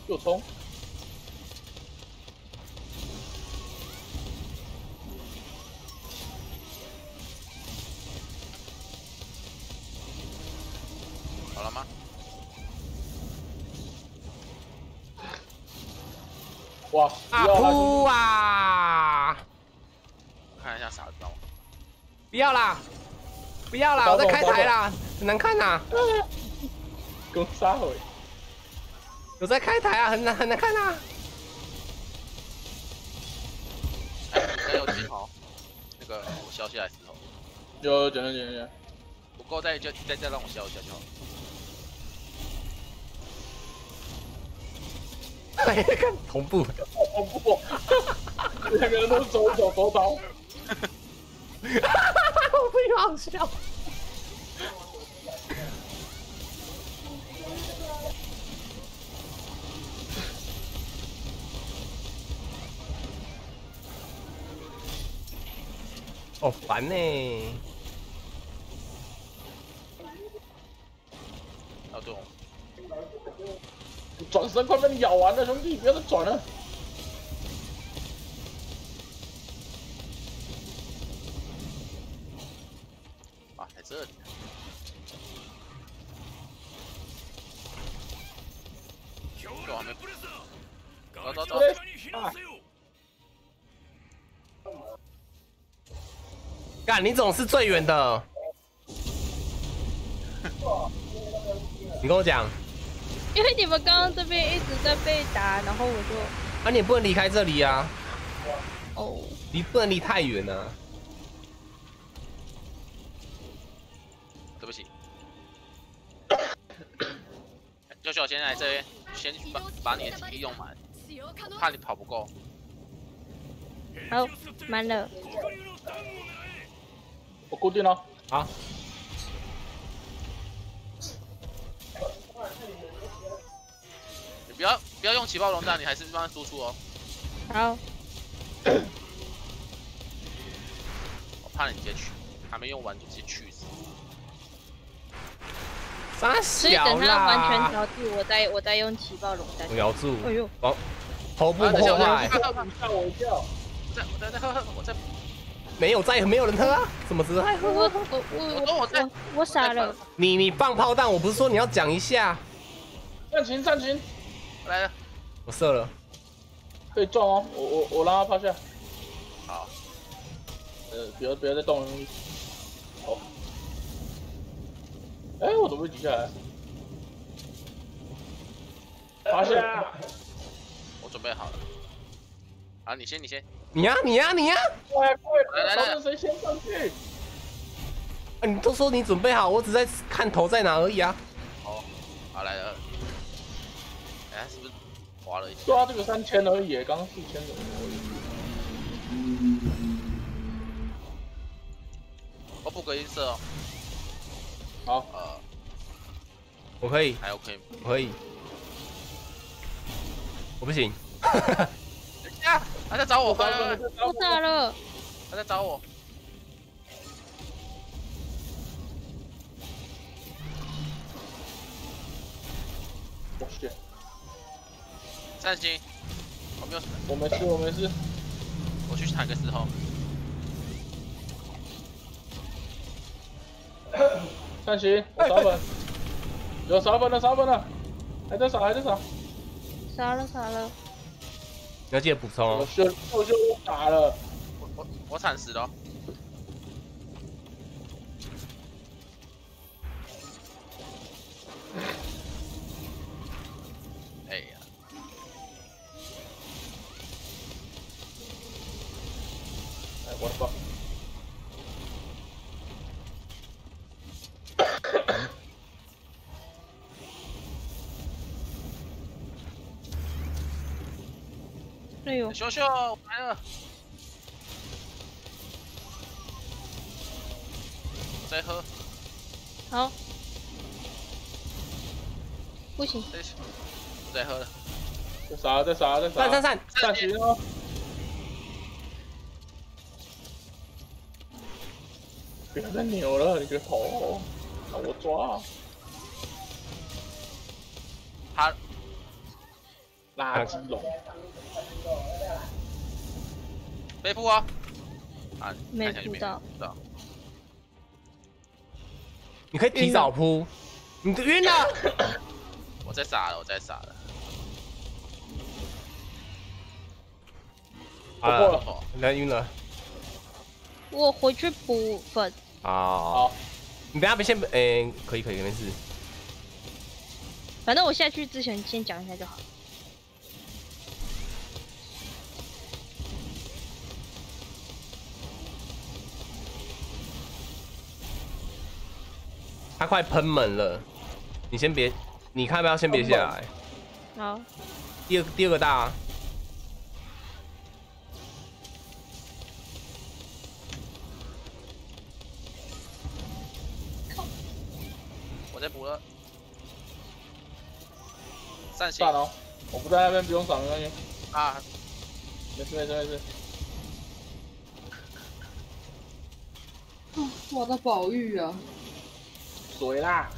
又冲！好了吗？哇！啊噗啊！看一下傻子帮我。不要啦！不要啦！我在开台啦，很难看呐。给我杀回！我在开台啊，很难很难看呐。还有石头，那个我削下来石头。有有有有有。不够再就再再让我削一下就好了。 看同步，同步，两个人都走走走走，我非常好笑。好烦呢、欸！啊对，转身快被你咬完了，兄弟，不要再转了。 这里，这还没，走走走，啊！干，你总是最远的。你跟我讲，因为你们刚刚这边一直在被打，然后我就……啊，你不能离开这里啊！哦，你不能离太远啊。 对不起，秀秀先来这边，先把把你的体力用满，我怕你跑不够。好，满了。我固定了。啊。你不要不要用起爆龙弹，你还是慢慢输出哦。好。我怕你直接去，还没用完就直接去死。 所以等他完全调制，我再我再用起爆龙弹。咬住！哎呦，往头部破坏！吓我一跳！再再再喝喝，我再没有再没有人喝啊？怎么知道？我我我我我我傻了！你你放炮弹，我不是说你要讲一下？战群战群来了，我射了，可以撞哦！我我我让他趴下。好，呃，不要不要再动了。好。 哎，我怎么没停下来？趴下！我准备好了。啊，你先，你先。你呀，你呀，你呀！快快，来来来，谁先上去？啊，你都说你准备好，我只在看头在哪而已啊。哦，好来了。哎，是不是滑了一下？对啊，这个三千而已，刚刚四千左右。我不隔音色哦。 好，呃，我可以，还 OK， 我可以，我不行。等一下，他在找我，回来，我打了，他在找我。我去，三星，我没有，我没事，我没事，我去砍个石头。三星，我杀本，有杀本了，杀本了，还在杀，还在杀，杀了杀了。你要记得补充。我秀秀秀我打了，我我我惨死了。哎呀！哎，我操！ 秀秀来了，再喝。好，不行，再喝了。再杀，再杀，再杀！闪闪闪，闪群哦！别再扭了，你给跑！让我抓。他垃圾龙。 没扑啊！啊，没扑到。你可以提早扑，你都晕了。我在傻了，我在傻了。啊，人晕了。我回去补粉。好，你等下别先，嗯，可以可以，没事。反正我下去之前先讲一下就好。 他快喷门了，你先别，你看要不要先别下来？好。第二第二个大、啊。我在补了。散心。大佬，我不在那边，不用闪，没关系。啊，没事没事没事。我的宝玉啊！水啦！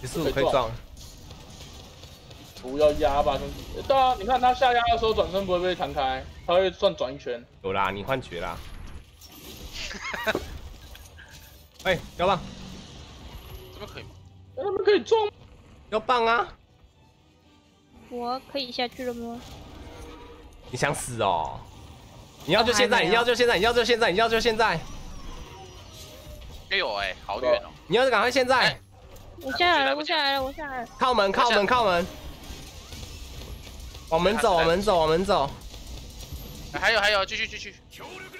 你是不是可以撞？不要压吧，兄弟！对啊，你看他下压的时候转身不会被弹开，他会算转一圈。有啦，你幻觉啦！哎、欸，要棒！这边可以吗？那边可以撞？要棒啊！我可以下去了吗？你想死哦！你要就现在，你要就现在，你要就现在，你要就现在！哎呦哎，好远哦！你要是赶快现在！欸 我下来了，我下来了，我下来了。靠门，靠门，靠门！往门走，往门走，往门走。还有，还有，继续，继续。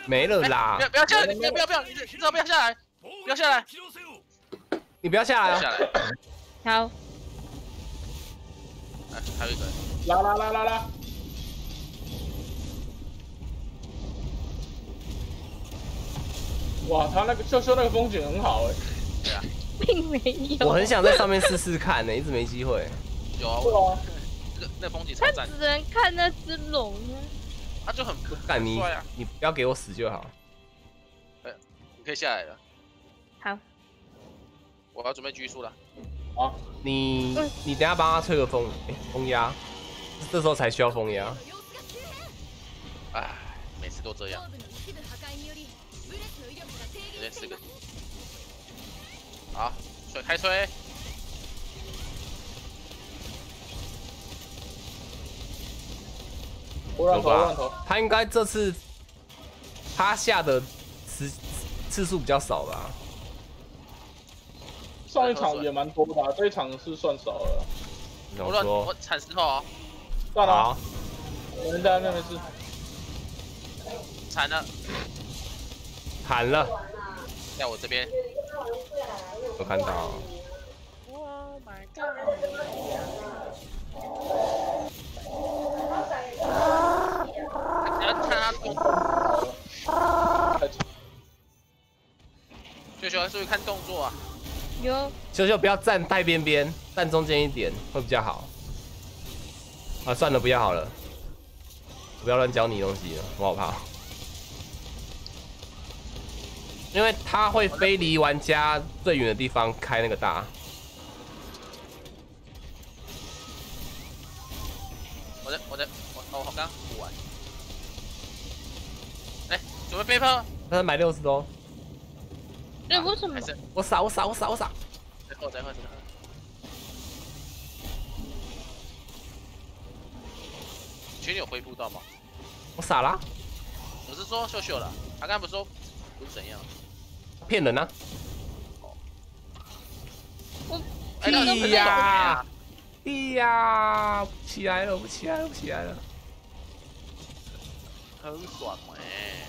没了啦！不要，不要下来！不要，不要，不要！你至少不要下来，不要下来。你不要下来啊！好。哎，还有一个。拉拉拉拉拉！哇，他那个秀秀那个风景很好哎。对啊。 并没有，我很想在上面试试看呢、欸，一直没机会。有啊，我啊那那风景超赞。他只能看那只龙啊，他就很不敢你，啊、你不要给我死就好。哎、欸，你可以下来了。好，我要准备拘束了。啊，你你等下帮他吹个风，欸、风压，这时候才需要风压。哎，每次都这样。这四个。 好，水开吹！我乱投，乱投。他应该这次他下的次次数比较少吧？上一场也蛮多的、啊，这一场是算少了。我乱，我铲石头、哦。算了、啊，我们在那边是铲了，铲了，在我这边。 我看到。Oh my god！ 要看他动作。秀秀，注意看动作啊！有。秀秀，不要站太边边，站中间一点会比较好。啊，算了，不要好了。我不要乱教你东西了，我好怕。 因为他会飞离玩家最远的地方开那个大，我的我的我我我刚补完，哎、欸，准备飞炮，他才买六十多，哎、啊，为什么？我傻我傻我傻我傻，再扣再扣再扣，你确定有恢复到吗？我傻啦，我是说秀秀了，他刚才不是说不是怎样？ 骗人啊！我屁呀！屁呀！起来了，我起来了，我起来了，很爽哎！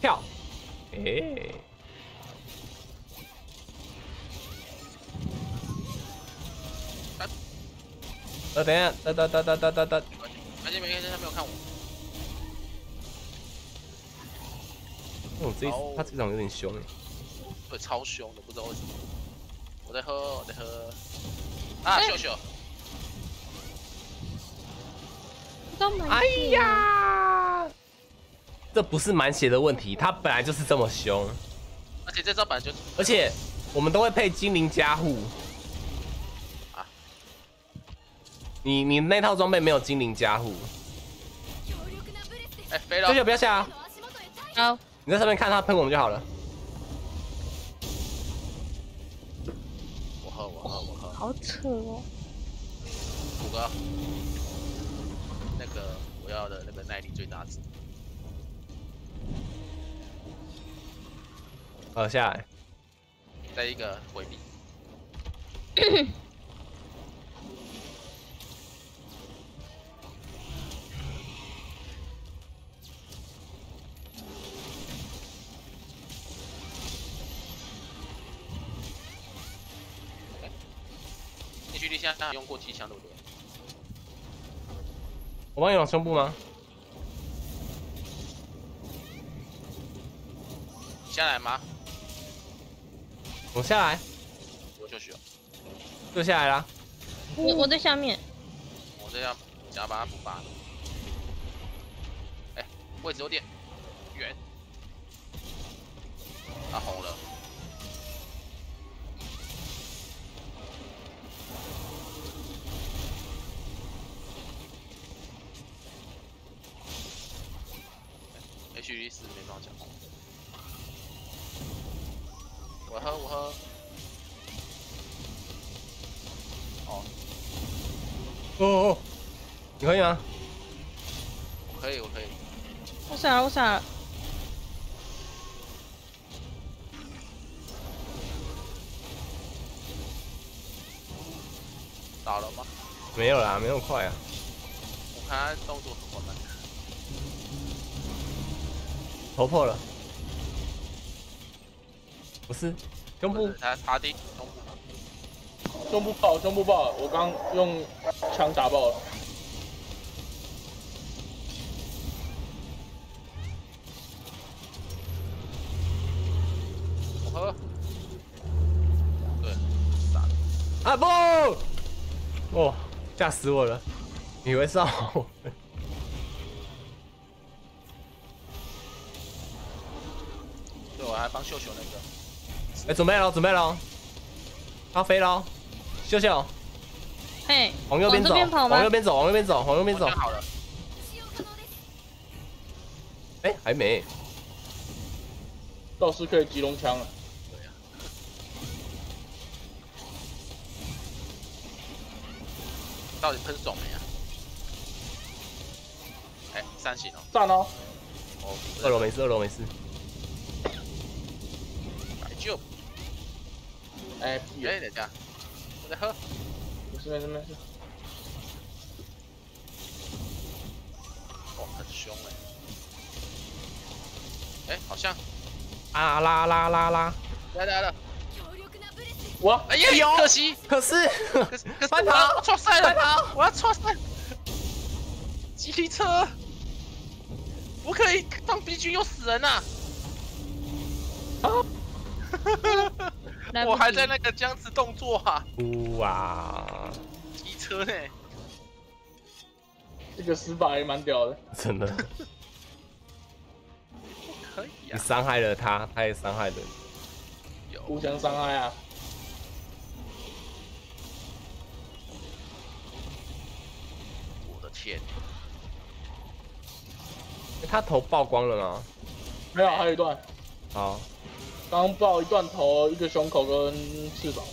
跳！哎！呃，等一下，等等等等等等等，没事没事，他没有看我。 我这他这场有点凶哎，对，超凶的，不知道为什么。我在喝，我在喝。啊，秀秀！哎呀，这不是满血的问题，他本来就是这么凶。而且这招本来就是……而且我们都会配精灵加护。啊！你你那套装备没有精灵加护。哎，飞了！秀秀不要下啊！好。 你在上面看他喷我们就好了。我喝，我喝，我喝。好扯哦！虎哥，那个我要的那个耐力最大值。呃，下来。再一个回避。现在用过机枪对不对？我帮你往胸部吗？下来吗？我下来。我就需要。坐下来啦。我我在下面。我这样想要把它补拔。哎、欸，位置有点远。他红了。H E 四没办法讲。我喝，我喝。 哦哦，你可以吗？我可以，我可以。我闪了，我闪了。打了吗？没有啦，没那么快啊。我看他动作很缓慢。头破了。不是，中部。他他的中部。 中部爆，中部爆！我刚用枪打爆了。我喝。对，打了。啊不！哦，吓死我了！以为是我。对，我还帮秀秀那个。哎、欸，准备了，准备了，他飞了。 秀秀，嘿，往右边走，往右边走，往右边走，往右边走。好了。哎，还没。倒是可以集中枪了。对呀。到底喷爽没啊？哎，三星哦。赞哦。哦，二楼没事，二楼没事。白酒。哎，哎，等下。 在喝，没事没事没事。哦，很凶哎！哎，好像啊啦啦啦啦，来来了！我哎呀，可惜，可是可是快跑，错赛了，快跑！我要错赛。吉利车，我可以当 B 军又死人呐！啊！ 我还在那个僵持动作啊！哇，机车呢？这个死法也蛮屌的，真的。可以啊！你伤害了他，他也伤害了你，有互相伤害啊！我的天！欸、他头爆光了吗？没有，还有一段。好。 刚爆一段头，一个胸口跟翅膀吧。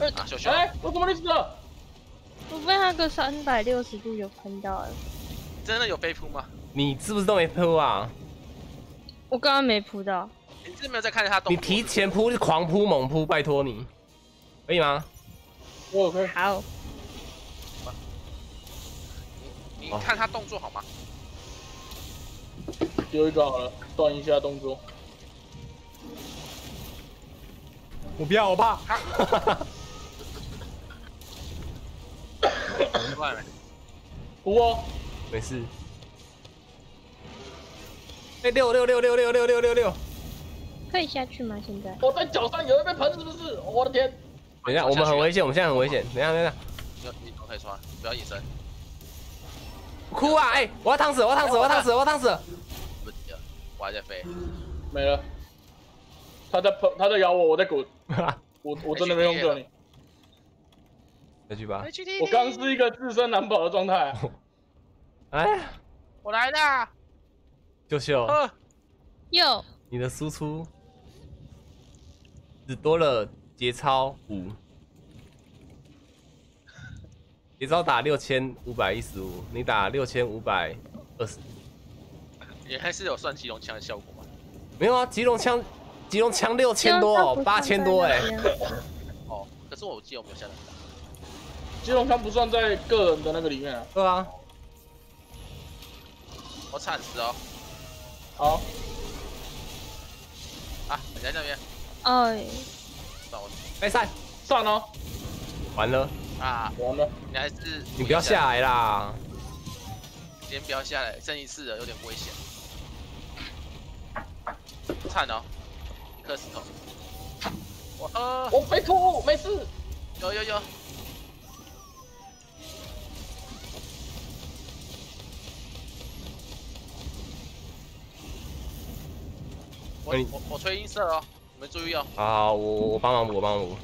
哎、啊，小熊，哎，我怎么没死了？我被他个三百六十度有喷到了。真的有被扑吗？你是不是都没扑啊？我刚刚没扑到。你是没有在看着他动作？你提前扑是狂扑猛扑，拜托你，可以吗？我可以。好。你你看他动作好吗？哦 丢一个好了，断一下动作。我不要，我怕。快没？不哦，没事。哎，六六六六六六六六六，可以下去吗？现在？我在脚上有人被喷，是不是？我的天！等一下，我们很危险，我们现在很危险。等一下，等一下。不要，你都可以穿，不要隐身。 哭啊！哎、欸，我要烫死！我要烫死！我要烫死！我要烫死！不急了，我还在飞，没了。他在喷，他在咬我，我在滚。我我真的没用这里。再去吧。我刚是一个自身难保的状态、啊。哎，我来啦！秀秀，哟，你的输出只多了节操五。 你只要打六千五百一十五，你打六千五百二十，你还是有算吉隆枪的效果吗？没有啊，吉隆枪，吉隆枪六千多哦，八千多哎、欸。哦，可是我记得我没有下载。吉隆枪不算在个人的那个里面啊。对啊。我惨死哦。好。啊，你在那边。哎。算我。没事，算哦。完了。 啊，完了！你还是你不要下来啦！今天不要下来，剩一次了，有点危险。惨哦，一颗石头。我呃，我被吐，没事。有有有。我我我吹音色哦，你们注意哦。啊，我我帮忙补，我帮忙补。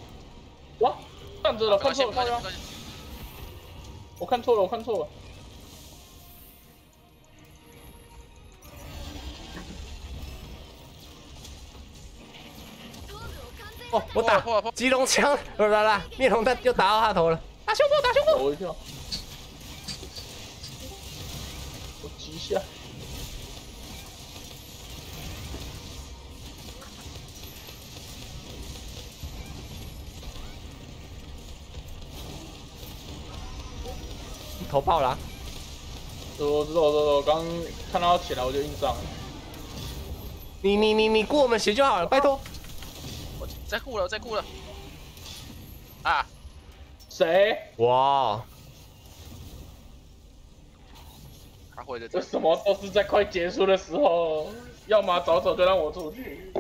哇，站着了，看错了，看错了。我看错了，我看错了。 哦，我打吉隆枪，不是啦啦，灭龙弹又打到他头了，打胸部，打胸部！我一跳，我急一下。头爆了、啊！我知道，我知道，我刚看到他起来我就硬上了。你你你你过我们血就好了，拜托。 在顾了，在顾了。啊，谁？哇！他会的。为什么都是在快结束的时候？要么早走就让我出去。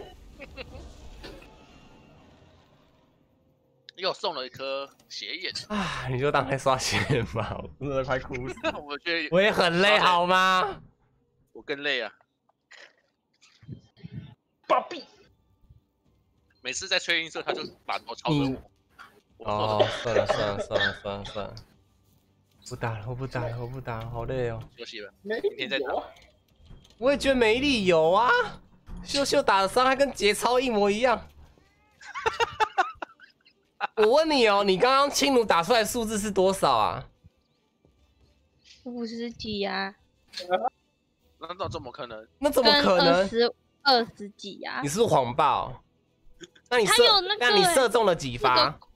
又送了一颗斜眼啊！你就当在刷斜眼吧，我真的快哭死了。我觉得我也很累，好吗？我更累啊！暴毙！ 每次在吹音色，他就把头朝着我。哦，算了算了算了算了算了，不打了，我不打了，我不打了，好累哦。休息吧，明天再打。我也觉得没理由啊，秀秀打的伤害跟节操一模一样。我问你哦，你刚刚青奴打出来的数字是多少啊？五十几啊？难道怎么可能？那怎么可能？二十二十几啊？你是谎报。 那你射，那個欸、你射中了几发？那個、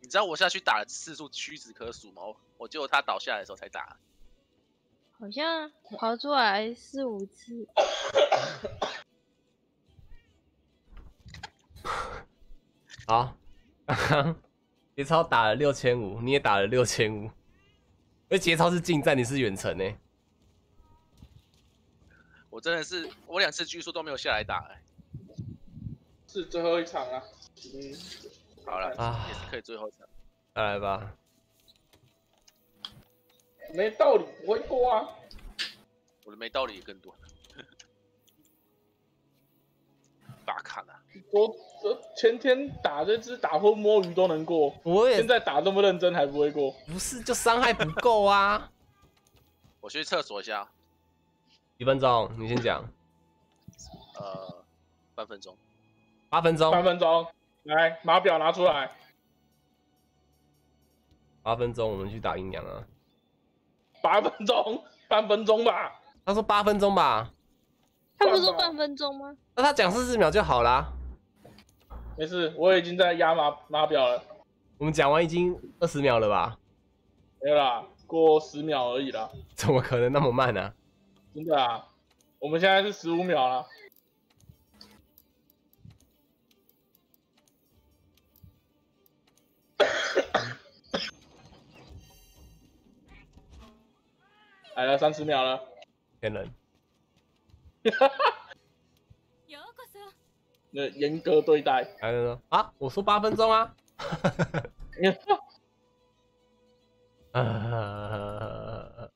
你知道我下去打的次数屈指可数吗？我只有他倒下来的时候才打，好像跑出来四五次。好，节操打了六千五，你也打了六千五，而节操是近战，你是远程呢、欸。我真的是，我两次据说都没有下来打哎、欸。 是最后一场啊！嗯，好了啊，也是可以最后一场，再来吧。没道理不会过啊！我的没道理也更多。打卡了、啊，我前天打这只打昏摸鱼都能过，我也现在打这么认真还不会过？不是，就伤害不够啊！我去厕所一下，一分钟，你先讲。呃，半分钟。 八分钟，八分钟，来码表拿出来。八分钟，我们去打阴阳啊。八分钟，半分钟吧。他说八分钟吧。他不是说半分钟吗？那他讲四十秒就好啦。没事，我已经在压码码表了。我们讲完已经二十秒了吧？没有啦，过十秒而已啦。怎么可能那么慢呢、啊？真的啊，我们现在是十五秒啦。 来了三十秒了，天人，哈哈，那严格对待。来了呢？啊，我说八分钟啊，哈哈哈哈哈，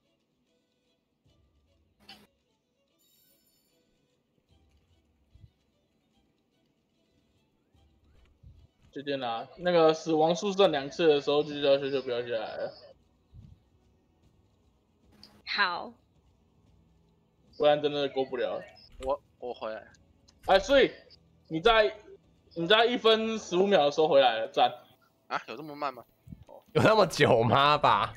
就这样啦。那个死亡数剩两次的时候，就叫秀秀不要下来了。 好，不然真的过不了。我我回来，哎，所以你在你在一分十五秒的时候回来了，赞啊！有这么慢吗？有那么久吗？吧？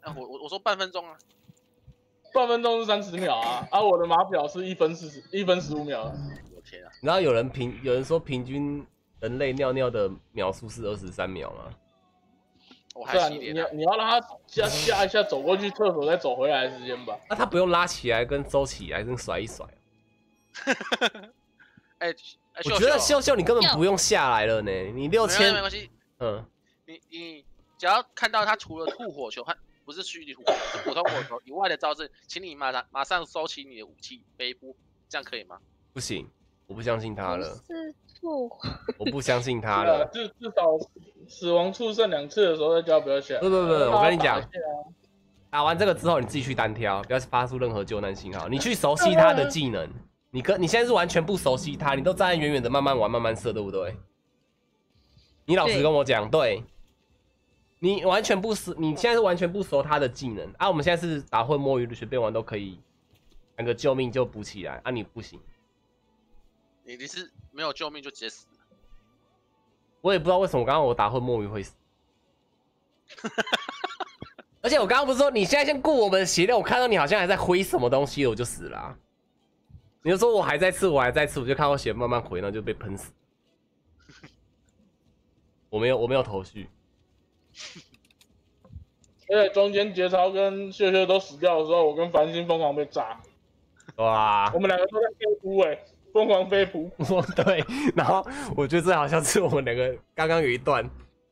啊，我我我说半分钟啊，半分钟是三十秒啊，啊，我的码表是一分四十一分十五秒。我天啊！然后有人平有人说平均人类尿尿的秒数是二十三秒吗？ 我还是你要你要让他下下一下走过去厕所再走回来的时间吧。那、啊、他不用拉起来跟收起来跟甩一甩。哎欸、我觉得秀秀你根本不用下来了呢，你六千没关系。嗯，你你只要看到他除了吐火球，不是虚拟火球，是普通火球以外的招式，请你马上马上收起你的武器背部，这样可以吗？不行，我不相信他了。是醋，我不相信他了。至至少死亡处剩两次的时候再叫不要选。不不不，我跟你讲，打完这个之后你自己去单挑，不要发出任何救难信号。你去熟悉他的技能。你跟你现在是完全不熟悉他，你都站在远远的慢慢玩慢慢射，对不对？你老实跟我讲，对。 你完全不熟，你现在是完全不熟他的技能啊！我们现在是打混摸鱼，随便玩都可以，那个救命就补起来啊！你不行，你你是没有救命就直接死。我也不知道为什么刚刚我打混摸鱼会死，而且我刚刚不是说你现在先顾我们血量，我看到你好像还在挥什么东西，我就死了、啊。你就说我还在吃，我还在吃，我就看我血慢慢回，然后就被喷死。我没有，我没有头绪。 而且中间节操跟血血都死掉的时候，我跟繁星疯狂被炸。哇！我们两个都在飞扑哎，疯狂飞扑。对，然后我觉得这好像是我们两个刚刚有一段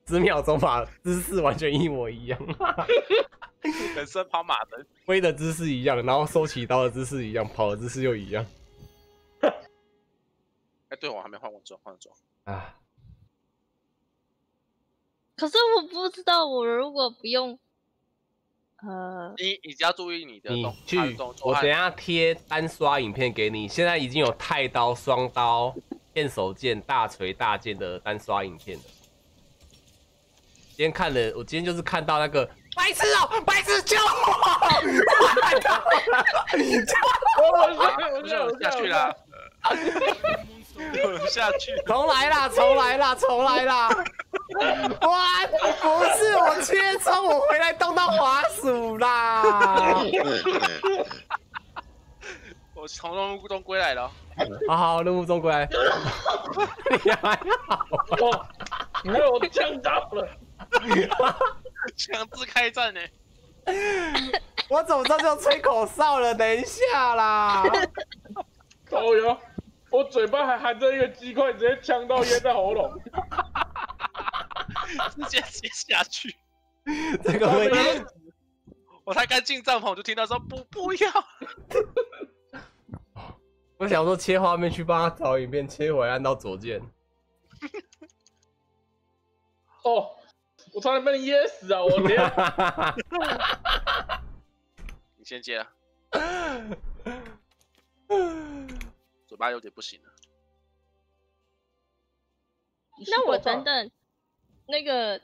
十秒钟把姿势完全一模一样，人生跑马灯，飞的姿势一样，然后收起刀的姿势一样，跑的姿势又一样。哎，对，我还没换过装，换装啊。 可是我不知道，我如果不用，呃，你你只要注意你的动作，你去，我等一下贴单刷影片给你。现在已经有太刀、双刀、电手剑、大锤、大剑的单刷影片了。今天看了，我今天就是看到那个白痴哦、喔，白痴救我！我笑不下去了，我下去，重来啦，重来啦，重来啦！ 哇！不是我切葱，我回来动到滑鼠啦！我从任务中归来了。好好，任务中归来。你还好？哇！你看我呛到了，强制开战呢、欸！我怎么知道就吹口哨了？等一下啦！靠腰，我嘴巴还含着一个鸡块，直接呛到噎在喉咙。直接接下去，这个我我才刚进帐篷，我就听到说不不要。我想说切画面去帮他找影片，切回来按到左键。哦，我差点被你噎死啊！我天！你先接啊，嘴巴有点不行了。那我等等。 那个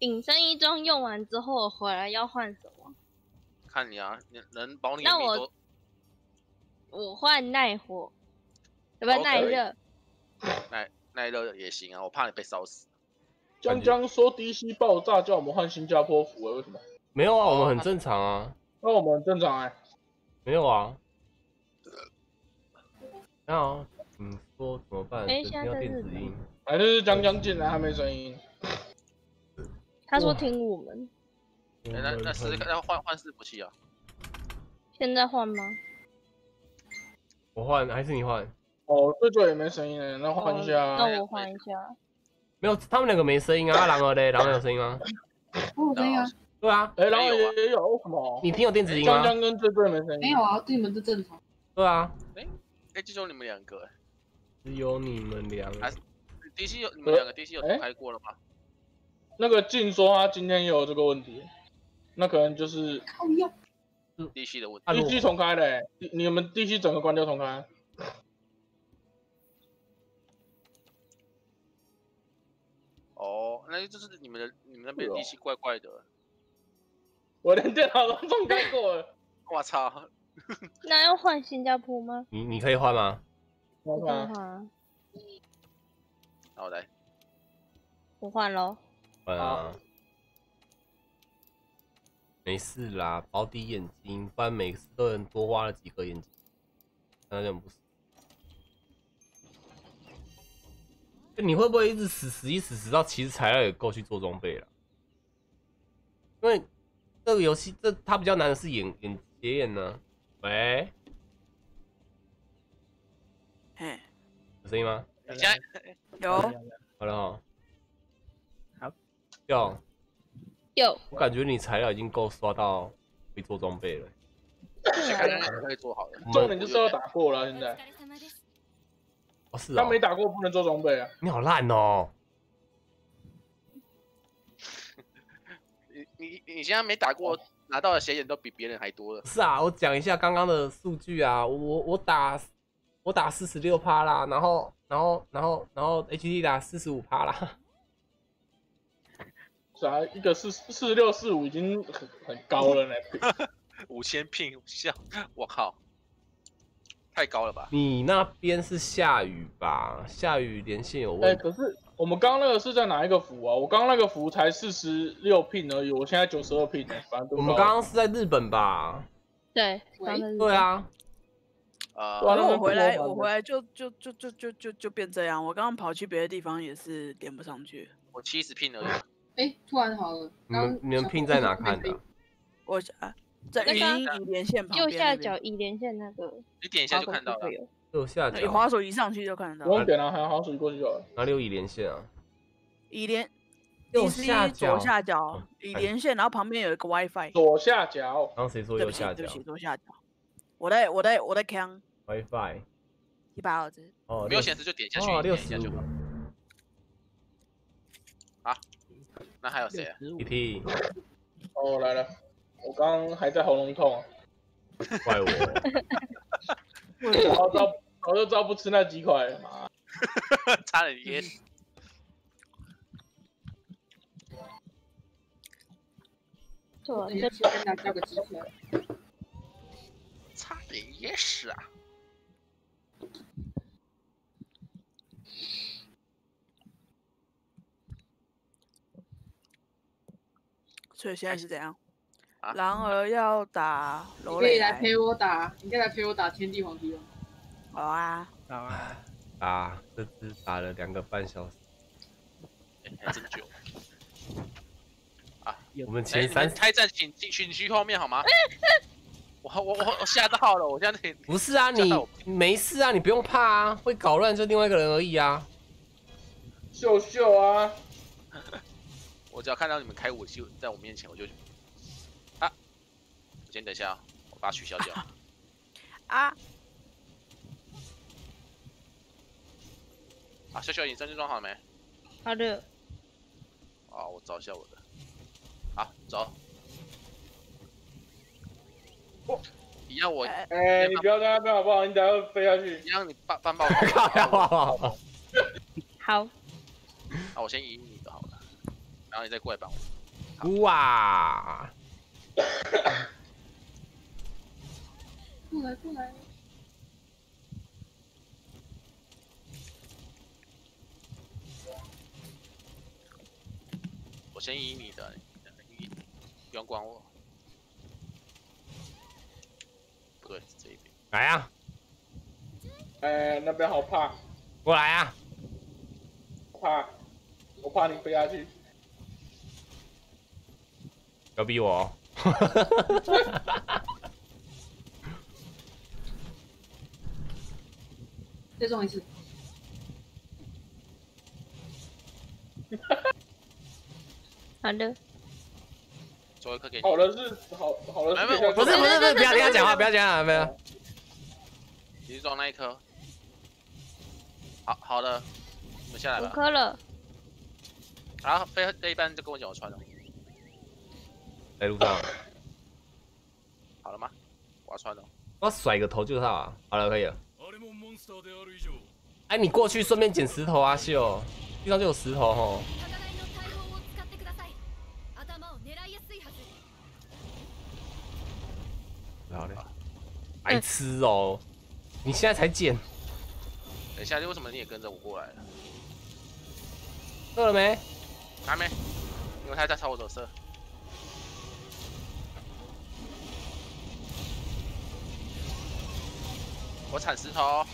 隐身一装用完之后回来要换什么？看你啊，能能保你。那我我换耐火，对吧？耐热，耐耐热也行啊，我怕你被烧死。江江说 D C 爆炸叫我们换新加坡服、欸，为什么？没有啊，我们很正常啊。那我们很正常哎、欸。没有啊。那、啊、你说怎么办？哎、欸，现在在日本。 反正是江江进来还没声音，他说听我们。欸、那那是要换换伺服器啊？现在换吗？我换还是你换？哦，这就也没声音了，那换一下、哦。那我换一下。没有，他们两个没声音啊。然后嘞，然后有声音吗？我有声音啊。对啊。哎、欸，然后也也有什么？你听有电子音吗？江江跟这对没声音。没有啊，对你们是正常。对啊。哎、欸，哎、欸，只有你们两个、欸。只有你们两个。 D C 有你们两个 D C 有开过了吗？欸、那个静说他今天也有这个问题，那可能就是 D C 的问题。D C 重开嘞、欸，你们 D C 整个关掉重开。哦，那就是你们的你们那边 D C 怪怪的。我连电脑都重开过了，我操！那要换新加坡吗？你你可以换吗？我换。 好来，我换喽。换啊，没事啦，保底眼睛，不然每次都能多挖了几颗眼睛，那就不死。你会不会一直死死一死死到其实材料也够去做装备了？因为这个游戏这它比较难的是眼眼斜眼呢、啊。喂，嗯有声音吗？ 有，好了哈，好，有，有，我感觉你材料已经够刷到会做装备了，可以做好了，重点就是要打过了现在。哦是哦。他没打过不能做装备啊。你好烂哦。你你你现在没打过，拿到的血点都比别人还多了。是啊，我讲一下刚刚的数据啊，我我打我打四十六趴啦，然后然后然后然后 H D 打四十五趴啦。 啥？一个四四六四五已经很很高了呢，五千聘笑，我靠，太高了吧？你那边是下雨吧？下雨连线有问题。哎、欸，可是我们刚刚那个是在哪一个服啊？我刚刚那个服才四十六聘而已，我现在九十二聘呢，反正我们刚刚是在日本吧？对，对啊。 呃，然后我回来，我回来就就就就就就就变这样。我刚刚跑去别的地方也是连不上去。我七十聘而已。哎，突然好了。你们你们拼在哪看的？我啊，在语音已连线旁边。右下角已连线那个。你点一下就看到了。右下角。你滑手移上去就看得到。不用点了，还滑手移过去就了。哪里有已连线啊？已连。右下角。左下角已连线，然后旁边有一个 WiFi。左下角。刚谁说右下角？对不起，左下角。 我在我在我在看 WiFi， 一百二十哦，没有显示就点下去，点一下就好。啊，那还有谁啊 ？P P 哦来了，我刚刚还在喉咙痛，怪我，我早早就知道不吃那几块了嘛，差点噎死。错，你再去跟他要个鸡腿。 差点噎死啊！所以现在是怎样？啊、然而要打楼磊，你可以来陪我打，你可以来陪我打天地皇帝吗？好啊，好啊，打这只打了两个半小时，欸、还真久。啊，我们前三、欸、开战请进群区后面好吗？我我我我吓到了，我现在不是啊，你没事啊，你不用怕啊，会搞乱就另外一个人而已啊。秀秀啊！我只要看到你们开武器在我面前，我就啊！我先等一下、哦，我把它取消掉。啊！啊，秀秀，你战争装好了没？好的。啊，我找一下我的。好，走。 你让我哎，你不要跟他飞好不好？你等下飞下去。你让你搬搬爆我。好。那我先赢你的好了，然后你再过来搬我。哇！过来过来。我先赢你的，你不用管我。 对，这边来啊！哎，那边好怕，过来啊！怕，我怕你飞下去。要逼我！哈哈哈哈哈！再中一次。好的。 好了是好，好了是不是不是不是，不要听他讲话，不要讲话，没有。你去装那一颗。好好的，我们下来了。五颗了。好，飞飞一半就跟我讲，我穿了。在路上。好了吗？我要穿了。我甩个头就是他。好了，可以了。哎，你过去顺便捡石头啊，秀。地上就有石头吼。 好嘞，白痴哦！你现在才捡，等一下，为什么你也跟着我过来了？射了没？还没，因为他在朝我走射。我铲石头。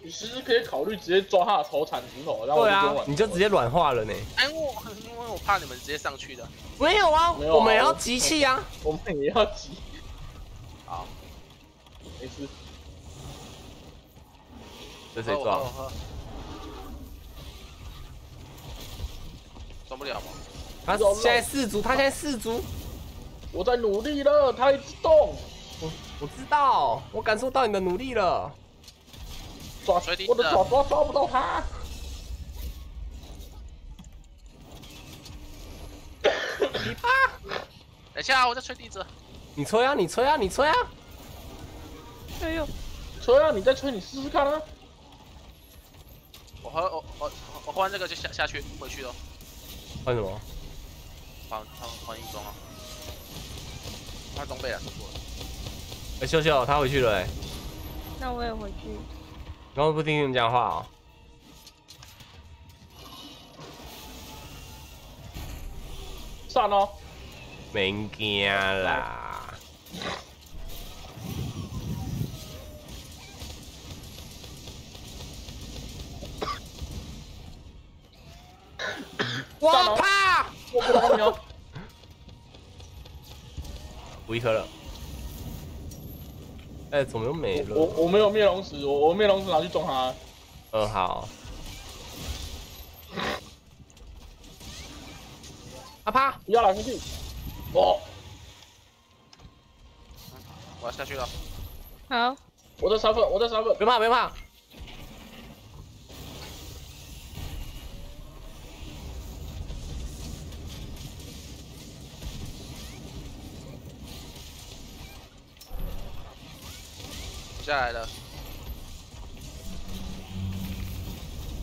你其实可以考虑直接抓他的头铲石头，然后对啊，你就直接软化了呢。哎，我因为我怕你们直接上去的。没有啊，有啊我们也要集气啊，我们也要集。好，没事。这谁抓？抓不了吗？他现在四足，他现在四足。我在努力了，他一直动。我我知道，我感受到你的努力了。抓水滴，我的爪抓抓不到他。你怕？等一下，我在吹笛子。你吹啊，你吹啊，你吹啊！哎呦，吹啊！你再吹，你试试看啊！我换我我我换这个就下下去回去了。换什么？换换换一装啊！换装备啊！哎、欸，秀秀，他回去了哎、欸。那我也回去。然后不听你们讲话哦。算哦。免惊啦！我怕！我不能牛。补一颗了。哎、欸，怎么又没了？我我没有灭龙石，我我灭龙石拿去种它。嗯，好。阿趴、啊，你要来出去。我，我要下去了。好，我在三分，我在三分，别怕，别怕。下来了。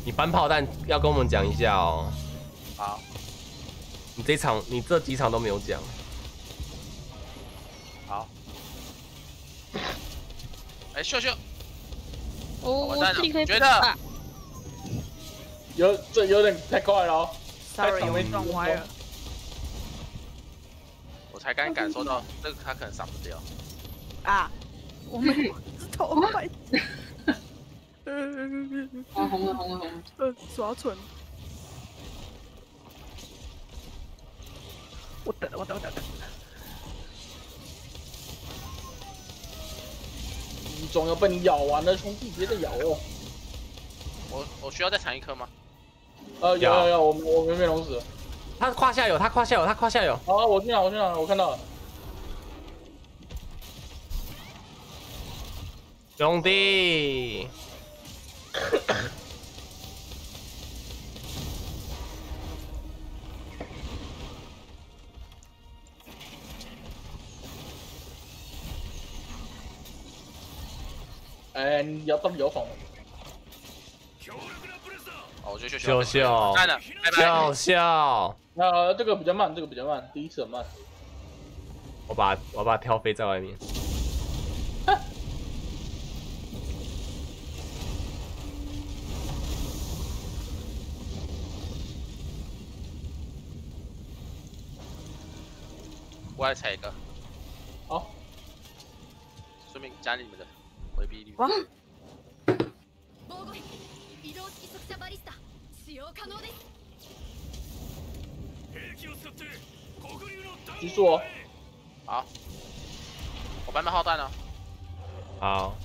你搬炮弹要跟我们讲一下哦。好。你这场，你这几场都没有讲。好。哎、欸，秀秀，我我自己可以觉得有这有点太快了、哦，太容易撞歪了。我才刚感受到这个，他可能闪不掉。啊，我们头快。啊，红了红了红了！呃，耍蠢。我等了，我等，我等，我等。一中要被你咬完了，兄弟，别再咬哦。我我需要再铲一颗吗？呃，有有有，我我没灭龙石。他胯下有，他胯下有，他胯下有。啊，我去哪？我去哪？我看到了。兄弟。哎、欸，你要当摇晃。哦，我觉得秀秀秀看了，秀秀。那、呃、这个比较慢，这个比较慢，第一次很慢。我把我把它挑飞在外面。我来踩一个。好、哦。顺便加你们的。回避率。哇！狙住我！好，我搬到炮弹了。好。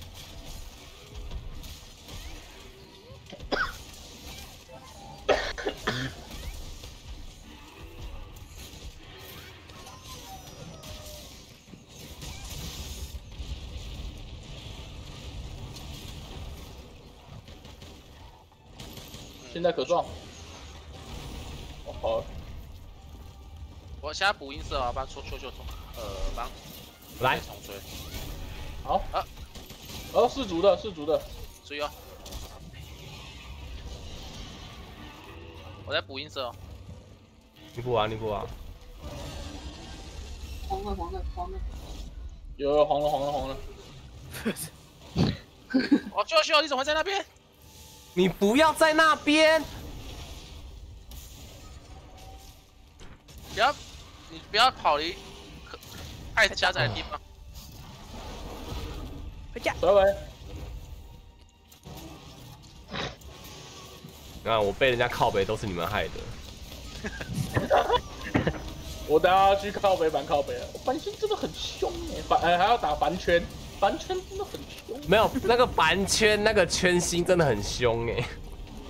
现在可撞，哦好，我现在补音色啊，帮秀秀秀冲，呃帮，来重锤，好啊，哦是足的，是足的，注意哦，我在补音色哦，你补啊你补啊，黄了黄了黄了，有有黄了黄了黄了，哦秀秀你怎么在那边？你不要在那边！不要，你不要跑离可太狭窄的地方。回家。拜拜。那、啊、我被人家靠北都是你们害的。我等下去靠北板靠北了。板圈真的很凶哎、欸，板、欸、还要打板圈。板圈真的很凶，没有那个板圈那个圈心真的很凶哎、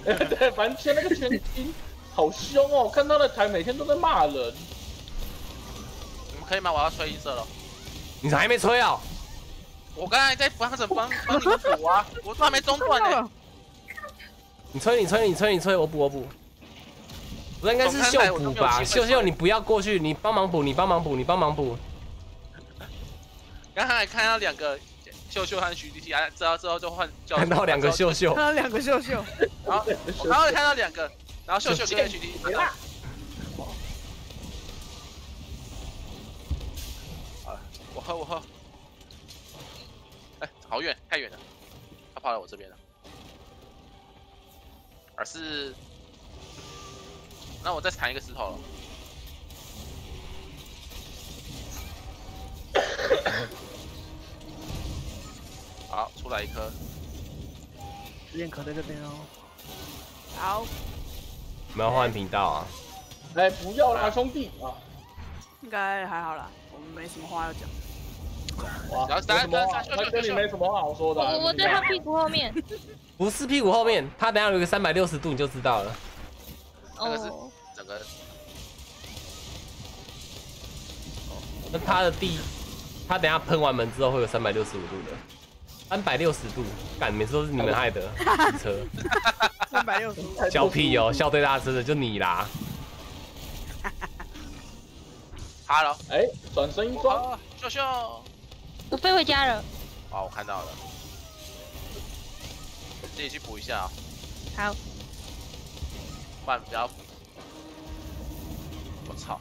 欸，对，板圈那个圈心好凶哦！看他的台每天都在骂人。你们可以吗？我要吹一色了。你还没吹啊？我刚才在帮着帮帮你们补啊，我都还没中断呢、欸。你吹，你吹，你吹，你吹，我补，我补。我应该是秀补吧？秀秀，你不要过去，你帮忙补，你帮忙补，你帮忙补。刚才看到两个。 秀秀和徐弟弟，知道之后就换叫。看到两个秀秀，看到两个秀秀，然后然后看到两个，然后秀秀跟徐弟弟。我喝我喝。哎，好远，太远了，他跑来我这边了。而是，那我再弹一个石头了。好，出来一颗。燕壳在这边哦。好。我们要换频道啊！哎，不要啦，兄弟啊！应该还好啦，我们没什么话要讲。哇，没什么，他跟你没什么话好说的。我我对他屁股后面。不是屁股后面，他等下有一个三百六十度，你就知道了。哦。是整个。那他的地，他等下喷完门之后会有三百六十五度的。 三百六十度，干，每次都是你们害的，骑车。三百六十度，笑屁哦，笑最大声的就你啦。Hello， 哎，转身一抓，秀秀，我飞回家了。哇，我看到了，自己去补一下啊。好。慢，不要。我操。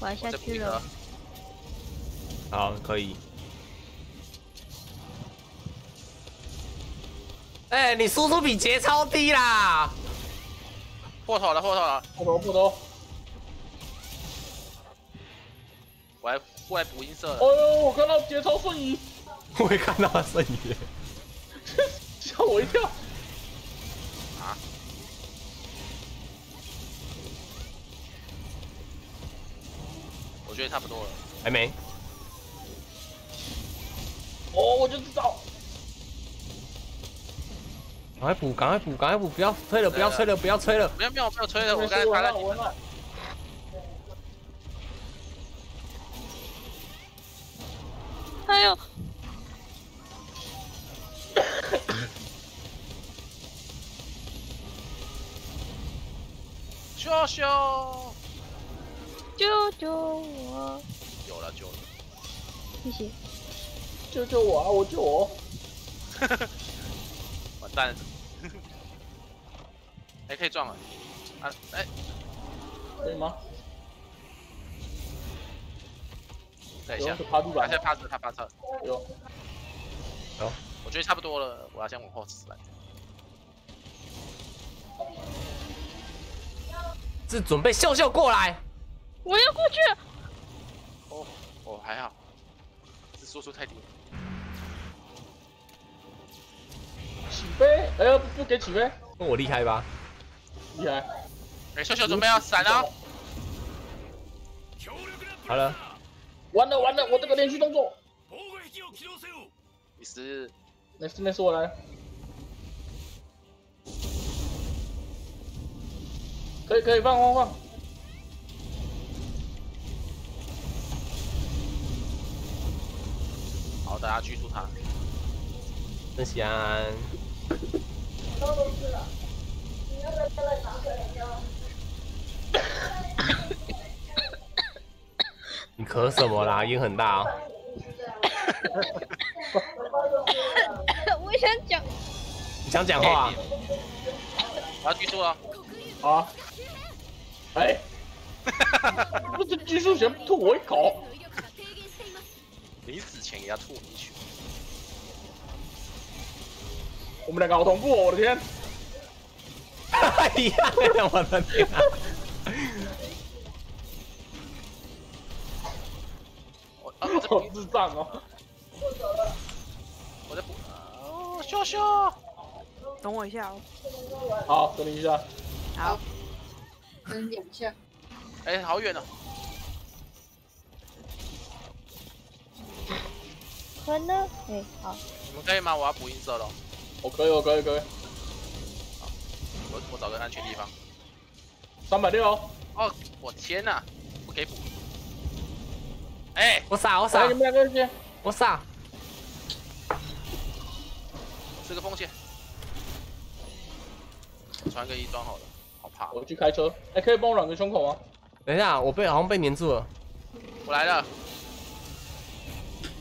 我要下去了。好，可以。哎、欸，你输出比节超低啦！破头了，破头了，破头，破头！我还我还补音色了。哦呦，我看到节超瞬移。我也看到了瞬移，吓我一跳。啊！ 我觉得差不多了，还没。哦，我就知道。赶快补，赶快补，赶快补！不要吹了，不要吹了，不要吹了！不要不要不要吹了！我刚才打你了。哎呦！秀秀。 救救我！有了，救了，谢谢。救救我啊！我救我！完蛋了！哎、欸，可以撞了！啊，哎、欸，可以吗？等一下，他现在趴着，他趴着。有，有，我觉得差不多了，我要先往后死了。 是准备秀秀过来。 我要过去。哦哦，还好，是输出太低了。起飞！哎呦，不给起飞！那我厉害吧？厉害！哎、欸，秀秀准备要闪了。好了，完了完了，我这个连续动作。你是？没事没事，我来。可以可以放放放。 好，大家去住他。真香。你咳什么啦？音很大哦。我也想讲。你想讲话、啊？我要拘束了。啊。哎、欸。不是拘束，先吐我一口。 临死前给他吐你血。我们两个好同步哦！我的天，一样的，我的天！我好智障哦！我在补。哦，秀秀，等我一下哦。好，等你一下。好，等你一下。哎，好远哦。存呢？哎、欸，好。你们可以吗？我要补音色了。我可以，我可以，可以。好，我我找个安全地方。三百六。哦，我天哪、啊，不给补。哎、欸，我傻，我傻。你们两个去。我傻。这个风险。我穿个衣装好了，好怕。我去开车。哎、欸，可以帮我软个胸口吗？等一下，我被好像被粘住了。我来了。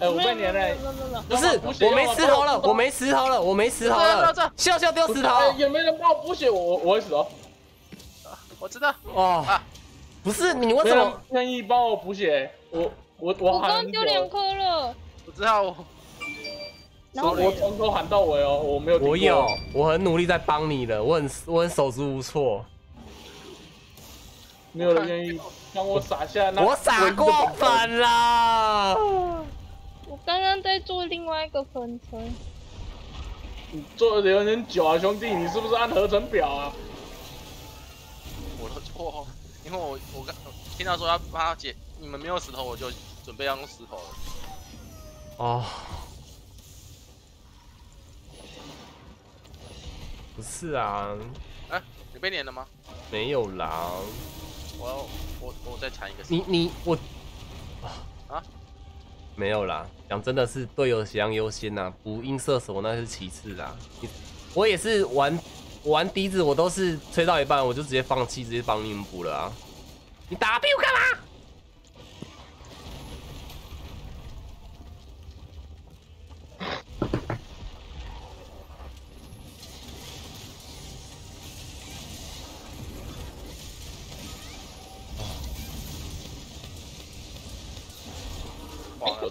哎我被碾了，不是，我没石头了，我没石头了，我没石头了，笑笑丢石头，有没有人帮我补血？我我会死哦。 我知道哦，啊、不是你为什么愿意帮我补血？我我我喊很久，我刚丢两颗了。我知道，我我从头喊到尾哦，我没有。我有，我很努力在帮你的，我很我很手足无措。没有人愿意让我撒下那。我撒过粉啦！我刚刚在做另外一个粉尘。你做的有点久啊，兄弟，你是不是按合成表啊？ 我的错，因为我我刚听到说要帮他解，你们没有石头，我就准备要用石头了。哦，不是啊，哎、欸，你被粘了吗？没有啦，我要我我再缠一个你。你你我啊，没有啦，讲真的是队友血量优先呐、啊，补音射手那是其次啦。我也是玩。 我玩笛子，我都是吹到一半，我就直接放弃，直接帮你们补了啊！你打 W 干嘛？往左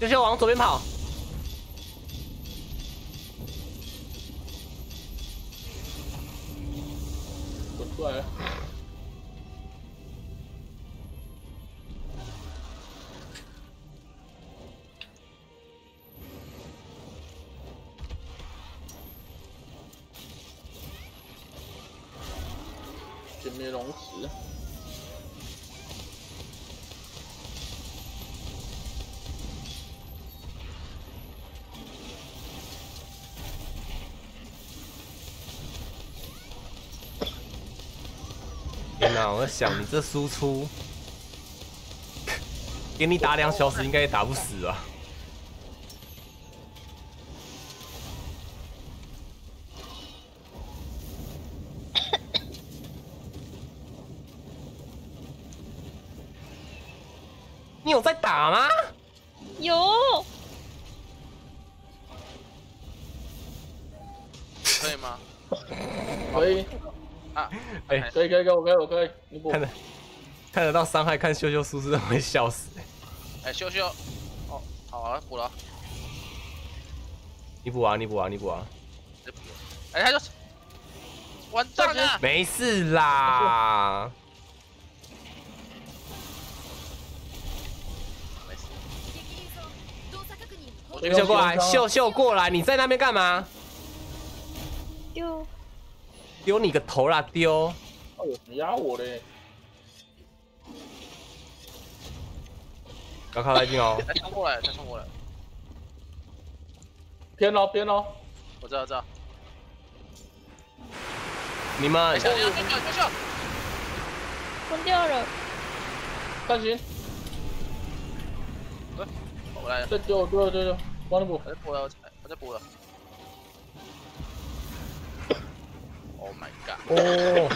就是往左边跑。 出来了，歼灭龙石。我在想，你这输出给你打两小时，应该也打不死啊！你有在打吗？有。可以吗？可以。 啊，哎、欸，可以可以可以，我可以我可以，你补。看得看得到伤害，看秀秀叔叔会笑死、欸。哎、欸，秀秀，哦，好啊，补了。你补啊，你补啊，你补啊。哎、欸，他就完蛋了。没事啦。没事。秀秀过来，秀秀过来，你在那边干嘛？丢。 丢你个头啦！丢！哎呦，你压我嘞！不要靠太近哦！他冲过来，他冲过来！偏喽，偏喽！我知道，我知道。你们！小心！小心！小心！崩掉了！暂停！哎，我来了！再丢，丢，丢，丢！帮你补！我再补了，我再补了。Oh my god！ 哦，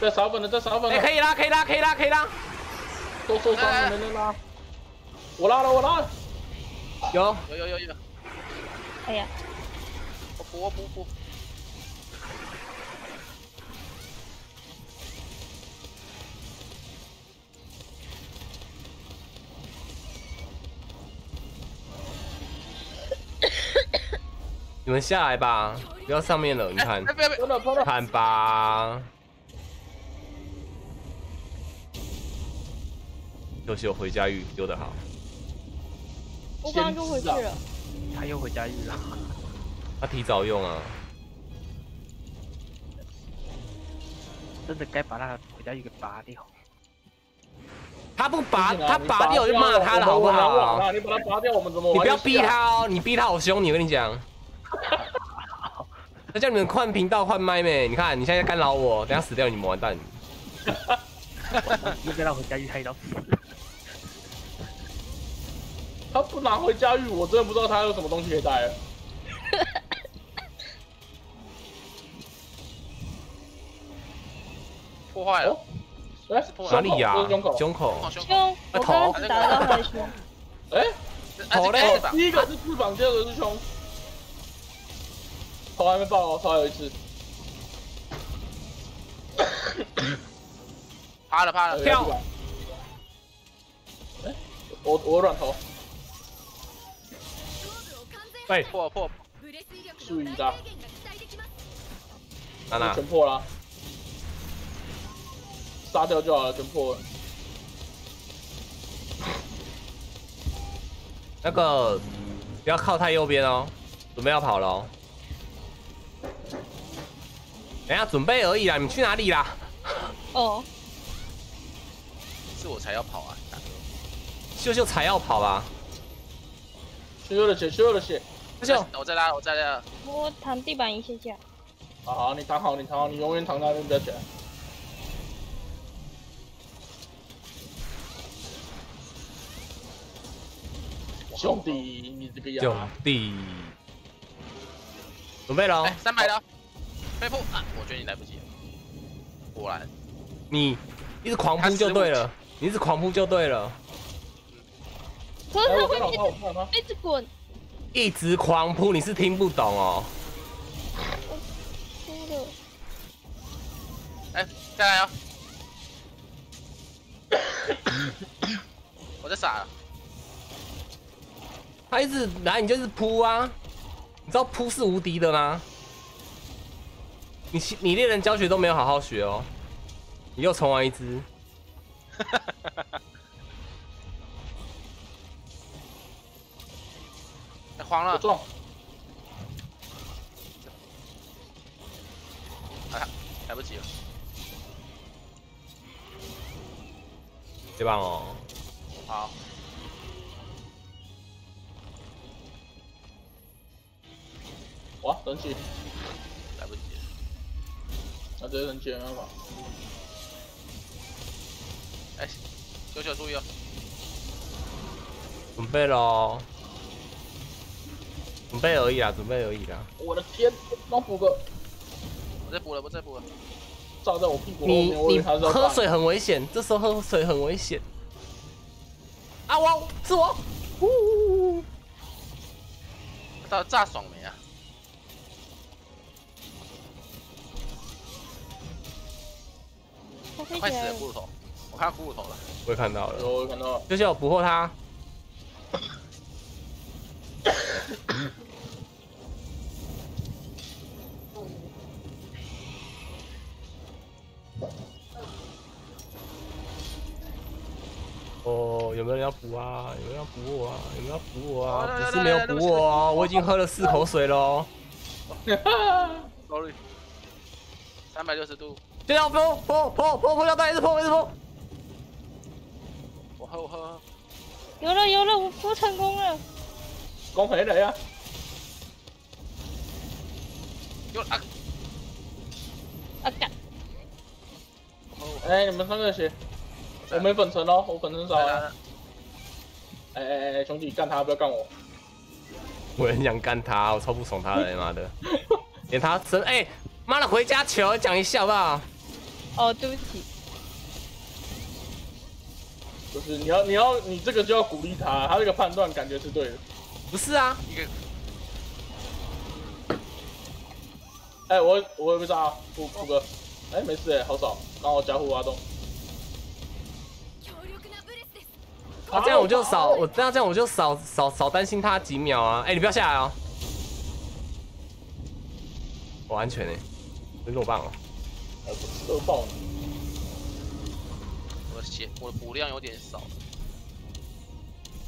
在扫本了，在扫本了。哎，可以拉，可以拉，可以拉，可以拉。都受伤了，能能拉？我拉了，我拉了。有有有有有。哎呀！我补，我补补。 你们下来吧，不要上面了。你看，看吧，就是有回家欲，丢得好。我刚刚又回去了。他又回家欲了。他提早用啊。真的该把他回家欲给拔掉。他不拔，他拔掉我就骂他了，好不好？你把他拔掉，我们怎么？你不要逼他哦，你逼他好凶，你跟你讲。 那叫你们换频道换麦没？你看你现在干扰我，等下死掉你们完蛋。又被他回家玉害到死。他不拿回家玉，我真的不知道他有什么东西可以带。破坏了？哎，哪里呀？胸口，胸口，胸口。我刚刚打到他的胸。哎，头嘞？第一个是翅膀，第二个是胸。 头还没爆哦，头还有一次。趴了趴了，跳！哎，我我软头。哎，破破！注意他。娜娜。全破了。杀掉就好了，全破了。那个，不要靠太右边哦，准备要跑了哦。 等下准备而已啦，你们去哪里啦？哦， oh. 是我才要跑啊！秀秀才要跑吧？秀秀的血，秀秀的血，秀秀，我在拉，我在拉。我躺地板一下下。好好，你躺好，你躺好，你永远躺在那边，不要起来。兄弟，你这个样。兄弟，准备了、哦，三百了。 被扑啊！我觉得你来不及了。果然，你一直狂扑就对了，你一直狂扑就对了。不是他会一直滚，一直狂扑，你是听不懂哦。我输了。哎，再来啊！我在傻了。他一直来，你就是扑啊！你知道扑是无敌的吗？ 你你猎人教学都没有好好学哦，你又重玩一只。欸、黄了，中。哎、啊，来不及了。对吧？哦。好。哇，等起。 那这人捡办法。哎、欸，九九注意哦！准备喽！准备而已啦，准备而已啦。我的天，刚补个，我再补了，我再补了。照在我屁股后面，我以为他是要炸。喝水很危险，这时候喝水很危险。啊，我是我，呜呜呜！到底炸爽没啊？ 快死了骷髅头！我看到骷髅头了，我也看到了，我也看到了。就是我捕获他。哦，有没有人要补啊？有没有要补我啊？有没有要补我啊？不是没有补我哦，我已经喝了四口水喽。Sorry， 三百六十度。 就要破破破破破要带，一直破一直破。我喝我喝。有了有了，我我成功了。恭喜你啊！有啊啊干！哎，你们三个血，我没粉尘哦，我粉尘少了。哎哎哎，兄弟，干他不要干我！我很想干他，我超不爽他的，妈的！连他真哎。妈的，回家求讲一下好不好？哦，对不起。不是，你要你要你这个就要鼓励他，他这个判断感觉是对的。不是啊，一个。哎、欸，我我也不知道，不不哥，哎、欸，没事哎、欸，好少，刚好加护挖洞。 啊，这样我就少，我这样这样我就少少少担心他几秒啊！哎、欸，你不要下来哦，我、哦、安全哎、欸，真落棒哦，呃，落棒。我的血，我的补量有点少。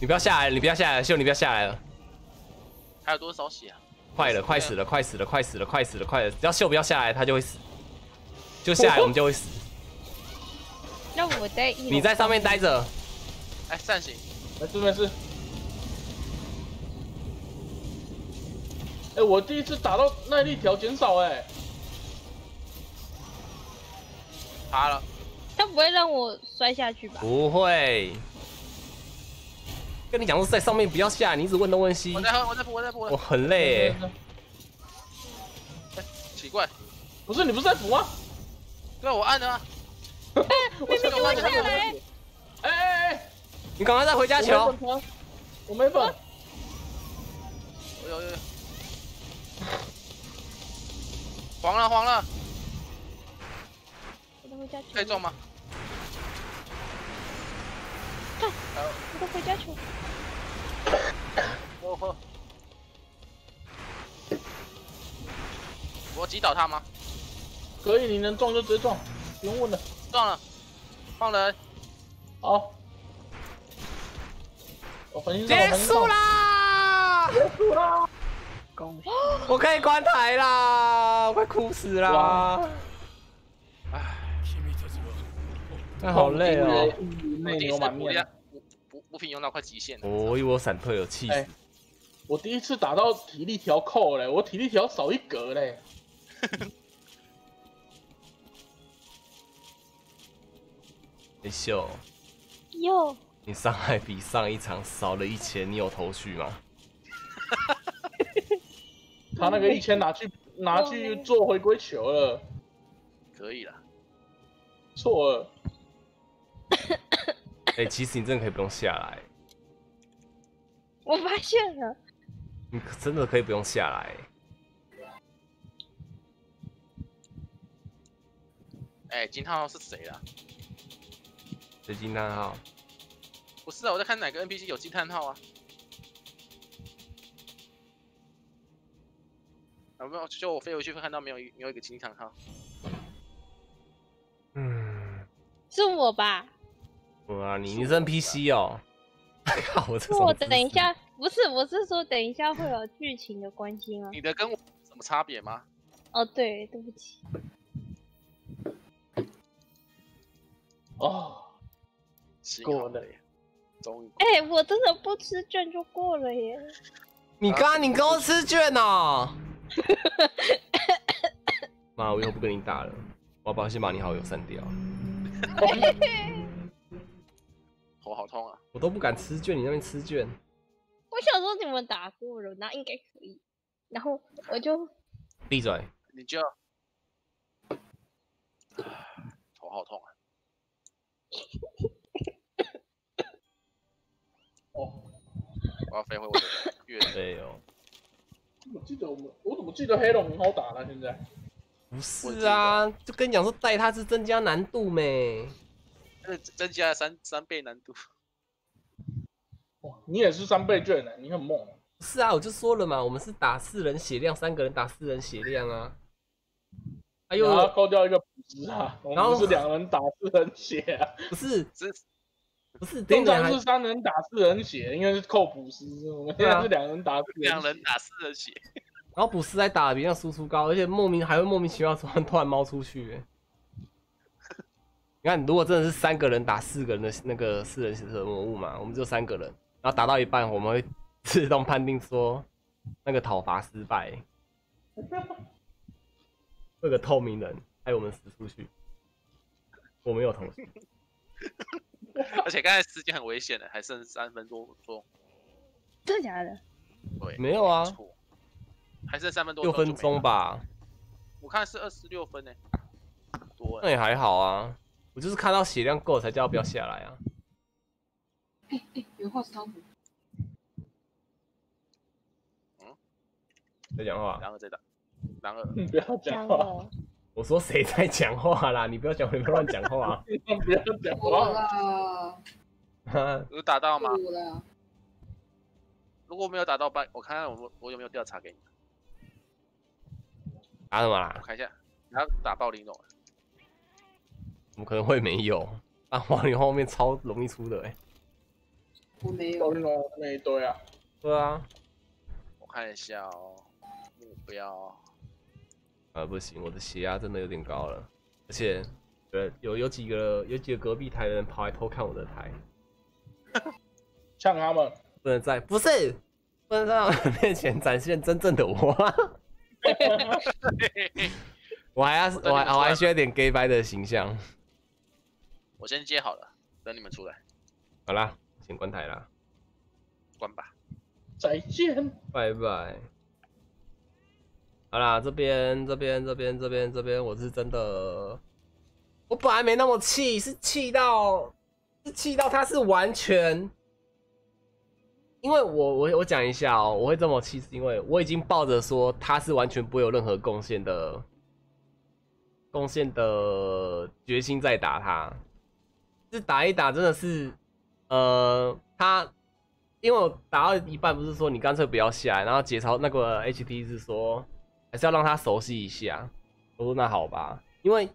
你不要下来，你不要下来，秀，你不要下来了。还有多少血啊？快了，快死了，快死了，快死了，快死了，快了！只要秀不要下来，他就会死。就下来，我们就会死。那我在一，你在上面待着。 哎，扇形，没事没事。哎、欸，我第一次打到耐力条减少哎、欸，爬了。他不会让我摔下去吧？不会。跟你讲说在上面不要下，你一直问东问西。我在我在补我在补。我很累哎、欸。奇怪，不是你不是在补吗？对，我按的啊。哎、欸，我先给我下来。哎哎哎！ 你赶快再回家瞧！我没本，我有有有，黄了黄了，我再回家瞧，可以撞吗？看，我再回家瞧。我我，我击倒他吗？可以，你能撞就直接撞，不用问了。撞了，放人。好。 结束啦！结束啦！恭喜！我可以关台啦！我快哭死啦！唉，那好累哦！我第一次补量，补补品用到快极限了。我一波闪退有气死！我第一次打到体力条扣嘞，我体力条少一格嘞。哎秀。哟。 你伤害比上一场少了一千，你有头绪吗？他那个一千拿去拿去做回归球了，可以啦。错了。哎、欸，其实你真的可以不用下来。我发现了。你真的可以不用下来。哎、欸，金叹号是谁啦？谁金叹号？ 不是啊，我在看哪个 N P C 有惊叹号啊？有没有？就我飞回去会看到没有？没有一个惊叹号。嗯，是我吧？我啊，你你是 N P C 哦。靠，我这。我等一下，不是，我是说等一下会有剧情的关系吗？你的跟我什么差别吗？哦，对，对不起。哦，过了耶。 哎、欸，我真的不吃券就过了耶！你刚你跟我吃券哦！妈，我以后不跟你打了，我要把先把你好友删掉。头好痛啊！我都不敢吃券，你那边吃券。我想说你们打过了，那应该可以。然后我就闭嘴，你就头好痛啊！哦，我要飞回我的月飞哦。我记得我们，我怎么记得黑龙很好打呢？现在不是啊，就跟你讲说带它是增加难度没？增加了三三倍难度。哇，你也是三倍券呢，你很猛。不是啊，我就说了嘛，我们是打四人血量，三个人打四人血量啊。哎呦，然后扣掉一个补值啊，然后是两人打四人血啊。不是，是。 不是，通常是三人打四人血，应该是扣补师。我们现在是两人打两人打四人血，然后补师还打得比较输出高，而且莫名还会莫名其妙突然突然猫出去、欸。你看，如果真的是三个人打四个人的那个四人血的魔物嘛，我们就三个人，然后打到一半，我们会自动判定说那个讨伐失败，那个透明人害我们死出去，我没有头绪。而且刚才时间很危险的，还剩三分多钟。真的假的？对，没有啊，还剩三分多。六分钟吧。我看是二十六分诶、欸，多、欸。那也还好啊，我就是看到血量够才叫他不要下来啊。哎哎、欸欸，有话是汤姆。嗯，在讲话。然后再打，然后你不要讲话。我说谁在讲话啦？你不要讲，你不要乱讲话、啊。不要讲话啦。有打到吗？如果没有打到，我看看我我有没有调查给你。打什么啦？我看一下，然后打暴力龙。怎么可能会没有？啊，暴力龙后面超容易出的哎、欸。我没有。暴力龙那一堆啊。对啊。我看一下哦，目标。啊，不行，我的血压真的有点高了，而且，对，有有几个有几个隔壁台的人跑来偷看我的台。像他们。 不能在不是不能在我面前展现真正的我、啊，我还要我还我还需要点 gay 掰的形象。我先接好了，等你们出来。好啦，先关台啦，关吧，再见，拜拜。好啦，这边这边这边这边这边，我是真的，我本来没那么气，是气到是气到他是完全。 因为我我我讲一下哦，我会这么气，是因为我已经抱着说他是完全不会有任何贡献的贡献的决心在打他，是打一打真的是，呃，他因为我打到一半不是说你干脆不要下来，然后节操那个 H T 是说还是要让他熟悉一下，我说那好吧，因为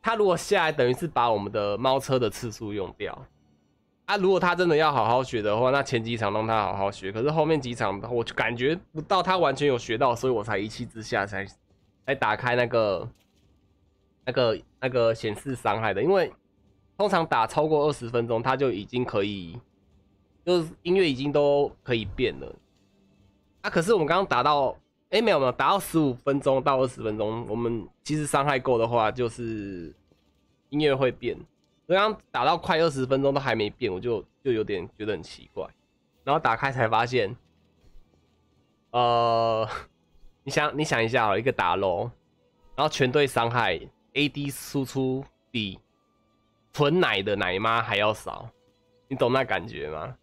他如果下来等于是把我们的猫车的次数用掉。 啊，如果他真的要好好学的话，那前几场让他好好学，可是后面几场我感觉不到他完全有学到，所以我才一气之下才才打开那个那个那个显示伤害的，因为通常打超过二十分钟，他就已经可以，就是音乐已经都可以变了。啊，可是我们刚刚打到，哎、欸，没有没有，打到十五分钟到二十分钟，我们其实伤害够的话，就是音乐会变。 刚刚打到快二十分钟都还没变，我就就有点觉得很奇怪。然后打开才发现，呃，你想你想一下啊，一个打 low， 然后全队伤害 A D 输出比纯奶的奶妈还要少，你懂那感觉吗？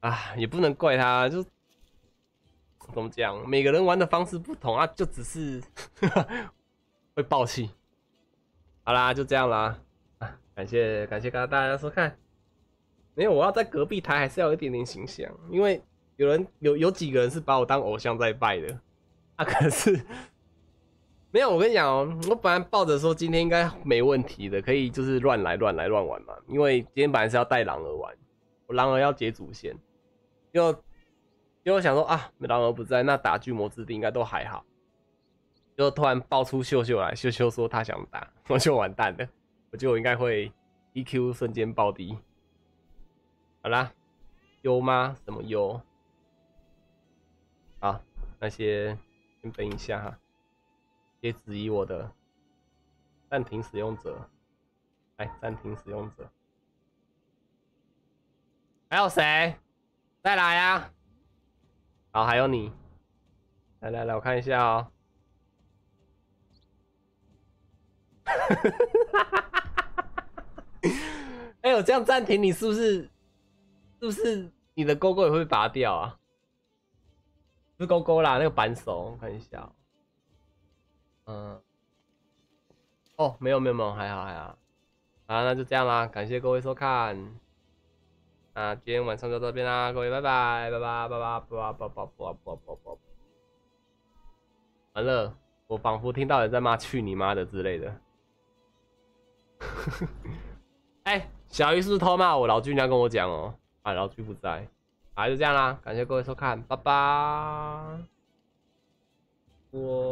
啊，也不能怪他，就怎么讲，每个人玩的方式不同啊，就只是会爆气。 好啦，就这样啦，啊，感谢感谢大家收看。没有，我要在隔壁台还是要有一点点形象，因为有人有有几个人是把我当偶像在拜的，啊，可是没有。我跟你讲哦、喔，我本来抱着说今天应该没问题的，可以就是乱来乱来乱玩嘛，因为今天本来是要带狼儿玩，我狼儿要解主线，就就想说啊，狼儿不在，那打巨魔之地应该都还好。 就突然爆出秀秀来，秀秀说他想打，我就完蛋了。我觉得我应该会 E Q 瞬间暴低。好啦，优吗？什么优？好，那些先等一下哈，别质疑我的。暂停使用者，来暂停使用者。还有谁？再来啊！好，还有你。来来来，我看一下哦。 哎呦，欸、我这样暂停，你是不是是不是你的勾勾也会拔掉啊？不是勾勾啦，那个扳手，我看一下、喔。嗯，哦，没有没有没有，还好还好。啊，那就这样啦，感谢各位收看。啊，今天晚上就到这边啦，各位拜拜拜拜拜拜拜拜拜拜拜拜。完了，我仿佛听到人在骂“去你妈的”之类的。 哎欸，小鱼是不是偷骂我？老君你要跟我讲哦、喔。啊，老君不在，啊，就这样啦，感谢各位收看，拜拜。我。